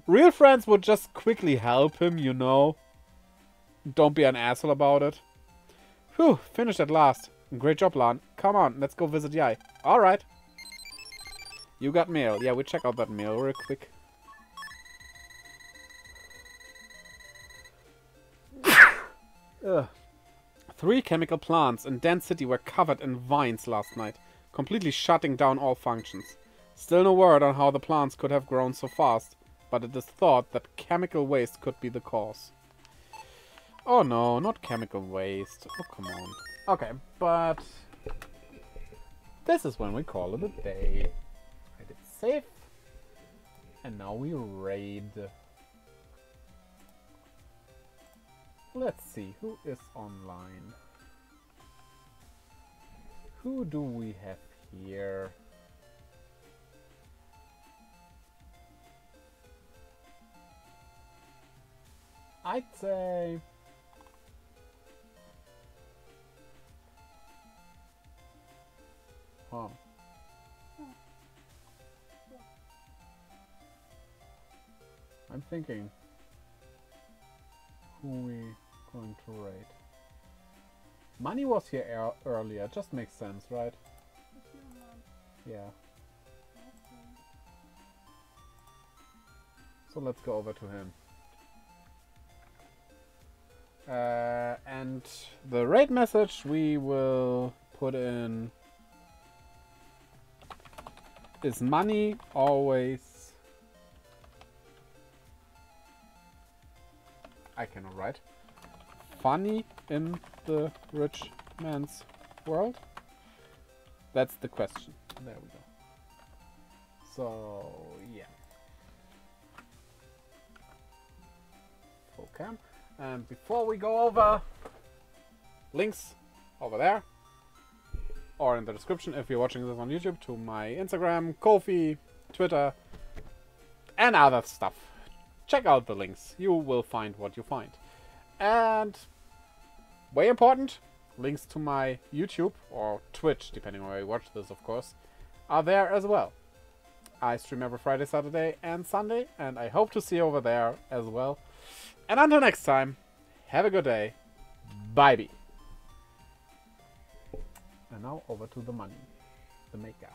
Real friends would just quickly help him, you know. Don't be an asshole about it. Phew, finished at last. Great job, Lan. Come on, let's go visit Yai. Alright. You got mail. Yeah, we check out that mail real quick. Ugh. 3 chemical plants in Dent City were covered in vines last night, completely shutting down all functions. Still no word on how the plants could have grown so fast, but it is thought that chemical waste could be the cause. Oh no, not chemical waste. Oh, come on. Okay, but this is when we call it a day. I did save. And now we raid. Let's see, who is online? Who do we have here? I'd say Hom. I'm thinking who we going to raid. Money was here earlier, just makes sense, right? Yeah. So let's go over to him. And the raid message we will put in is money always. I cannot write. Funny in the rich man's world? That's the question. There we go. So, yeah. Full cam. And before we go over, links over there or in the description if you're watching this on YouTube to my Instagram, Ko-fi, Twitter and other stuff. Check out the links. You will find what you find. And way important, links to my YouTube or Twitch, depending on where you watch this, of course, are there as well. I stream every Friday, Saturday and Sunday, and I hope to see you over there as well. And until next time, have a good day. Bye-bye. And now over to the money, the maker.